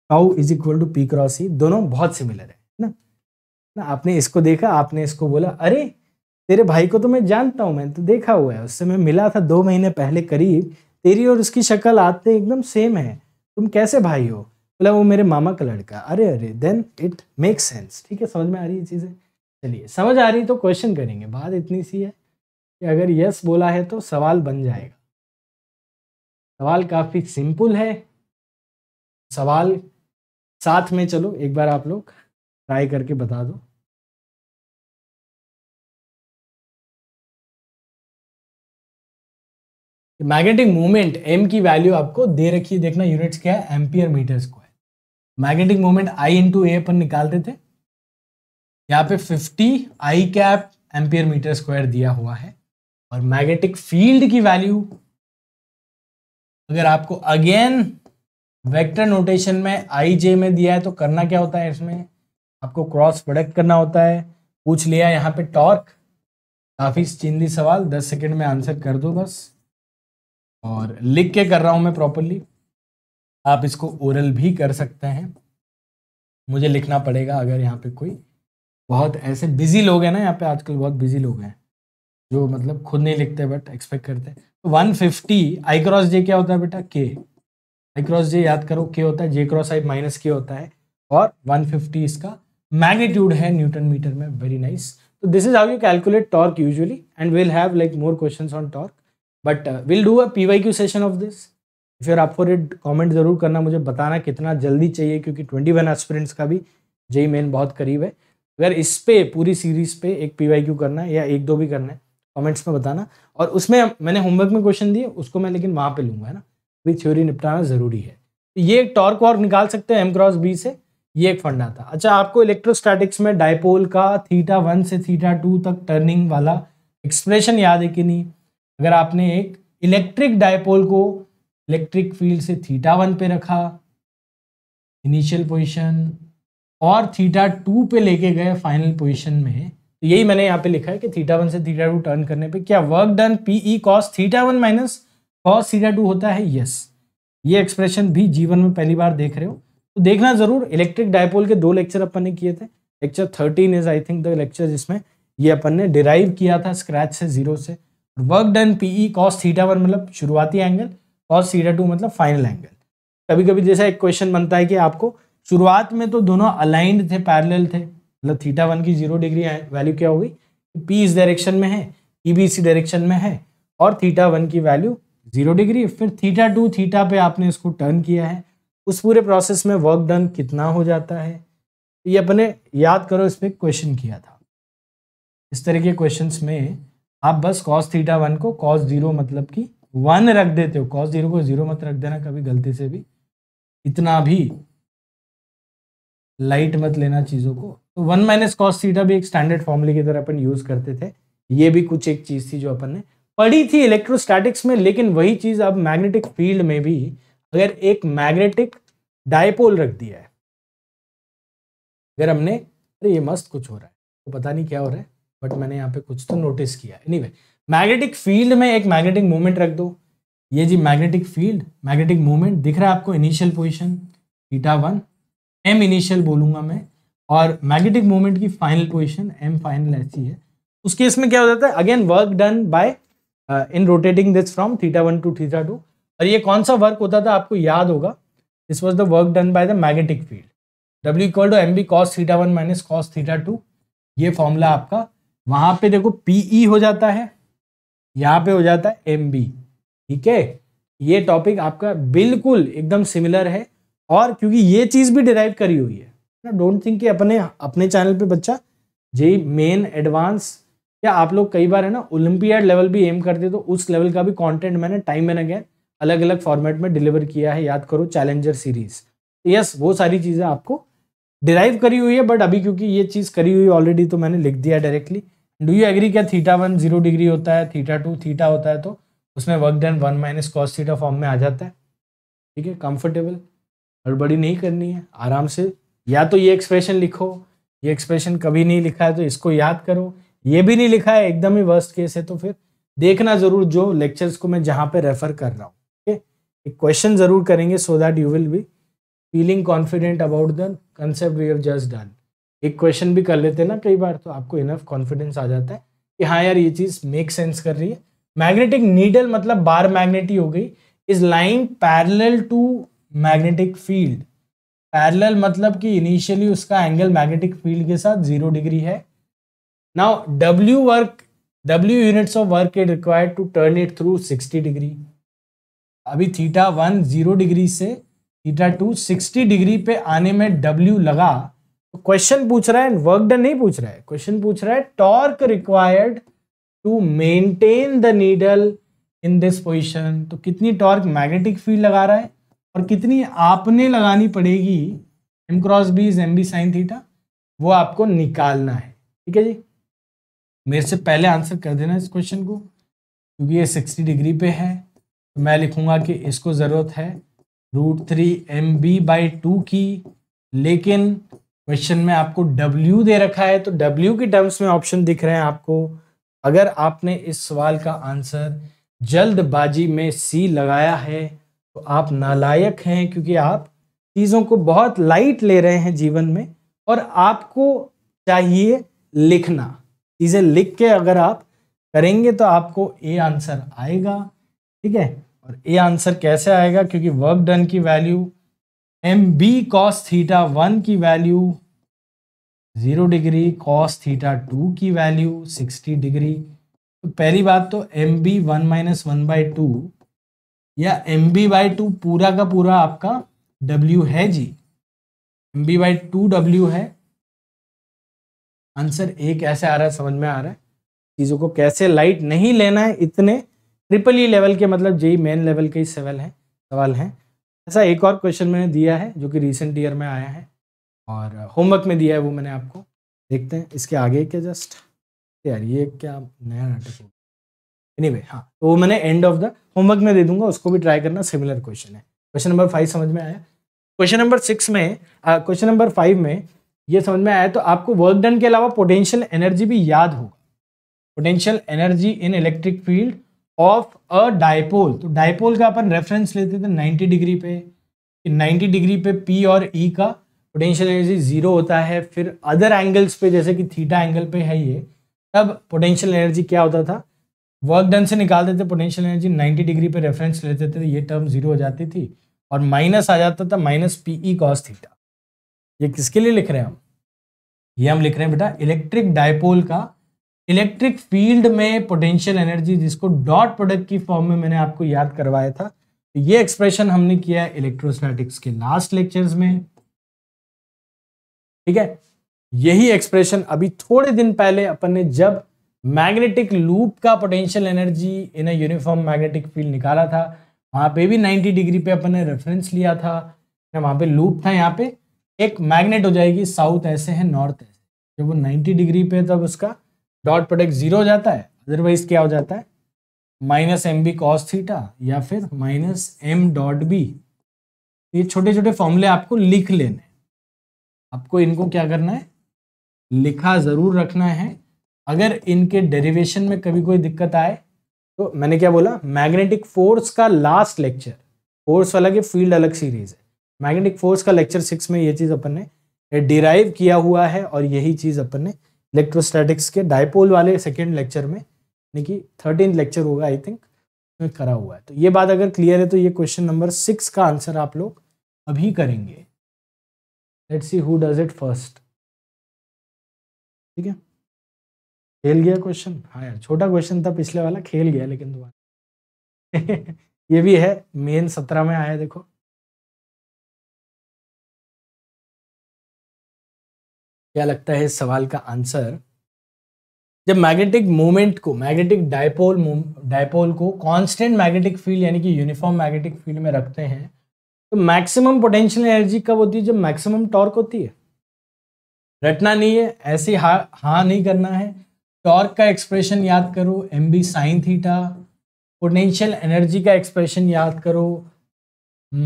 tau is equal to P cross E. दोनों बहुत सिमिलर है ना, आपने इसको देखा, आपने इसको बोला अरे तेरे भाई को तो मैं जानता हूँ, मैंने तो देखा हुआ है, उससे मैं मिला था 2 महीने पहले करीब, तेरी और उसकी शक्ल आते एकदम सेम है, तुम कैसे भाई हो? बोला वो मेरे मामा का लड़का। अरे अरे, देन इट मेक्स सेंस। ठीक है, समझ में आ रही है चीज़ें। चलिए, समझ आ रही तो क्वेश्चन करेंगे, बात इतनी सी है कि अगर यस बोला है तो सवाल बन जाएगा। सवाल काफ़ी सिंपल है, सवाल साथ में चलो एक बार आप लोग ट्राई करके बता दो। मैग्नेटिक मोमेंट m की वैल्यू आपको दे रखी है, देखना यूनिट्स क्या है, ampere metre square. Magnetic moment i into A अपन निकालते थे, यहाँ पे 50 i cap ampere metre square दिया हुआ है। और मैग्नेटिक फील्ड की वैल्यू अगर आपको अगेन वेक्टर नोटेशन में आई जे में दिया है तो करना क्या होता है, इसमें आपको क्रॉस प्रोडक्ट करना होता है। पूछ लिया यहाँ पे टॉर्क, काफ़ी चिंदी सवाल, 10 सेकेंड में आंसर कर दो बस, और लिख के कर रहा हूँ मैं प्रॉपरली, आप इसको ओरल भी कर सकते हैं, मुझे लिखना पड़ेगा अगर यहाँ पे कोई बहुत ऐसे बिजी लोग हैं ना, यहाँ पे आजकल बहुत बिजी लोग हैं जो मतलब खुद नहीं लिखते बट एक्सपेक्ट करते हैं। तो 150 आई क्रॉस जे क्या होता है बेटा, के। आई क्रॉस जे याद करो के होता है, जे क्रॉस आई माइनस के होता है, और 150 इसका मैग्नीट्यूड है न्यूटन मीटर में। Very nice. तो this is how you calculate torque usually, and will have like more question on torque, but will do a PYQ session of this. If you are up for it, comment जरूर करना, मुझे बताना कितना जल्दी चाहिए, क्योंकि 21 एस्पिरेंट्स का भी JEE मेन बहुत करीब है। अगर इस पे पूरी सीरीज पे एक PYQ करना है या एक दो भी करना है, कमेंट्स में बताना। और उसमें मैंने होमवर्क में क्वेश्चन दिए उसको मैं लेकिन वहाँ पे लूँगा, है ना, अभी थ्योरी निपटाना ज़रूरी है। तो ये एक टॉर्क वॉर्क निकाल सकते हैं m क्रॉस b से, ये एक फंडा था। अच्छा, आपको इलेक्ट्रोस्टैटिक्स में डायपोल का θ1 से θ2 तक टर्निंग वाला एक्सप्रेशन याद है कि नहीं? अगर आपने एक इलेक्ट्रिक डायपोल को इलेक्ट्रिक फील्ड से θ1 पे रखा इनिशियल पोजीशन और θ2 पे लेके गए फाइनल पोजीशन में, तो यही मैंने यहाँ पे लिखा है कि θ1 से θ2 टर्न करने पे क्या work done PE cos θ1 minus cos θ2 होता है। यस, ये एक्सप्रेशन भी जीवन में पहली बार देख रहे हो तो देखना जरूर। इलेक्ट्रिक डायपोल के 2 लेक्चर अपन ने किए थे, lecture 13 is I think the lecture जिसमें ये अपन ने डिराइव किया था स्क्रैच से, जीरो से। वर्क डन पीई कॉस θ1 मतलब शुरुआती एंगल, कॉस θ2 मतलब फाइनल एंगल। कभी कभी जैसा एक क्वेश्चन बनता है कि आपको शुरुआत में तो दोनों अलाइंड थे, पैरेलल थे, मतलब θ1 की 0 डिग्री वैल्यू क्या होगी, पी इस डायरेक्शन में है, ई बी इसी डायरेक्शन में है और θ1 की वैल्यू 0 डिग्री, फिर θ2 थीटा पे आपने इसको टर्न किया है। उस पूरे प्रोसेस में वर्क डन कितना हो जाता है ये अपने याद करो, इस पर क्वेश्चन किया था। इस तरह के क्वेश्चंस में आप बस cos θ1 को cos 0 मतलब कि 1 रख देते हो, cos 0 को 0 मत रख देना कभी गलती से भी, इतना भी लाइट मत लेना चीज़ों को। तो 1 माइनस cos थीटा भी एक स्टैंडर्ड फॉर्मूले की तरह अपन यूज़ करते थे। ये भी कुछ एक चीज़ थी जो अपन ने पढ़ी थी इलेक्ट्रोस्टैटिक्स में, लेकिन वही चीज़ अब मैग्नेटिक फील्ड में भी अगर एक मैग्नेटिक डायपोल रख दिया है, अगर हमने, अरे ये मस्त कुछ हो रहा है तो पता नहीं क्या हो रहा है बट मैंने यहाँ पे कुछ तो नोटिस किया। एनीवे, मैग्नेटिक फील्ड में एक मैग्नेटिक मोमेंट रख दो। ये जी मैग्नेटिक फील्ड, मैग्नेटिक मोमेंट दिख रहा है आपको, इनिशियल पोजीशन θ1, m इनिशियल बोलूँगा मैं, और मैग्नेटिक मोमेंट की फाइनल पोजीशन m फाइनल ऐसी है। उस केस में क्या हो जाता है, again work done by in rotating this from θ1 to θ2। और ये कौन सा वर्क होता था आपको याद होगा, this was the work done by the magnetic field, w equal to M B cos θ1 minus cos θ2। ये फॉर्मूला आपका वहाँ पे देखो PE हो जाता है, यहाँ पे हो जाता है MB, ठीक है। ये टॉपिक आपका बिल्कुल एकदम सिमिलर है और क्योंकि ये चीज़ भी डिराइव करी हुई है ना, डोंट थिंक कि अपने चैनल पे बच्चा जेई मेन एडवांस या आप लोग कई बार है ना ओलंपियाड लेवल भी एम करते, तो उस लेवल का भी कंटेंट मैंने टाइम एंड अगेन अलग अलग फॉर्मेट में डिलीवर किया है, याद करो चैलेंजर सीरीज। यस, वो सारी चीज़ें आपको डिराइव करी हुई है, बट अभी क्योंकि ये चीज़ करी हुई ऑलरेडी तो मैंने लिख दिया डायरेक्टली। डू यू एग्री क्या θ1 0 डिग्री होता है, θ2 थीटा होता है, तो उसमें work done 1 minus cos theta form में आ जाता है, ठीक है। कंफर्टेबल, गड़बड़ी नहीं करनी है, आराम से या तो ये एक्सप्रेशन लिखो, ये एक्सप्रेशन कभी नहीं लिखा है तो इसको याद करो, ये भी नहीं लिखा है, एकदम ही वर्स्ट केस है तो फिर देखना ज़रूर जो लेक्चर्स को मैं जहाँ पर रेफर कर रहा हूँ, ठीक है। एक क्वेश्चन ज़रूर करेंगे so that you will be feeling confident about the concept we have just done. एक क्वेश्चन भी कर लेते हैं ना कई बार, तो आपको इनफ कॉन्फिडेंस आ जाता है कि हाँ यार ये चीज़ मेक सेंस कर रही है। मैग्नेटिक नीडल मतलब बार मैग्नेट ही हो गई, is lying parallel to magnetic field. Parallel मतलब कि इनिशियली उसका एंगल मैग्नेटिक फील्ड के साथ 0 डिग्री है। Now W units of work is required to turn it through 60 degree. अभी θ1 0 डिग्री से θ2 60 डिग्री पे आने में w लगा। क्वेश्चन पूछ रहा है, वर्क डन नहीं पूछ रहा है, क्वेश्चन पूछ रहा है torque required to maintain the needle in this position. तो कितनी टॉर्क मैग्नेटिक फील्ड लगा रहा है और कितनी आपने लगानी पड़ेगी, m cross b is mb sine theta, वो आपको निकालना है, ठीक है जी। मेरे से पहले आंसर कर देना इस क्वेश्चन को, क्योंकि ये 60 डिग्री पे है तो मैं लिखूंगा कि इसको ज़रूरत है √3 mb/2 की, लेकिन क्वेश्चन में आपको W दे रखा है तो W के टर्म्स में ऑप्शन दिख रहे हैं आपको। अगर आपने इस सवाल का आंसर जल्दबाजी में C लगाया है तो आप नालायक हैं, क्योंकि आप चीज़ों को बहुत लाइट ले रहे हैं जीवन में और आपको चाहिए लिखना, चीज़ें लिख के अगर आप करेंगे तो आपको A आंसर आएगा, ठीक है। और A आंसर कैसे आएगा, क्योंकि वर्क डन की वैल्यू mb cos θ1 की वैल्यू 0 डिग्री, cos θ2 की वैल्यू 60 डिग्री। तो पहली बात तो mb 1 माइनस 1/2 या mb/2 पूरा का पूरा आपका w है जी, mb/2 w है। आंसर A कैसे आ रहा है, समझ में आ रहा है? चीज़ों को कैसे लाइट नहीं लेना है, इतने ट्रिपल ई लेवल के मतलब जेई मेन लेवल के ही सवाल हैं। ऐसा एक और क्वेश्चन मैंने दिया है जो कि रिसेंट ईयर में आया है और होमवर्क में दिया है वो मैंने आपको, देखते हैं इसके आगे के। जस्ट यार ये क्या नया नाटक हो। एनीवे हाँ, तो वो मैंने एंड ऑफ द होमवर्क में दे दूंगा, उसको भी ट्राई करना, सिमिलर क्वेश्चन है। क्वेश्चन नंबर 5 समझ में आया। क्वेश्चन नंबर 5 में ये समझ में आया तो आपको वर्क डन के अलावा पोटेंशियल एनर्जी भी याद होगा। Potential energy in electric field of a dipole, तो डायपोल का अपन रेफरेंस लेते थे 90 डिग्री पे, कि 90 डिग्री पे पी और ई का पोटेंशियल एनर्जी जीरो होता है। फिर अदर एंगल्स पे जैसे कि थीटा एंगल पे है ये, तब पोटेंशियल एनर्जी क्या होता था, वर्क डन से निकालते थे पोटेंशियल एनर्जी, 90 डिग्री पे रेफरेंस लेते थे, ये टर्म जीरो हो जाती थी और माइनस आ जाता था, माइनस पीई कॉस थीटा। ये किसके लिए लिख रहे हैं हम, ये हम लिख रहे हैं बेटा इलेक्ट्रिक डायपोल का इलेक्ट्रिक फील्ड में पोटेंशियल एनर्जी, जिसको डॉट प्रोडक्ट की फॉर्म में मैंने आपको याद करवाया था। तो ये एक्सप्रेशन हमने किया है इलेक्ट्रोस्टैटिक्स के लास्ट लेक्चर्स में, ठीक है। यही एक्सप्रेशन अभी थोड़े दिन पहले अपन ने जब मैग्नेटिक लूप का potential energy in a uniform magnetic field निकाला था, वहां पे भी 90 डिग्री पे अपन ने रेफरेंस लिया था, वहां पे लूप था, यहाँ पे एक मैग्नेट हो जाएगी, साउथ ऐसे है नॉर्थ ऐसे, जब वो 90 डिग्री पे तब उसका डॉट प्रोडक्ट जीरो हो जाता है, अदरवाइज क्या हो जाता है minus M B cos theta या फिर माइनस एम डॉट बी। ये छोटे छोटे फॉर्मूले आपको लिख लेने, आपको इनको क्या करना है, लिखा जरूर रखना है। अगर इनके डेरिवेशन में कभी कोई दिक्कत आए तो मैंने क्या बोला, मैग्नेटिक फोर्स का लास्ट लेक्चर, फोर्स वाला के फील्ड अलग सीरीज है, मैग्नेटिक फोर्स का लेक्चर 6 में ये चीज़ अपन ने डिराइव किया हुआ है और यही चीज़ अपन ने इलेक्ट्रोस्टैटिक्स के डायपोल वाले सेकेंड लेक्चर में, यानी कि 13 लेक्चर होगा आई थिंक, उसमें करा हुआ है। तो ये बात अगर क्लियर है तो ये क्वेश्चन नंबर 6 का आंसर आप लोग अभी करेंगे। Let's see who does it first, ठीक है। खेल गया क्वेश्चन, हाँ यार छोटा क्वेश्चन था पिछले वाला, खेल गया लेकिन दोबारा ये भी है मेन 17 में आया, देखो क्या लगता है इस सवाल का आंसर। जब मैग्नेटिक मोमेंट को, मैग्नेटिक डायपोल को कांस्टेंट मैग्नेटिक फील्ड यानी कि यूनिफॉर्म मैग्नेटिक फील्ड में रखते हैं तो मैक्सिमम पोटेंशियल एनर्जी कब होती है, जब मैक्सिमम टॉर्क होती है। रटना नहीं है ऐसे, हाँ नहीं करना है। टॉर्क का एक्सप्रेशन याद करो M B sine theta, potential energy का एक्सप्रेशन याद करो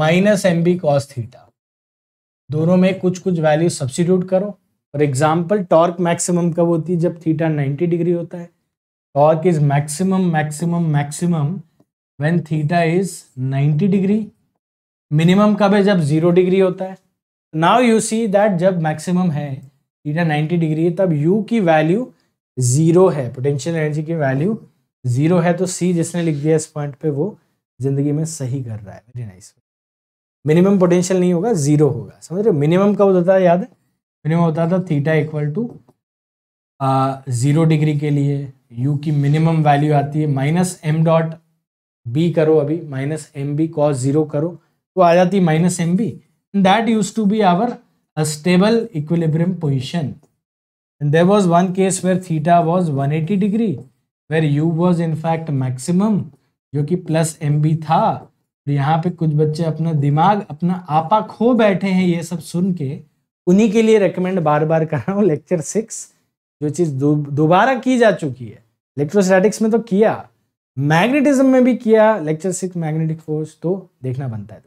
minus M B cos theta, दोनों में कुछ कुछ वैल्यू सब्स्टिट्यूट करो। फॉर एग्जाम्पल टॉर्क मैक्सिमम कब होती है, जब थीटा 90 डिग्री होता है। Torque is maximum maximum maximum when theta is 90 degree. Minimum कब है, जब 0 डिग्री होता है। नाउ यू सी दैट जब मैक्सिमम है, थीटा 90 डिग्री है, तब यू की वैल्यू 0 है, पोटेंशियल एनर्जी की वैल्यू 0 है। तो सी जिसने लिख दिया इस पॉइंट पे वो जिंदगी में सही कर रहा है, वेरी नाइस। मिनिमम पोटेंशियल नहीं होगा, 0 होगा, समझ रहे हो। मिनिमम कब होता है याद है, मिनिमम होता था थीटा इक्वल टू 0 डिग्री के लिए, यू की मिनिमम वैल्यू आती है माइनस एम डॉट बी करो, अभी माइनस एम बी कॉस 0 करो तो आ जाती है minus M B. That use to be our stable equilibrium position. And there was one case where theta was 180 degree where you was in fact maximum, जो कि प्लस एम बी था। तो यहाँ पे कुछ बच्चे अपना दिमाग, अपना आपा खो बैठे हैं ये सब सुन के, उन्हीं के लिए रेकमेंड बार बार कर रहा हूँ लेक्चर 6, जो चीज़ दोबारा की जा चुकी है। इलेक्ट्रोस्टैटिक्स में तो किया, मैग्नेटिज्म में भी किया, लेक्चर 6 मैग्नेटिक फोर्स, तो देखना बनता है।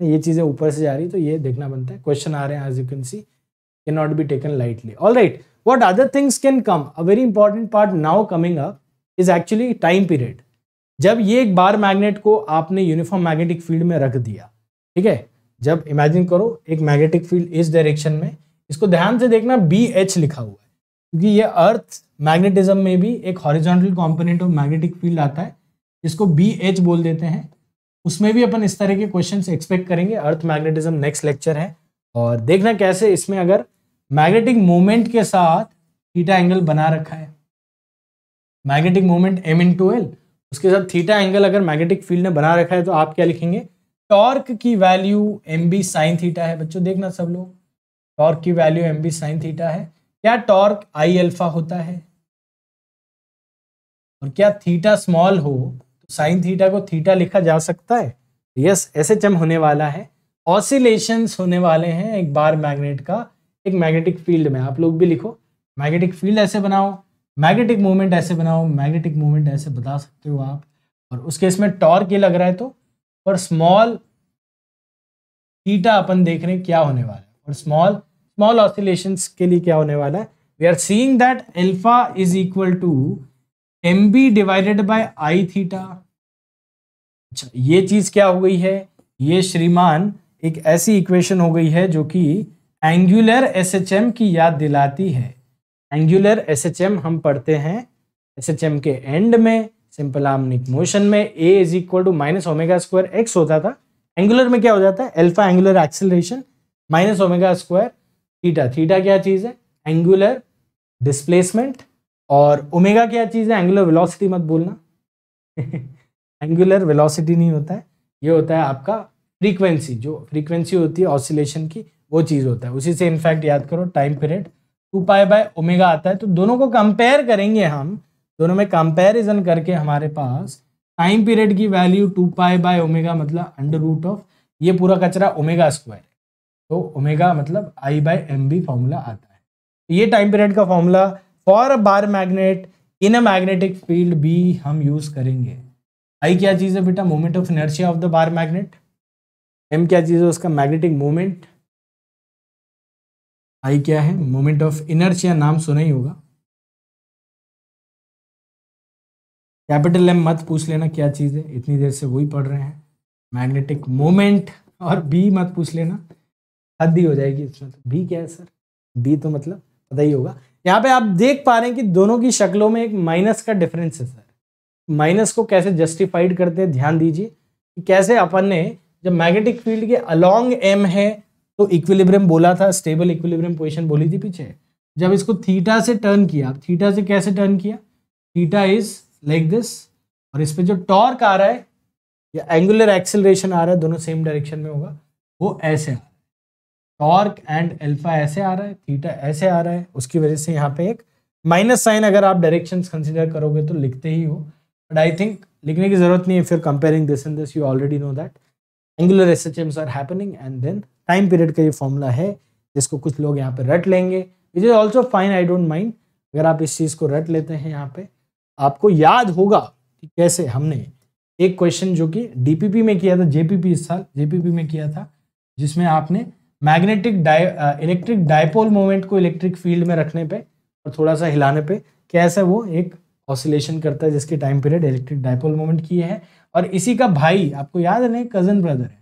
तो ये चीज़ें ऊपर से जा रही, तो ये देखना बनता है। क्वेश्चन आ रहे हैं as you can see, can not be taken lightly. All right, what other things can come, a very important part now coming up is actually time period. जब ये एक बार मैग्नेट को आपने यूनिफॉर्म मैग्नेटिक फील्ड में रख दिया, ठीक है, जब इमेजिन करो एक मैग्नेटिक फील्ड इस डायरेक्शन में, इसको ध्यान से देखना BH लिखा हुआ है, क्योंकि ये अर्थ मैग्नेटिज्म में भी एक horizontal component of magnetic field आता है, इसको BH बोल देते हैं। उसमें भी अपन इस तरह के क्वेश्चंस एक्सपेक्ट करेंगे। अर्थ मैग्नेटिज्म नेक्स्ट लेक्चर है और देखना कैसे इसमें अगर मैग्नेटिक मोमेंट के साथ थीटा एंगल बना रखा है, मैग्नेटिक मोमेंट M×L, उसके साथ थीटा एंगल अगर मैग्नेटिक फील्ड ने बना रखा है तो आप क्या लिखेंगे। टॉर्क की value M B sine theta है, बच्चों देखना सब लोग, टॉर्क की value M B sine theta है। क्या टॉर्क आई अल्फा होता है, और क्या थीटा स्मॉल हो तो साइन थीटा को थीटा लिखा जा सकता है। यस, ऐसे चम होने वाला है, ऑसिलेशंस होने वाले हैं एक बार मैग्नेट का एक मैग्नेटिक फील्ड में, आप लोग भी लिखो मैग्नेटिक फील्ड ऐसे बनाओ, मैग्नेटिक मोमेंट ऐसे बनाओ, मैग्नेटिक मोमेंट ऐसे बता सकते हो आप। और उसके इसमें टॉर्क ये लग रहा है तो, और स्मॉल थीटा अपन देख रहे हैं क्या होने वाला है, और स्मॉल ऑसिलेशंस के लिए क्या होने वाला है। We are seeing that alpha is equal to M B divided by I theta. अच्छा, ये चीज क्या हो गई है, ये श्रीमान एक ऐसी इक्वेशन हो गई है जो कि एंगुलर एसएचएम की याद दिलाती है। एंगुलर एसएचएम हम पढ़ते हैं एसएचएम के एंड में, सिंपल हार्मोनिक मोशन में A is equal to minus omega square X होता था, एंगुलर में क्या हो जाता है alpha angular acceleration minus omega square theta. Theta क्या चीज़ है, एंगुलर डिस्प्लेसमेंट, और ओमेगा क्या चीज़ है, एंगुलर वेलोसिटी मत बोलना एंगुलर वेलोसिटी नहीं होता है, ये होता है आपका फ्रीक्वेंसी, जो फ्रीक्वेंसी होती है ऑसिलेशन की वो चीज़ होता है। उसी से इनफैक्ट याद करो टाइम पीरियड 2π बाय ओमेगा आता है। तो दोनों को कंपेयर करेंगे हम, दोनों में कंपैरिजन करके हमारे पास टाइम पीरियड की वैल्यू 2π बाय ओमेगा मतलब अंडर रूट ऑफ ये पूरा कचरा ओमेगा स्क्वायर है, तो ओमेगा मतलब I by M B formula आता है। ये टाइम पीरियड का formula for a bar magnet in a magnetic field भी हम यूज़ करेंगे। आई क्या चीज़ है बेटा, moment of inertia of the bar magnet. M क्या चीज़ है, उसका मैग्नेटिक मोमेंट। आई क्या है, मोमेंट ऑफ इनर्शिया, नाम सुना ही होगा। कैपिटल एम मत पूछ लेना क्या चीज़ है, इतनी देर से वही पढ़ रहे हैं, मैग्नेटिक मोमेंट। और बी मत पूछ लेना, हद ही हो जाएगी इसमें। तो बी क्या है सर, बी तो मतलब पता ही होगा। यहाँ पे आप देख पा रहे हैं कि दोनों की शक्लों में एक माइनस का डिफरेंस है सर। माइनस को कैसे जस्टिफाइड करते हैं, ध्यान दीजिए कैसे अपन ने, जब मैग्नेटिक फील्ड के अलॉन्ग एम है तो इक्विलिब्रियम बोला था, स्टेबल इक्विलिब्रियम पोजीशन बोली थी पीछे। जब इसको थीटा से टर्न किया, थीटा से कैसे टर्न किया, थीटा इज लाइक दिस, और इस पर जो टॉर्क आ रहा है या एंगुलर एक्सेलरेशन आ रहा है, दोनों सेम डायरेक्शन में होगा, वो ऐसे आ रहा है। टॉर्क एंड अल्फा ऐसे आ रहा है, थीटा ऐसे आ रहा है, उसकी वजह से यहाँ पे एक माइनस साइन, अगर आप डायरेक्शंस कंसिडर करोगे तो लिखते ही हो, बट आई थिंक लिखने की जरूरत नहीं है। If you are comparing this and this, you already know that angular SHMs are happening, and then time period का ये फॉर्मूला है जिसको कुछ लोग यहाँ पे रट लेंगे, which is also fine, I don't mind. अगर आप इस चीज़ को रट लेते हैं यहाँ पे, आपको याद होगा कि कैसे हमने एक क्वेश्चन जो कि डीपीपी में किया था, जेपीपी इस साल जेपीपी में किया था, जिसमें आपने मैग्नेटिक इलेक्ट्रिक डायपोल मोमेंट को इलेक्ट्रिक फील्ड में रखने पे और थोड़ा सा हिलाने पे कैसे वो एक ऑसिलेशन करता है, जिसकी time period electric dipole moment की है। और इसी का भाई आपको याद है ना, कजन ब्रदर है,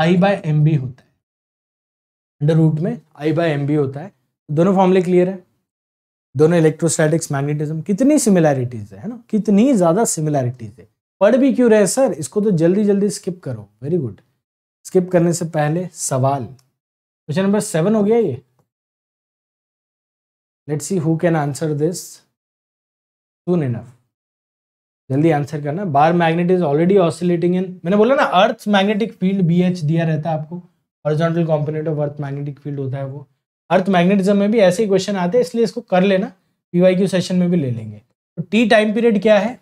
आई बाय एम बी होता है, अंडर रूट में आई बाय एम बी होता है। दोनों फॉर्मूले क्लियर है, दोनों इलेक्ट्रोस्टैटिक्स मैग्नेटिज्म, कितनी सिमिलैरिटीज़ है ना, कितनी ज़्यादा सिमिलैरिटीज़ है। पढ़ भी क्यों रहे सर, इसको तो जल्दी जल्दी स्किप करो। वेरी गुड, स्किप करने से पहले सवाल, क्वेश्चन नंबर 7 हो गया ये। Let's see who can answer this soon enough, जल्दी आंसर करना। Bar magnet is already oscillating in, मैंने बोला ना अर्थ मैग्नेटिक फील्ड BH दिया रहता है आपको, horizontal component of earth magnetic field होता है वो। अर्थ मैग्नेटिज्म में भी ऐसे ही क्वेश्चन आते हैं, इसलिए इसको कर लेना, PYQ सेशन में भी ले लेंगे। तो टी टाइम पीरियड क्या है,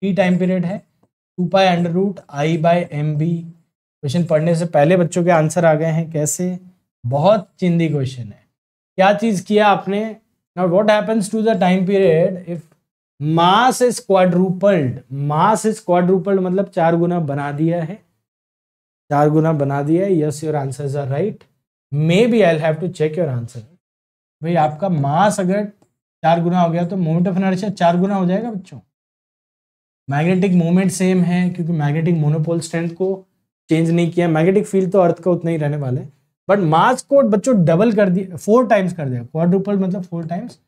टी टाइम पीरियड है 2π under root I by M B. Question पढ़ने से पहले बच्चों के आंसर आ गए हैं कैसे, बहुत चिंदी क्वेश्चन है। क्या चीज़ किया आपने, now what happens to the time period if mass is quadrupled. Mass is quadrupled मतलब 4 गुना बना दिया है, 4 गुना बना दिया है। Yes, your answers are right, may be I will have to check your answer. भाई आपका मास अगर 4 गुना हो गया तो मोमेंट ऑफ इनर्शिया 4 गुना हो जाएगा बच्चों। मैग्नेटिक मोमेंट सेम है क्योंकि मैग्नेटिक मोनोपोल स्ट्रेंथ को चेंज नहीं किया, मैग्नेटिक फील्ड तो अर्थ का उतना ही रहने वाला है, बट मास को बच्चों डबल कर दिया, 4 टाइम्स कर दिया, क्वाड्रुपल्ड मतलब 4 times.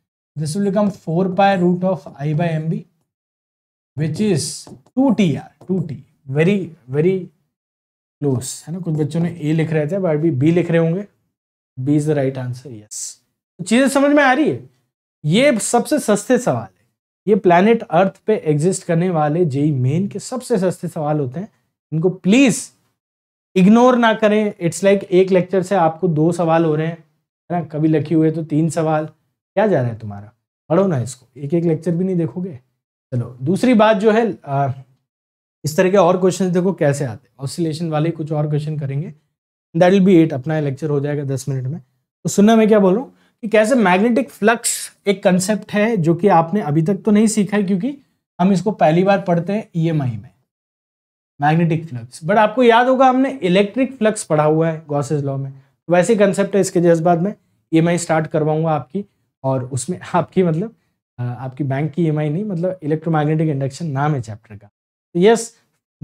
This will become 4π root of I by mb, which is 2tr, 2t, very very close है ना। कुछ बच्चों ने a लिख रहे थे बट अभी b लिख रहे होंगे, b is the right answer, yes। चीज़ें समझ में आ रही है, ये सबसे सस्ते सवाल है, ये planet अर्थ पे एग्जिस्ट करने वाले JEE मेन के सबसे सस्ते सवाल होते हैं, इनको प्लीज़ इग्नोर ना करें। इट्स लाइक एक लेक्चर से आपको 2 सवाल हो रहे हैं है ना, कभी लकी हुए तो 3 सवाल, क्या जा रहा है तुम्हारा, पढ़ो ना इसको, एक एक लेक्चर भी नहीं देखोगे। चलो दूसरी बात जो है, इस तरह के और क्वेश्चंस देखो कैसे आते हैं, ऑसिलेशन वाले कुछ और क्वेश्चन करेंगे, दैट विल बी 8, अपना लेक्चर हो जाएगा 10 मिनट में। तो सुनना मैं क्या बोल रहा हूँ कि कैसे मैग्नेटिक फ्लक्स एक कंसेप्ट है जो कि आपने अभी तक तो नहीं सीखा है, क्योंकि हम इसको पहली बार पढ़ते हैं ईएमआई में, मैग्नेटिक फ्लक्स। बट आपको याद होगा हमने इलेक्ट्रिक फ्लक्स पढ़ा हुआ है गॉसेस लॉ में, वैसे कंसेप्ट है। इसके जस्ट बाद में ईएमआई स्टार्ट करवाऊंगा आपकी, और उसमें आपकी मतलब आपकी बैंक की ईएमआई नहीं, मतलब इलेक्ट्रोमैग्नेटिक इंडक्शन नाम है चैप्टर का। तो यस,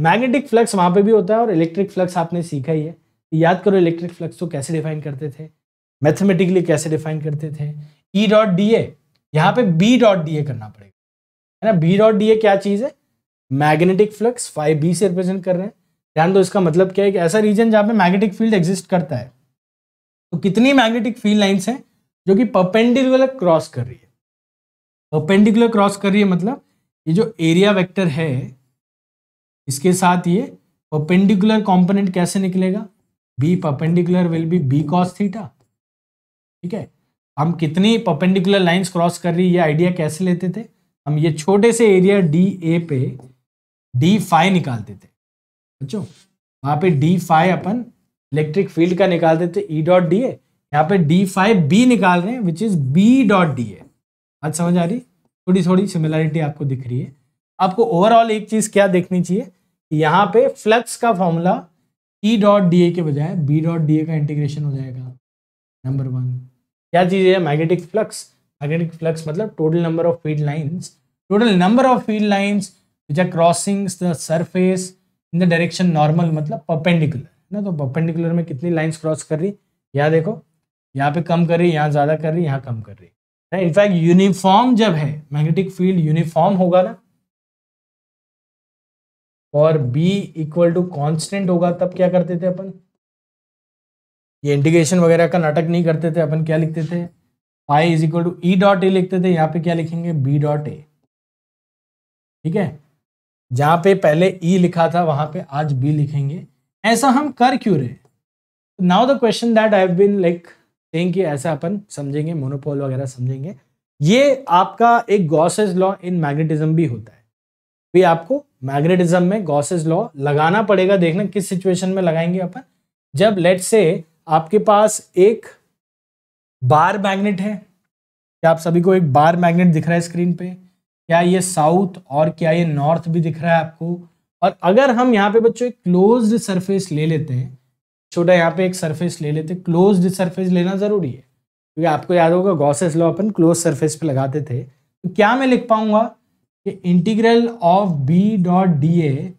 मैग्नेटिक फ्लक्स वहाँ पे भी होता है और इलेक्ट्रिक फ्लक्स आपने सीखा ही है। याद करो इलेक्ट्रिक फ्लक्स को कैसे डिफाइन करते थे, मैथमेटिकली कैसे डिफाइन करते थे। ई डॉट डी ए, यहाँ पे बी डॉट डी ए करना पड़ेगा, है ना। बी डॉट डी ए क्या चीज़ है? मैग्नेटिक फ्लक्स, फाई बी से रिप्रेजेंट कर रहे हैं। ध्यान दो, इसका मतलब क्या है कि ऐसा रीजन जहाँ पे मैग्नेटिक फील्ड एग्जिस्ट करता है। तो कितनी मैग्नेटिक फील्ड लाइन्स हैं जो कि परपेंडिकुलर क्रॉस कर रही है। परपेंडिकुलर क्रॉस कर रही है मतलब ये जो एरिया वेक्टर है इसके साथ ये परपेंडिकुलर कंपोनेंट कैसे निकलेगा? B perpendicular will be B cos theta. ठीक है, हम कितनी परपेंडिकुलर लाइंस क्रॉस कर रही है ये आइडिया कैसे लेते थे? हम ये छोटे से एरिया डी ए पे डी फाई निकालते थे बच्चों, वहाँ पे डी फाई अपन इलेक्ट्रिक फील्ड का निकालते थे ई डॉट डी ए। यहाँ पे डी फाई बी निकाल रहे हैं which is B dot D A. बात समझ आ रही? थोड़ी थोड़ी सिमिलरिटी आपको दिख रही है। आपको ओवरऑल एक चीज़ क्या देखनी चाहिए, यहाँ पे फ्लक्स का formula E dot D A के बजाय बी डॉट डी ए का इंटीग्रेशन हो जाएगा। नंबर वन क्या चीज़ है? Magnetic flux. मैग्नेटिक फ्लक्स मतलब total number of field lines, total number of field lines which are crossing the surface in the direction normal, मतलब परपेंडिकुलर, है ना। तो परपेंडिकुलर में कितनी लाइन्स क्रॉस कर रही, यहाँ देखो, यहाँ पे कम कर रही, यहाँ ज़्यादा कर रही, यहाँ कम कर रही। इनफैक्ट यूनिफॉर्म जब है, मैग्नेटिक फील्ड यूनिफॉर्म होगा ना, और बी इक्वल टू कांस्टेंट होगा, तब क्या करते थे अपन? ये इंटीग्रेशन वगैरह का नाटक नहीं करते थे अपन। क्या लिखते थे? Phi is equal to E dot A लिखते थे, यहाँ पे क्या लिखेंगे? B dot A. ठीक है, जहाँ पे पहले ई लिखा था वहाँ पे आज बी लिखेंगे। ऐसा हम कर क्यों रहे? Now the question that I have been like कि ऐसा अपन समझेंगे, मोनोपोल वगैरह समझेंगे। ये आपका एक गॉसेस लॉ इन मैग्नेटिज्म भी होता है। भी आपको मैग्नेटिज्म में गॉसेस लॉ लगाना पड़ेगा। देखना किस सिचुएशन में लगाएंगे अपन। जब लेट्स से आपके पास एक बार मैग्नेट है, क्या आप सभी को एक बार मैग्नेट दिख रहा है स्क्रीन पे? क्या ये साउथ और क्या ये नॉर्थ भी दिख रहा है आपको? और अगर हम यहाँ पे बच्चों एक क्लोज्ड सरफेस ले लेते हैं, छोटा यहाँ पे एक सरफेस ले लेते, क्लोज्ड सरफेस लेना ज़रूरी है, क्योंकि आपको याद होगा गॉसेस लॉ अपन क्लोज सरफेस पे लगाते थे। तो क्या मैं लिख पाऊंगा कि integral of B dot D A,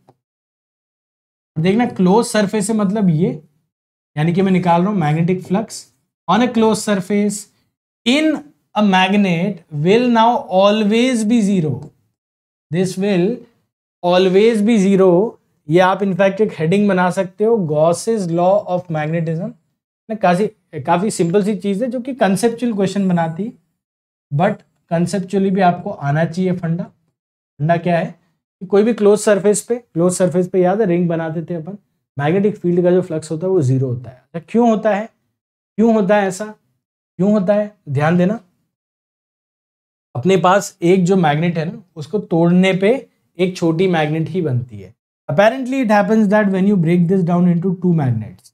देखना क्लोज सरफेस से मतलब ये, यानी कि मैं निकाल रहा हूँ magnetic flux on a close surface in a magnet will now always be zero. This will always be zero. ये आप इनफैक्ट एक हेडिंग बना सकते हो, गॉसेस लॉ ऑफ मैग्नेटिज्म। ना काफ़ी सिंपल सी चीज़ है जो कि कंसेप्चुअल क्वेश्चन बनाती है, बट कंसेप्चुअली भी आपको आना चाहिए फंडा। फंडा क्या है कि कोई भी क्लोज सरफेस पे याद है रिंग बनाते थे अपन, मैग्नेटिक फील्ड का जो फ्लक्स होता है वो जीरो होता है। अच्छा, क्यों होता है? क्यों होता है ऐसा? क्यों होता है? ध्यान देना, अपने पास एक जो मैग्नेट है ना, उसको तोड़ने पर एक छोटी मैग्नेट ही बनती है। Apparently it happens that when you break this down into two magnets,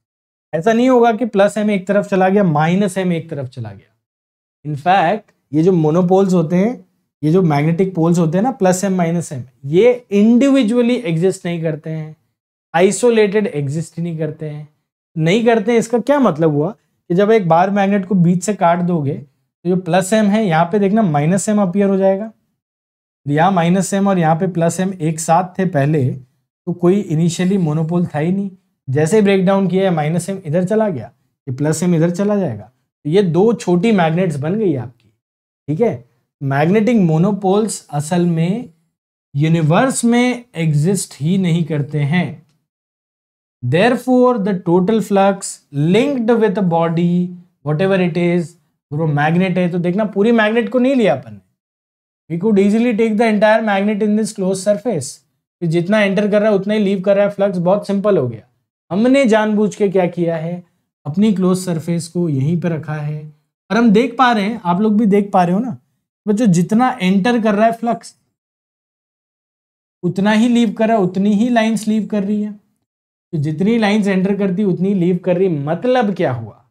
ऐसा नहीं होगा कि प्लस एम एक तरफ चला गया, माइनस एम एक तरफ चला गया। इनफैक्ट ये जो मोनोपोल्स होते हैं, ये जो मैग्नेटिक पोल्स होते हैं ना, प्लस एम माइनस एम, ये इंडिविजुअली एग्जिस्ट नहीं करते हैं, आइसोलेटेड एग्जिस्ट नहीं करते हैं। इसका क्या मतलब हुआ कि जब एक बार मैग्नेट को बीच से काट दोगे तो जो प्लस एम है यहाँ पे देखना माइनस एम अपीयर हो जाएगा। यहाँ माइनस एम और यहाँ पे प्लस एम एक साथ थे पहले, तो कोई इनिशियली मोनोपोल था ही नहीं। जैसे ही ब्रेकडाउन किया माइनस एम इधर चला गया, ये प्लस एम इधर चला जाएगा, तो ये दो छोटी मैग्नेट्स बन गई आपकी। ठीक है, मैग्नेटिक मोनोपोल्स असल में यूनिवर्स में एग्जिस्ट ही नहीं करते हैं। Therefore the total flux linked with a body whatever it is, वो मैग्नेट है तो देखना पूरी मैग्नेट को नहीं लिया अपन, we could easily take the entire magnet in this close surface. तो जितना एंटर कर रहा है उतना ही लीव कर रहा है फ्लक्स, बहुत सिंपल हो गया। हमने जानबूझ के क्या किया है, अपनी क्लोज सरफेस को यहीं पर रखा है, और हम देख पा रहे हैं, आप लोग भी देख पा रहे हो ना बच्चों, जितना एंटर कर रहा है फ्लक्स उतना ही लीव कर रहा है, उतनी ही लाइंस लीव कर रही है। तो जितनी लाइंस एंटर करती उतनी लीव कर रही, मतलब क्या हुआ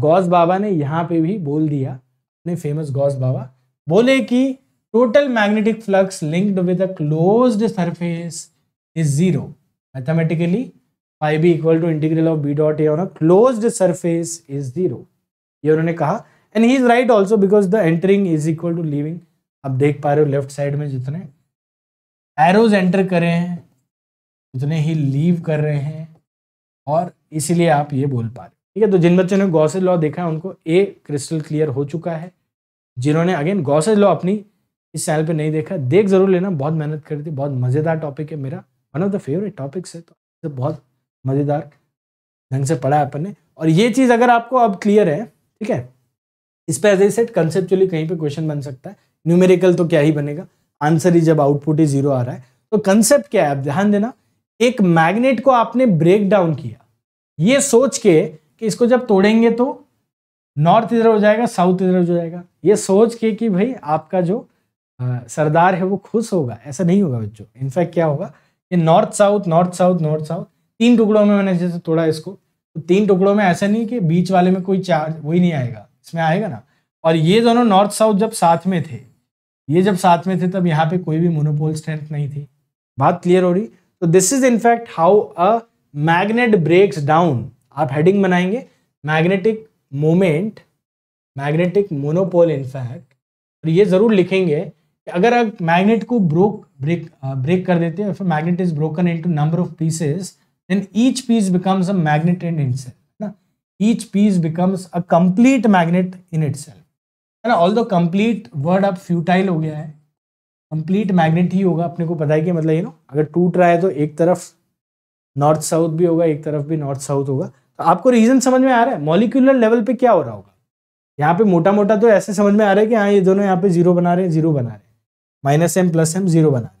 गौस बाबा ने यहाँ पे भी बोल दिया, अपने फेमस गौस बाबा बोले कि total magnetic flux linked with a closed surface is zero mathematically, phi B equal to integral of B dot A on a closed surface is zero, ये उन्होंने कहा। And he is right also because the entering is equal to leaving. अब देख पा रहे हो लेफ्ट साइड में जितने एरोज एंटर कर रहे हैं उतने ही लीव कर रहे हैं, और इसीलिए आप ये बोल पा रहे हो, ठीक है। तो जिन बच्चों ने गॉसेज लॉ देखा है उनको ए क्रिस्टल क्लियर हो चुका है। जिन्होंने अगेन गॉसेज लॉ अपनी इस चैनल पे नहीं देखा, देख जरूर लेना, बहुत मेहनत करती, बहुत मज़ेदार टॉपिक है, मेरा one of the favourite topics है। तो बहुत मज़ेदार ढंग से पढ़ा है अपन ने, और ये चीज़ अगर आपको अब क्लियर है, ठीक है, इस पर एज ए सेट कंसेप्चुअली कहीं पे क्वेश्चन बन सकता है, न्यूमेरिकल तो क्या ही बनेगा, आंसर ही जब आउटपुट ही जीरो आ रहा है। तो कंसेप्ट क्या है, आप ध्यान देना, एक मैग्नेट को आपने ब्रेक डाउन किया ये सोच के कि इसको जब तोड़ेंगे तो नॉर्थ इधर हो जाएगा, साउथ इधर हो जाएगा, ये सोच के कि भाई आपका जो सरदार है वो खुश होगा, ऐसा नहीं होगा बच्चों। इनफैक्ट क्या होगा, ये north south north south north south तीन टुकड़ों में मैंने जैसे तोड़ा इसको, तो तीन टुकड़ों में ऐसा नहीं कि बीच वाले में कोई चार्ज वही नहीं आएगा, इसमें आएगा ना। और ये दोनों नॉर्थ साउथ जब साथ में थे, ये जब साथ में थे तब यहाँ पे कोई भी मोनोपोल स्ट्रेंथ नहीं थी। बात क्लियर हो रही? तो this is in fact how a magnet breaks down. आप हेडिंग बनाएंगे magnetic moment, magnetic monopole in fact, और ये जरूर लिखेंगे कि अगर आप मैग्नेट को ब्रेक कर देते हैं, magnet is broken into number of pieces, then each piece becomes a magnet in itself, है ना, each piece becomes a complete magnet in itself, है ना। ऑल्दो कंप्लीट वर्ड अब फ्यूटाइल हो गया है, कंप्लीट मैग्नेट ही होगा, अपने को पता है कि मतलब यू नो अगर टूट रहा है तो एक तरफ नॉर्थ साउथ भी होगा, एक तरफ भी नॉर्थ साउथ होगा। तो आपको रीजन समझ में आ रहा है मॉलिक्यूलर लेवल पे क्या हो रहा होगा। यहाँ पे मोटा मोटा तो ऐसे समझ में आ रहा है कि हाँ ये दोनों यहाँ पे जीरो बना रहे हैं, जीरो बना रहे हैं, minus M plus M zero बना रहे हैं।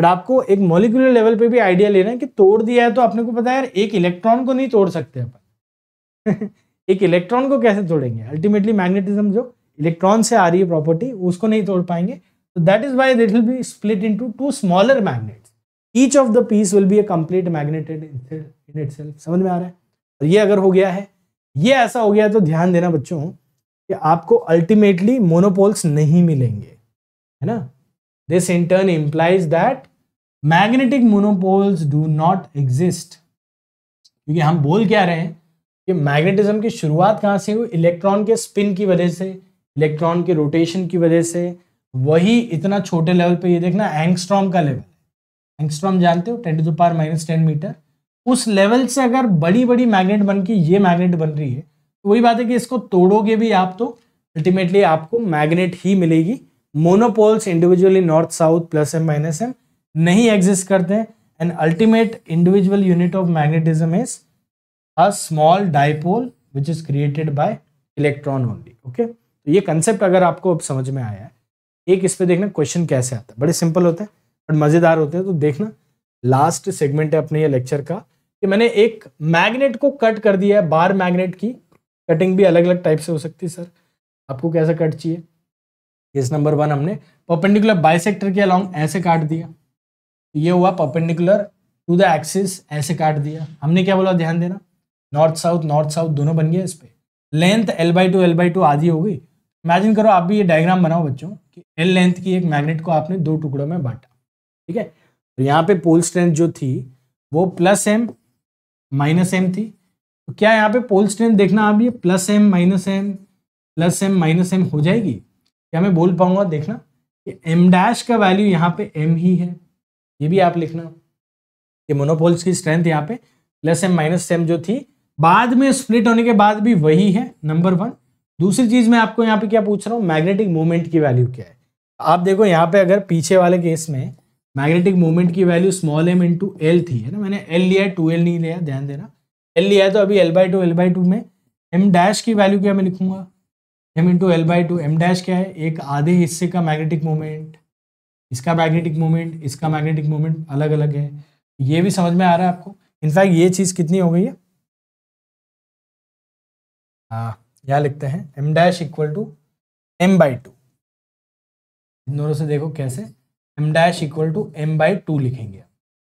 बट आपको एक मॉलिक्यूलर लेवल पे भी आइडिया लेना है कि तोड़ दिया है तो अपने को पता है यार एक इलेक्ट्रॉन को नहीं तोड़ सकते अपन एक इलेक्ट्रॉन को कैसे तोड़ेंगे, अल्टीमेटली मैग्नेटिज्म जो इलेक्ट्रॉन से आ रही है प्रॉपर्टी उसको नहीं तोड़ पाएंगे। तो that is why it will be split into two smaller magnets, each of the piece will be a complete magnet in itself. समझ में आ रहा है? और ये अगर हो गया है, ये ऐसा हो गया तो ध्यान देना बच्चों कि आपको अल्टीमेटली मोनोपोल्स नहीं मिलेंगे, है ना। This in turn implies that magnetic monopoles do not exist, क्योंकि हम बोल क्या रहे हैं कि मैग्नेटिज्म की शुरुआत कहाँ से हुई, इलेक्ट्रॉन के स्पिन की वजह से, इलेक्ट्रॉन के रोटेशन की वजह से। वही इतना छोटे लेवल पे, ये देखना एंगस्ट्रॉम का लेवल, एंगस्ट्रॉम जानते हो 10 to the power -10 मीटर, उस लेवल से अगर बड़ी बड़ी मैग्नेट बन के ये मैग्नेट बन रही है तो वही बात है कि इसको तोड़ोगे भी आप तो अल्टीमेटली आपको मैग्नेट ही मिलेगी। Monopoles individually north south plus M minus M नहीं एग्जिस्ट करते हैं। And ultimate individual unit of magnetism is a small dipole which is created by electron only. Okay, तो ये कंसेप्ट अगर आपको अब समझ में आया है, एक इस पे देखना क्वेश्चन कैसे आता है, बड़े सिंपल होते हैं बट मजेदार होते हैं। तो देखना लास्ट सेगमेंट है अपने ये लेक्चर का कि मैंने एक मैग्नेट को कट कर दिया है, बार मैग्नेट की कटिंग भी अलग अलग टाइप से हो सकती है। सर आपको कैसा कट चाहिए? केस नंबर 1 हमने परपेंडिकुलर बाइसेक्टर के अलॉन्ग ऐसे काट दिया, ये हुआ परपेंडिकुलर टू द एक्सिस, ऐसे काट दिया। हमने क्या बोला ध्यान देना, नॉर्थ साउथ दोनों बन गया, इस पे लेंथ L/2 आधी हो गई। इमेजिन करो आप भी ये डायग्राम बनाओ बच्चों कि L लेंथ की एक मैग्नेट को आपने दो टुकड़ों में बांटा, ठीक है। तो यहाँ पे पोल स्ट्रेंथ जो थी वो +M - -M थी। तो क्या यहाँ पे पोल स्ट्रेंथ देखना आप, ये +M - -M हो जाएगी, क्या मैं बोल पाऊंगा? देखना कि एम डैश का वैल्यू यहाँ पे एम ही है, ये भी आप लिखना कि मोनोपोल्स की स्ट्रेंथ यहाँ पे +M - -M जो थी बाद में स्प्लिट होने के बाद भी वही है, नंबर 1। दूसरी चीज मैं आपको यहाँ पे क्या पूछ रहा हूँ, मैग्नेटिक मोमेंट की वैल्यू क्या है। आप देखो यहाँ पे अगर पीछे वाले केस में मैग्नेटिक मोमेंट की वैल्यू m/L थी, है ना, मैंने एल लिया है, 2L नहीं लिया, ध्यान देना एल लिया है। तो अभी L/2 में एम डैश की वैल्यू क्या मैं लिखूंगा, m/L/2। एम डैश क्या है, एक आधे हिस्से का मैग्नेटिक मोमेंट, इसका मैग्नेटिक मोमेंट, इसका मैग्नेटिक मोमेंट अलग अलग है। ये भी समझ में आ रहा है आपको। इनफैक्ट ये चीज़ कितनी हो गई है, यहाँ लिखते हैं m' = m/2। इन दोनों से देखो कैसे m' = m/2 लिखेंगे,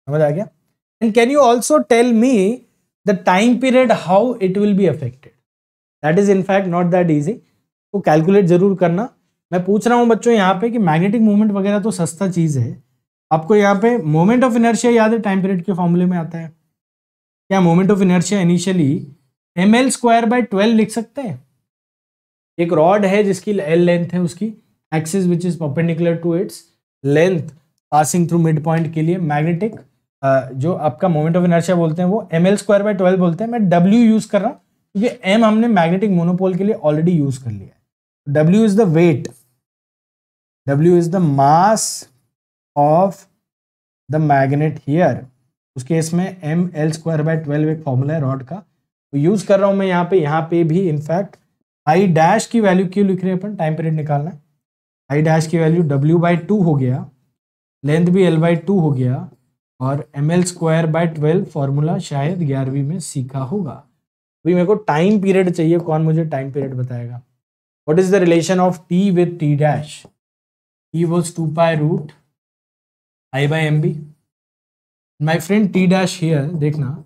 समझ आ गया। And can you also tell me the time period how it will be affected, that is in fact not that easy, तो कैलकुलेट जरूर करना। मैं पूछ रहा हूँ बच्चों यहाँ पे कि मैग्नेटिक मोमेंट वगैरह तो सस्ता चीज़ है, आपको यहाँ पे मोमेंट ऑफ इनर्शिया याद है, टाइम पीरियड के फॉर्मूले में आता है क्या? Moment of inertia initially mL² / 12 लिख सकते हैं। एक रॉड है जिसकी L लेंथ है, उसकी axis which is perpendicular to its length passing through mid point के लिए मैग्नेटिक जो आपका मोमेंट ऑफ इनर्शिया बोलते हैं वो mL² / 12 बोलते हैं। मैं W यूज कर रहा हूँ क्योंकि M हमने मैग्नेटिक मोनोपोल के लिए ऑलरेडी यूज कर लिया है। W is the weight, W is the mass of the magnet here, उसके इसमें mL² / 12 एक फॉर्मूला है रॉड का, तो यूज कर रहा हूँ मैं यहाँ पे भी। इनफैक्ट I डैश की वैल्यू क्यों लिख रहे हैं अपन, टाइम पीरियड निकालना है। I डैश की वैल्यू W/2 हो गया, लेंथ भी L/2 हो गया, और mL² / 12 फॉर्मूला शायद 11वीं में सीखा होगा। अभी मेरे को टाइम पीरियड चाहिए, कौन मुझे टाइम पीरियड बताएगा? What is the relation of T with T dash? T was 2π√I/mv। My friend T dash here देखना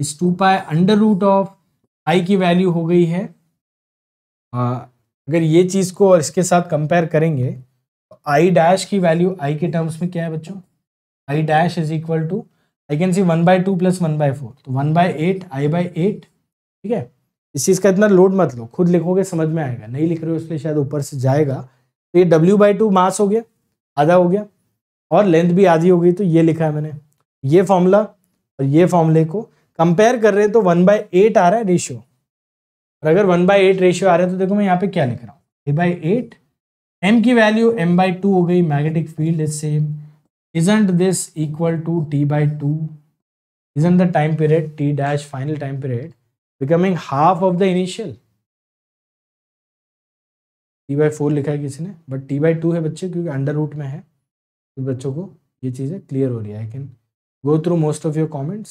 इस 2π √I की वैल्यू हो गई है। अगर ये चीज़ को और इसके साथ कंपेयर करेंगे तो I डैश की वैल्यू I के टर्म्स में क्या है बच्चों? I dash is equal to I can see 1/2 + 1/4, तो 1/8 I/8, ठीक है। इस चीज़ का इतना लोड मत लो, खुद लिखोगे समझ में आएगा, नहीं लिख रहे हो इसलिए शायद ऊपर से जाएगा। तो ये W/2 मास हो गया, आधा हो गया, और लेंथ भी आधी हो गई, तो ये लिखा है मैंने ये फॉर्मूला, और ये फॉर्मूले को कंपेयर कर रहे हैं तो 1/8 आ रहा है रेशियो, और अगर 1/8 रेशियो आ रहा है तो देखो मैं यहाँ पे क्या लिख रहा हूँ, A/8। M की वैल्यू M/2 हो गई, magnetic field is same. Isn't this equal to T/2? Isn't the time period T dash final time period becoming half of the initial? T/4 लिखा है किसी ने, बट T/2 है बच्चे क्योंकि अंडर रूट में है। तो बच्चों को ये चीज़ें क्लियर हो रही है। I can go through most of your comments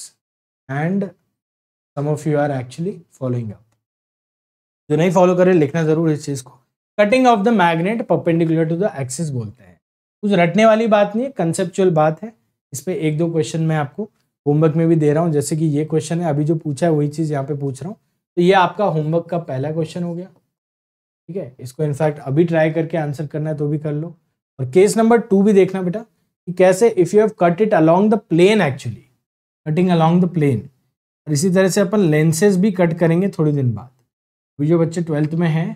and some of you are actually following up. जो नहीं फॉलो करे लिखना जरूर इस चीज़ को। Cutting of the magnet perpendicular to the axis बोलते हैं। कुछ रटने वाली बात नहीं है, कंसेप्चुअल बात है। इस पर 1-2 क्वेश्चन मैं आपको होमवर्क में भी दे रहा हूँ, जैसे कि ये क्वेश्चन है अभी जो पूछा है वही चीज़ यहाँ पे पूछ रहा हूँ। तो ये आपका होमवर्क का पहला क्वेश्चन हो गया, ठीक है। इसको इनफैक्ट अभी ट्राई करके आंसर करना है तो भी कर लो। और केस नंबर 2 भी देखना बेटा कि कैसे if you have cut it along the plane, actually cutting along the plane. और इसी तरह से अपन लेंसेज भी कट करेंगे थोड़ी दिन बाद। अभी जो बच्चे 12th में हैं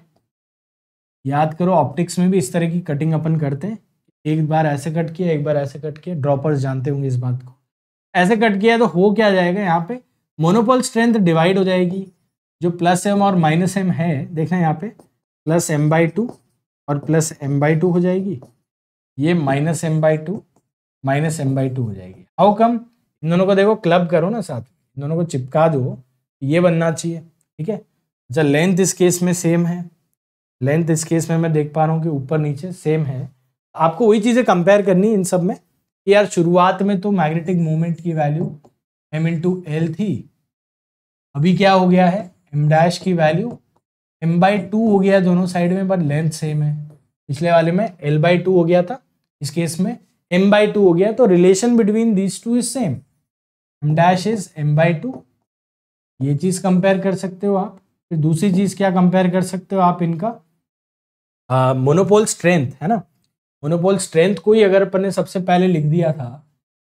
याद करो, ऑप्टिक्स में भी इस तरह की कटिंग अपन करते हैं। एक बार ऐसे कट किया, एक बार ऐसे कट किया, ड्रॉपर्स जानते होंगे इस बात को। ऐसे कट किया तो हो क्या जाएगा यहाँ पे, मोनोपोल स्ट्रेंथ डिवाइड हो जाएगी। जो +M और -M है देखना यहाँ पे, +M/2 और +M/2 हो जाएगी, ये -M/2 हो जाएगी। How come? इन दोनों को देखो क्लब करो ना साथ, इन दोनों को चिपका दो, ये बनना चाहिए, ठीक है। अच्छा, लेंथ इस केस में सेम है, लेंथ इस केस में मैं देख पा रहा हूँ कि ऊपर नीचे सेम है। आपको वही चीज़ें कंपेयर करनी इन सब में कि यार शुरुआत में तो मैग्नेटिक मोमेंट की वैल्यू M/L थी, अभी क्या हो गया है, M डैश की वैल्यू M/2 हो गया दोनों साइड में, पर लेंथ सेम है। पिछले वाले में L/2 हो गया था, इस केस में M/2 हो गया, तो relation between these two is same. M dash is M/2, ये चीज़ कंपेयर कर सकते हो आप। फिर दूसरी चीज़ क्या कंपेयर कर सकते हो आप, इनका मोनोपोल स्ट्रेंथ है ना। मोनोपोल स्ट्रेंथ को ही अगर अपन ने सबसे पहले लिख दिया था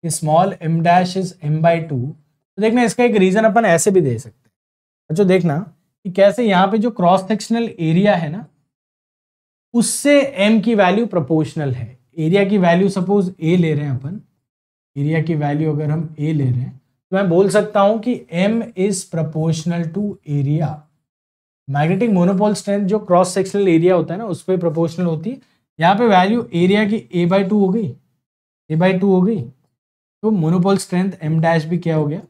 कि m' is M/2, तो देखना इसका एक रीज़न अपन ऐसे भी दे सकते हैं। अच्छा देखना कि कैसे यहाँ पे जो क्रॉस सेक्शनल एरिया है ना, उससे m की वैल्यू प्रोपोर्शनल है। एरिया की वैल्यू सपोज a ले रहे हैं अपन, एरिया की वैल्यू अगर हम a ले रहे हैं तो मैं बोल सकता हूँ कि m is ∝ area. Magnetic monopole strength जो क्रॉस सेक्शनल एरिया होता है ना, उस पर प्रोपोर्शनल होती है। यहाँ पे वैल्यू एरिया की A/2 हो गई, A/2 हो गई, तो मोनोपोल स्ट्रेंथ M डैश भी क्या हो गया,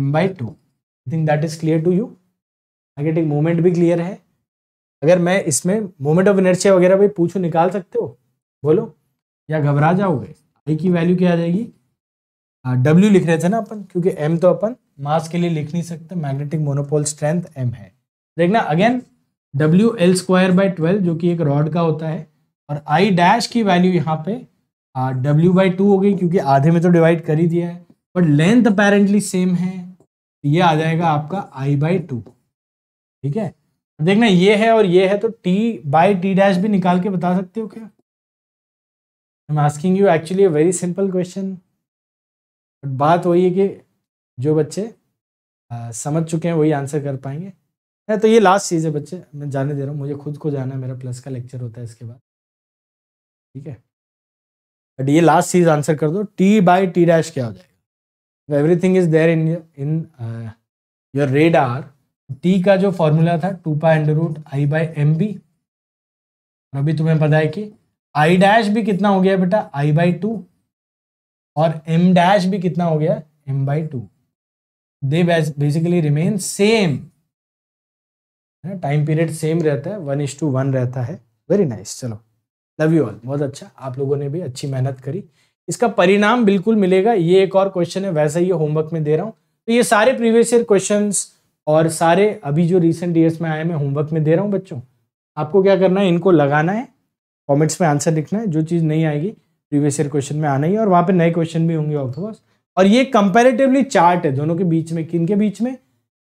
M/2। I think that is clear to you. Magnetic moment भी क्लियर है। अगर मैं इसमें मोमेंट ऑफ इनर्शिया वगैरह भी पूछूं, निकाल सकते हो बोलो या घबरा जाओगे? I की वैल्यू क्या आ जाएगी, W लिख रहे थे ना अपन, क्योंकि M तो अपन मास के लिए लिख नहीं सकते। मैग्नेटिक मोनोपोल स्ट्रेंथ M है। देखना अगेन W L² / 12 जो कि एक रॉड का होता है, और I डैश की वैल्यू यहाँ पे W/2 हो गई क्योंकि आधे में तो डिवाइड कर ही दिया है, बट लेंथ अपेरेंटली सेम है, ये आ जाएगा आपका I/2, ठीक है। देखना ये है और ये है तो t बाई टी डैश भी निकाल के बता सकते हो क्या? I am asking you actually a very simple question, but बात वही है कि जो बच्चे समझ चुके हैं वही आंसर कर पाएंगे। तो ये लास्ट चीज़ है बच्चे, मैं जाने दे रहा हूँ, मुझे खुद को जाना है, मेरा प्लस का लेक्चर होता है इसके बाद, ठीक है। बट ये लास्ट चीज़ आंसर कर दो, टी बाई टी डैश क्या हो जाएगा। Everything is there in your radar. T का जो फॉर्मूला था 2π√i/mb, और अभी तुम्हें पता है कि आई डैश भी कितना हो गया बेटा, i/2, और एम डैश भी कितना हो गया, m/2। They basically remain same, time period same रहता है, 1:1 रहता है। वेरी नाइस, चलो लव यू ऑल, बहुत अच्छा, आप लोगों ने भी अच्छी मेहनत करी, इसका परिणाम बिल्कुल मिलेगा। ये एक और क्वेश्चन है, वैसा ही होमवर्क में दे रहा हूँ। तो ये सारे प्रीवियस ईयर क्वेश्चंस और सारे अभी जो रिसेंट ईयर्स में आए मैं होमवर्क में दे रहा हूँ बच्चों। आपको क्या करना है, इनको लगाना है, कॉमेंट्स में आंसर लिखना है, जो चीज़ नहीं आएगी प्रीवियस ईयर क्वेश्चन में आना ही, और वहाँ पर नए क्वेश्चन भी होंगे ऑफकोर्स। और ये कंपेरेटिवली चार्ट है दोनों के बीच में, किन के बीच में,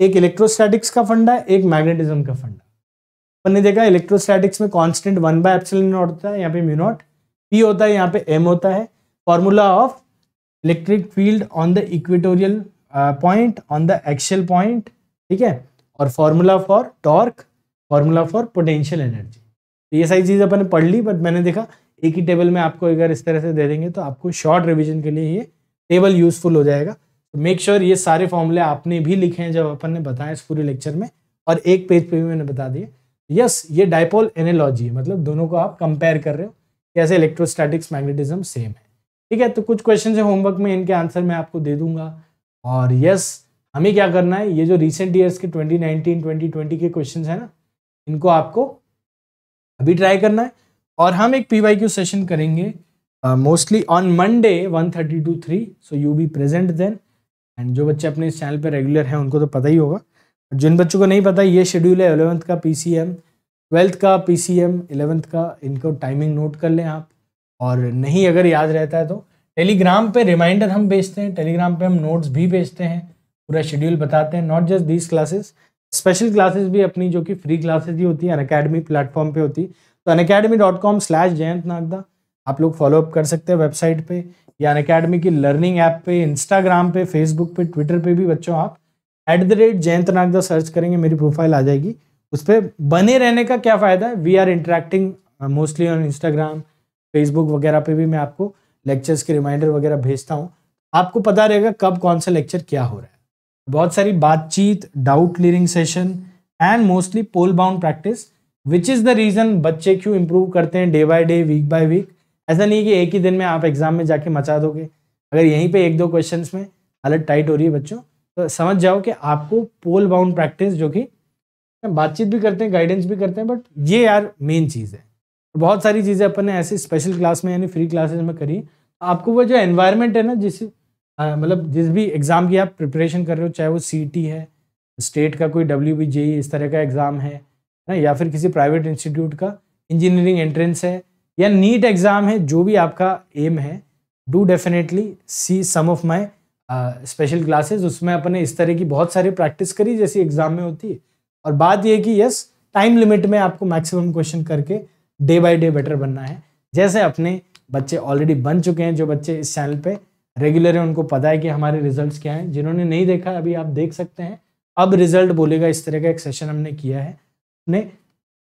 एक इलेक्ट्रोस्टैटिक्स का फंडा, एक मैग्नेटिज्म का फंडा। अपन ने देखा इलेक्ट्रोस्टैटिक्स में कांस्टेंट 1/ε0 होता है, यहाँ पे म्यू नॉट, पी होता है, यहाँ पे एम होता है। Formula of electric field on the equatorial point, on the axial point, ठीक है। और formula for torque, formula for potential energy. तो ये सारी चीज़ अपन ने पढ़ ली, बट मैंने देखा एक ही टेबल में आपको अगर इस तरह से दे देंगे तो आपको शॉर्ट रिविजन के लिए ये टेबल यूजफुल हो जाएगा। मेक श्योर ये सारे फॉर्मूले आपने भी लिखे हैं जब अपन ने बताया इस पूरे लेक्चर में, और एक पेज पे भी मैंने बता दिए। यस, ये डायपोल एनालॉजी है, मतलब दोनों को आप कंपेयर कर रहे हो, कैसे इलेक्ट्रोस्टैटिक्स मैग्नेटिज्म सेम है, ठीक है। तो कुछ क्वेश्चन है होमवर्क में, इनके आंसर मैं आपको दे दूंगा। और यस, हमें क्या करना है, ये जो रिसेंट ईयर्स के 2019-2020 के क्वेश्चन है ना, इनको आपको अभी ट्राई करना है। और हम एक PYQ सेशन करेंगे mostly on Monday 1:30 to 3, so you be present then. And जो बच्चे अपने इस चैनल पर रेगुलर हैं उनको तो पता ही होगा, जिन बच्चों को नहीं पता ये शेड्यूल है, 11th का PCM, 12th का PCM, 11th का, इनको टाइमिंग नोट कर लें आप। और नहीं अगर याद रहता है तो टेलीग्राम पे रिमाइंडर हम भेजते हैं, टेलीग्राम पे हम नोट्स भी भेजते हैं, पूरा शेड्यूल बताते हैं। Not just these classes, special classes भी अपनी जो कि फ्री क्लासेज ही होती है, अनअकैडमी प्लेटफॉर्म पर होती है। तो unacademy.com/Jayant Nagda आप लोग फॉलोअप कर सकते हैं वेबसाइट पर, या अनअकैडमी की लर्निंग ऐप पे, इंस्टाग्राम पे, फेसबुक पे, ट्विटर पे भी बच्चों आप @JayantNagda सर्च करेंगे, मेरी प्रोफाइल आ जाएगी। उस पर बने रहने का क्या फ़ायदा है, we are interacting mostly on Instagram, Facebook वगैरह पे भी मैं आपको लेक्चर्स के रिमाइंडर वगैरह भेजता हूँ, आपको पता रहेगा कब कौन सा लेक्चर क्या हो रहा है। बहुत सारी बातचीत, doubt clearing session, and mostly poll bound practice, which is the reason बच्चे क्यों इम्प्रूव करते हैं day by day, week by week. ऐसा नहीं है कि एक ही दिन में आप एग्जाम में जाके मचा दोगे। अगर यहीं पे 1-2 क्वेश्चंस में हालत टाइट हो रही है बच्चों, तो समझ जाओ कि आपको पोल बाउंड प्रैक्टिस, जो कि बातचीत भी करते हैं, गाइडेंस भी करते हैं, बट ये यार मेन चीज़ है। तो बहुत सारी चीज़ें अपन ने ऐसे स्पेशल क्लास में यानी फ्री क्लासेज में करी। आपको वो जो एन्वायरमेंट है ना, जिस मतलब जिस भी एग्ज़ाम की आप प्रिपरेशन कर रहे हो, चाहे वो CET है, स्टेट का कोई WBJEE इस तरह का एग्ज़ाम है ना, या फिर किसी प्राइवेट इंस्टीट्यूट का इंजीनियरिंग एंट्रेंस है, या नीट एग्ज़ाम है, जो भी आपका एम है, do definitely see some of my special classes. उसमें अपने इस तरह की बहुत सारी प्रैक्टिस करी जैसी एग्ज़ाम में होती है। और बात यह कि यस, टाइम लिमिट में आपको मैक्सिमम क्वेश्चन करके डे बाय डे बेटर बनना है, जैसे अपने बच्चे ऑलरेडी बन चुके हैं। जो बच्चे इस चैनल पे रेगुलर हैं उनको पता है कि हमारे रिजल्ट क्या हैं, जिन्होंने नहीं देखा अभी आप देख सकते हैं, अब रिजल्ट बोलेगा, इस तरह का एक सेशन हमने किया है। अपने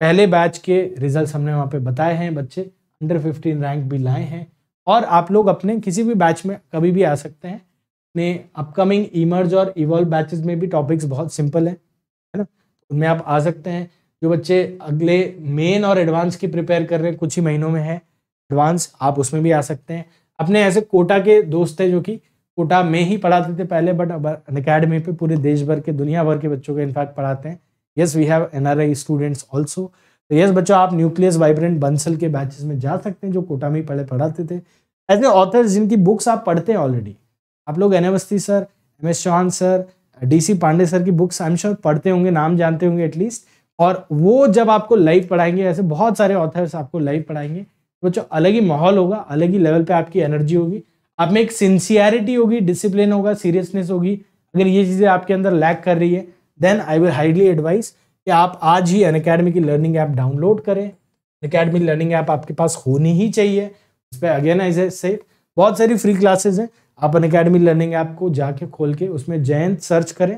पहले बैच के रिजल्ट हमने वहाँ पर बताए हैं, बच्चे अंडर 15 रैंक भी लाए हैं। और आप लोग अपने किसी भी बैच में कभी भी आ सकते हैं, अपने अपकमिंग इमर्ज और इवॉल्व बैचेस में भी टॉपिक्स बहुत सिंपल हैं, है ना, उनमें आप आ सकते हैं। जो बच्चे अगले मेन और एडवांस की प्रिपेयर कर रहे हैं, कुछ ही महीनों में है एडवांस, आप उसमें भी आ सकते हैं। अपने ऐसे कोटा के दोस्त हैं जो कि कोटा में ही पढ़ाते थे पहले, बट अब अनअकैडमी पे पूरे देश भर के, दुनिया भर के बच्चों को इनफैक्ट पढ़ाते हैं। Yes, we have NRI students also. तो यस बच्चों, आप न्यूक्लियस, वाइब्रेंट, बंसल के बैचेस में जा सकते हैं, जो कोटा में पढ़ाते थे। ऐसे ऑथर्स जिनकी बुक्स आप पढ़ते हैं ऑलरेडी, आप लोग AN Avasthi sir, MS चौहान sir, DC Pandey sir की बुक्स आई एम श्योर पढ़ते होंगे, नाम जानते होंगे एटलीस्ट। और वो जब आपको लाइव पढ़ाएंगे, ऐसे बहुत सारे ऑथर्स आपको लाइव पढ़ाएंगे बच्चों, अलग ही माहौल होगा, अलग ही लेवल पर आपकी एनर्जी होगी, आप में एक सिंसियरिटी होगी, डिसिप्लिन होगा, सीरियसनेस होगी। अगर ये चीज़ें आपके अंदर लैक कर रही है, then I will highly advise कि आप आज ही अनअकैडमी की लर्निंग ऐप डाउनलोड करें। अनअकैडमी लर्निंग ऐप आपके पास होनी ही चाहिए। उस पर अगेन एज से बहुत सारी फ्री क्लासेस हैं, आप अनअकैडमी लर्निंग ऐप को जाके खोल के उसमें जयंत सर्च करें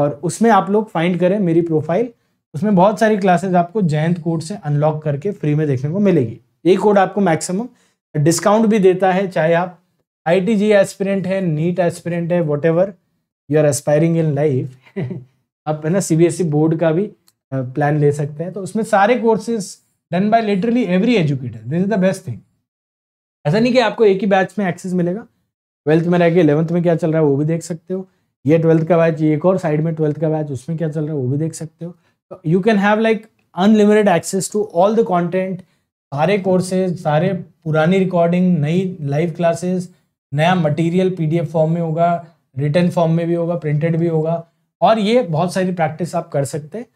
और उसमें आप लोग फाइंड करें मेरी प्रोफाइल। उसमें बहुत सारी क्लासेस आपको जयंत कोड से अनलॉक करके फ्री में देखने को मिलेगी। ये कोड आपको मैक्सिमम डिस्काउंट भी देता है, चाहे आप IIT JEE एस्पिरेंट है, नीट एस्पिरेंट है, whatever you are aspiring in life. आप है ना CBSE बोर्ड का भी प्लान ले सकते हैं। तो उसमें सारे courses done by literally every educator. This is the best thing. ऐसा नहीं कि आपको एक ही बैच में एक्सेस मिलेगा, 12th में रह के 11th में क्या चल रहा है वो भी देख सकते हो, ये 12th का बैच, ये एक और साइड में 12th का बैच, उसमें क्या चल रहा है वो भी देख सकते हो। तो you can have like unlimited access to all the content, सारे कोर्सेज, सारे पुरानी रिकॉर्डिंग, नई लाइव क्लासेस, नया मटेरियल PDF फॉर्म में होगा, रिटर्न फॉर्म में भी होगा, प्रिंटेड भी होगा। और ये बहुत सारी प्रैक्टिस आप कर सकते हैं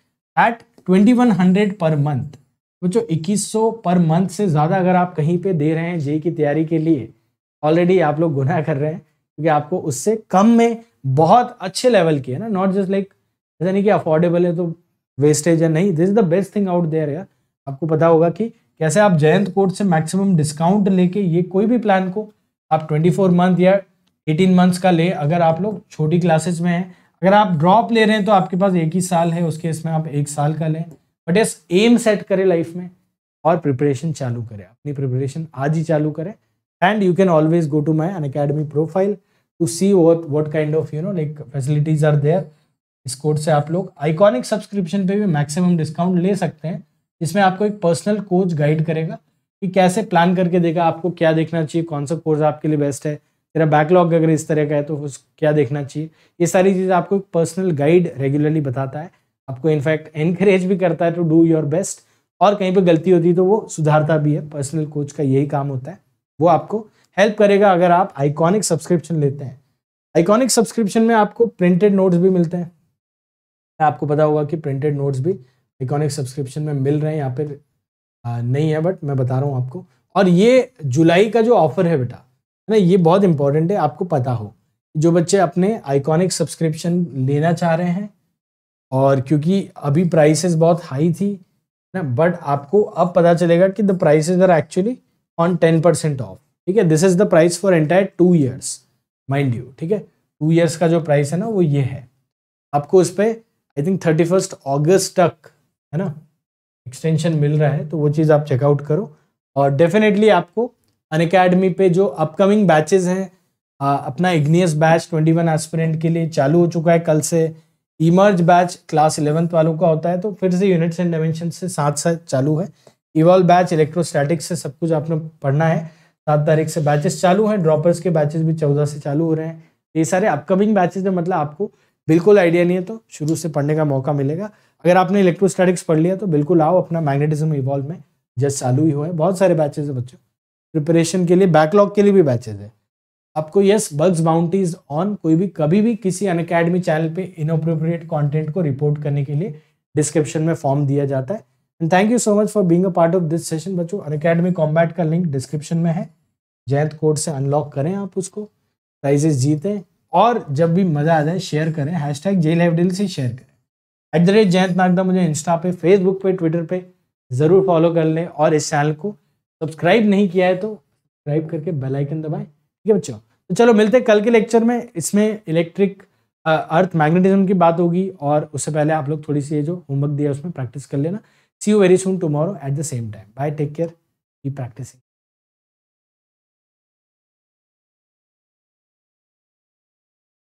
एट 2100 पर मंथ। जो 2100 पर मंथ से ज़्यादा अगर आप कहीं पे दे रहे हैं JEE की तैयारी के लिए, ऑलरेडी आप लोग गुनाह कर रहे हैं, क्योंकि आपको उससे कम में बहुत अच्छे लेवल की है ना, नॉट जस्ट लाइक ऐसा नहीं कि अफोर्डेबल है तो वेस्टेज है, नहीं, this is the best thing out there यार। आपको पता होगा कि कैसे आप जयंत कोड से मैक्सिमम डिस्काउंट लेके ये कोई भी प्लान को आप 24 मंथ या 18 मंथ्स का ले। अगर आप लोग छोटी क्लासेस में हैं, अगर आप ड्रॉप ले रहे हैं तो आपके पास एक ही साल है, उसके इसमें आप एक साल का लें। बट यस, एम सेट करें लाइफ में और प्रिपरेशन चालू करें, अपनी प्रिपरेशन आज ही चालू करें। And you can always go to my Unacademy profile to see what kind of you know like facilities are there. इस कोड से आप लोग आइकॉनिक सब्सक्रिप्शन पे भी मैक्सिमम डिस्काउंट ले सकते हैं, जिसमें आपको एक पर्सनल कोच गाइड करेगा कि कैसे प्लान करके देगा, आपको क्या देखना चाहिए, कौन सा कोर्स आपके लिए बेस्ट है, तेरा बैकलॉग अगर इस तरह का है तो उस क्या देखना चाहिए। ये सारी चीज़ें आपको एक पर्सनल गाइड रेगुलरली बताता है, आपको इनफैक्ट एनकरेज भी करता है टू डू योर बेस्ट, और कहीं पे गलती होती है तो वो सुधारता भी है। पर्सनल कोच का यही काम होता है, वो आपको हेल्प करेगा अगर आप आइकॉनिक सब्सक्रिप्शन लेते हैं। आइकॉनिक सब्सक्रिप्शन में आपको प्रिंटेड नोट्स भी मिलते हैं, आपको पता होगा कि प्रिंटेड नोट्स भी आइकॉनिक सब्सक्रिप्शन में मिल रहे हैं, यहाँ पर नहीं है बट मैं बता रहा हूँ आपको। और ये जुलाई का जो ऑफर है बेटा है ना, ये बहुत इंपॉर्टेंट है आपको पता हो। जो बच्चे अपने आइकॉनिक सब्सक्रिप्शन लेना चाह रहे हैं, और क्योंकि अभी प्राइसेस बहुत हाई थी ना, बट आपको अब पता चलेगा कि the prices are actually on 10% off. ठीक है, this is the price for entire 2 years, mind you. ठीक है, 2 years का जो प्राइस है ना वो ये है। आपको उस पर आई थिंक 31 अगस्त तक है ना एक्सटेंशन मिल रहा है, तो वो चीज़ आप चेकआउट करो। और डेफिनेटली आपको अनअकैडमी पे जो अपकमिंग बैचेस हैं, अपना इग्नियस बैच 21 एस्पिरेंट के लिए चालू हो चुका है कल से, इमर्ज बैच क्लास 11th वालों का होता है तो फिर से यूनिट्स एंड डायमेंशन से साथ चालू है, इवॉल्व बैच इलेक्ट्रोस्टैटिक्स से सब कुछ आपने पढ़ना है। 7 तारीख से बैचेस चालू हैं, ड्रॉपर्स के बैचेस भी 14 से चालू हो रहे हैं। ये सारे अपकमिंग बैचेज में मतलब आपको बिल्कुल आइडिया नहीं है तो शुरू से पढ़ने का मौका मिलेगा। अगर आपने इलेक्ट्रोस्टैटिक्स पढ़ लिया तो बिल्कुल आओ, अपना मैग्नेटिज्म इवॉल्व में जस्ट चालू ही हुआ है। बहुत सारे बैचेस हैं बच्चों, प्रिपरेशन के लिए, बैकलॉग के लिए भी बैचेस हैं आपको। यस, बग्स बाउंड्रीज ऑन कोई भी कभी भी किसी अनअकैडमी चैनल पे इनअप्रोप्रिएट कंटेंट को रिपोर्ट करने के लिए डिस्क्रिप्शन में फॉर्म दिया जाता है। And thank you so much for being a part of this session बच्चों। अनअकैडमी कॉम्बैट का लिंक डिस्क्रिप्शन में है, जयंत कोड से अनलॉक करें आप उसको, प्राइजेस जीतें, और जब भी मज़ा आ जाए शेयर करें, #JLiveDaily से शेयर करें। @जयंत नागदा मुझे इंस्टा पे, फेसबुक पे, ट्विटर पे ज़रूर फॉलो कर लें, और इस चैनल को सब्सक्राइब नहीं किया है तो सब्सक्राइब करके बेल आइकन दबाएं। ठीक है बच्चों, तो चलो मिलते हैं कल के लेक्चर में। इसमें इलेक्ट्रिक अर्थ मैग्नेटिज्म की बात होगी, और उससे पहले आप लोग थोड़ी सी ये जो होमवर्क दिया उसमें प्रैक्टिस कर लेना। See you very soon tomorrow at the same time. Bye, take care, keep practising.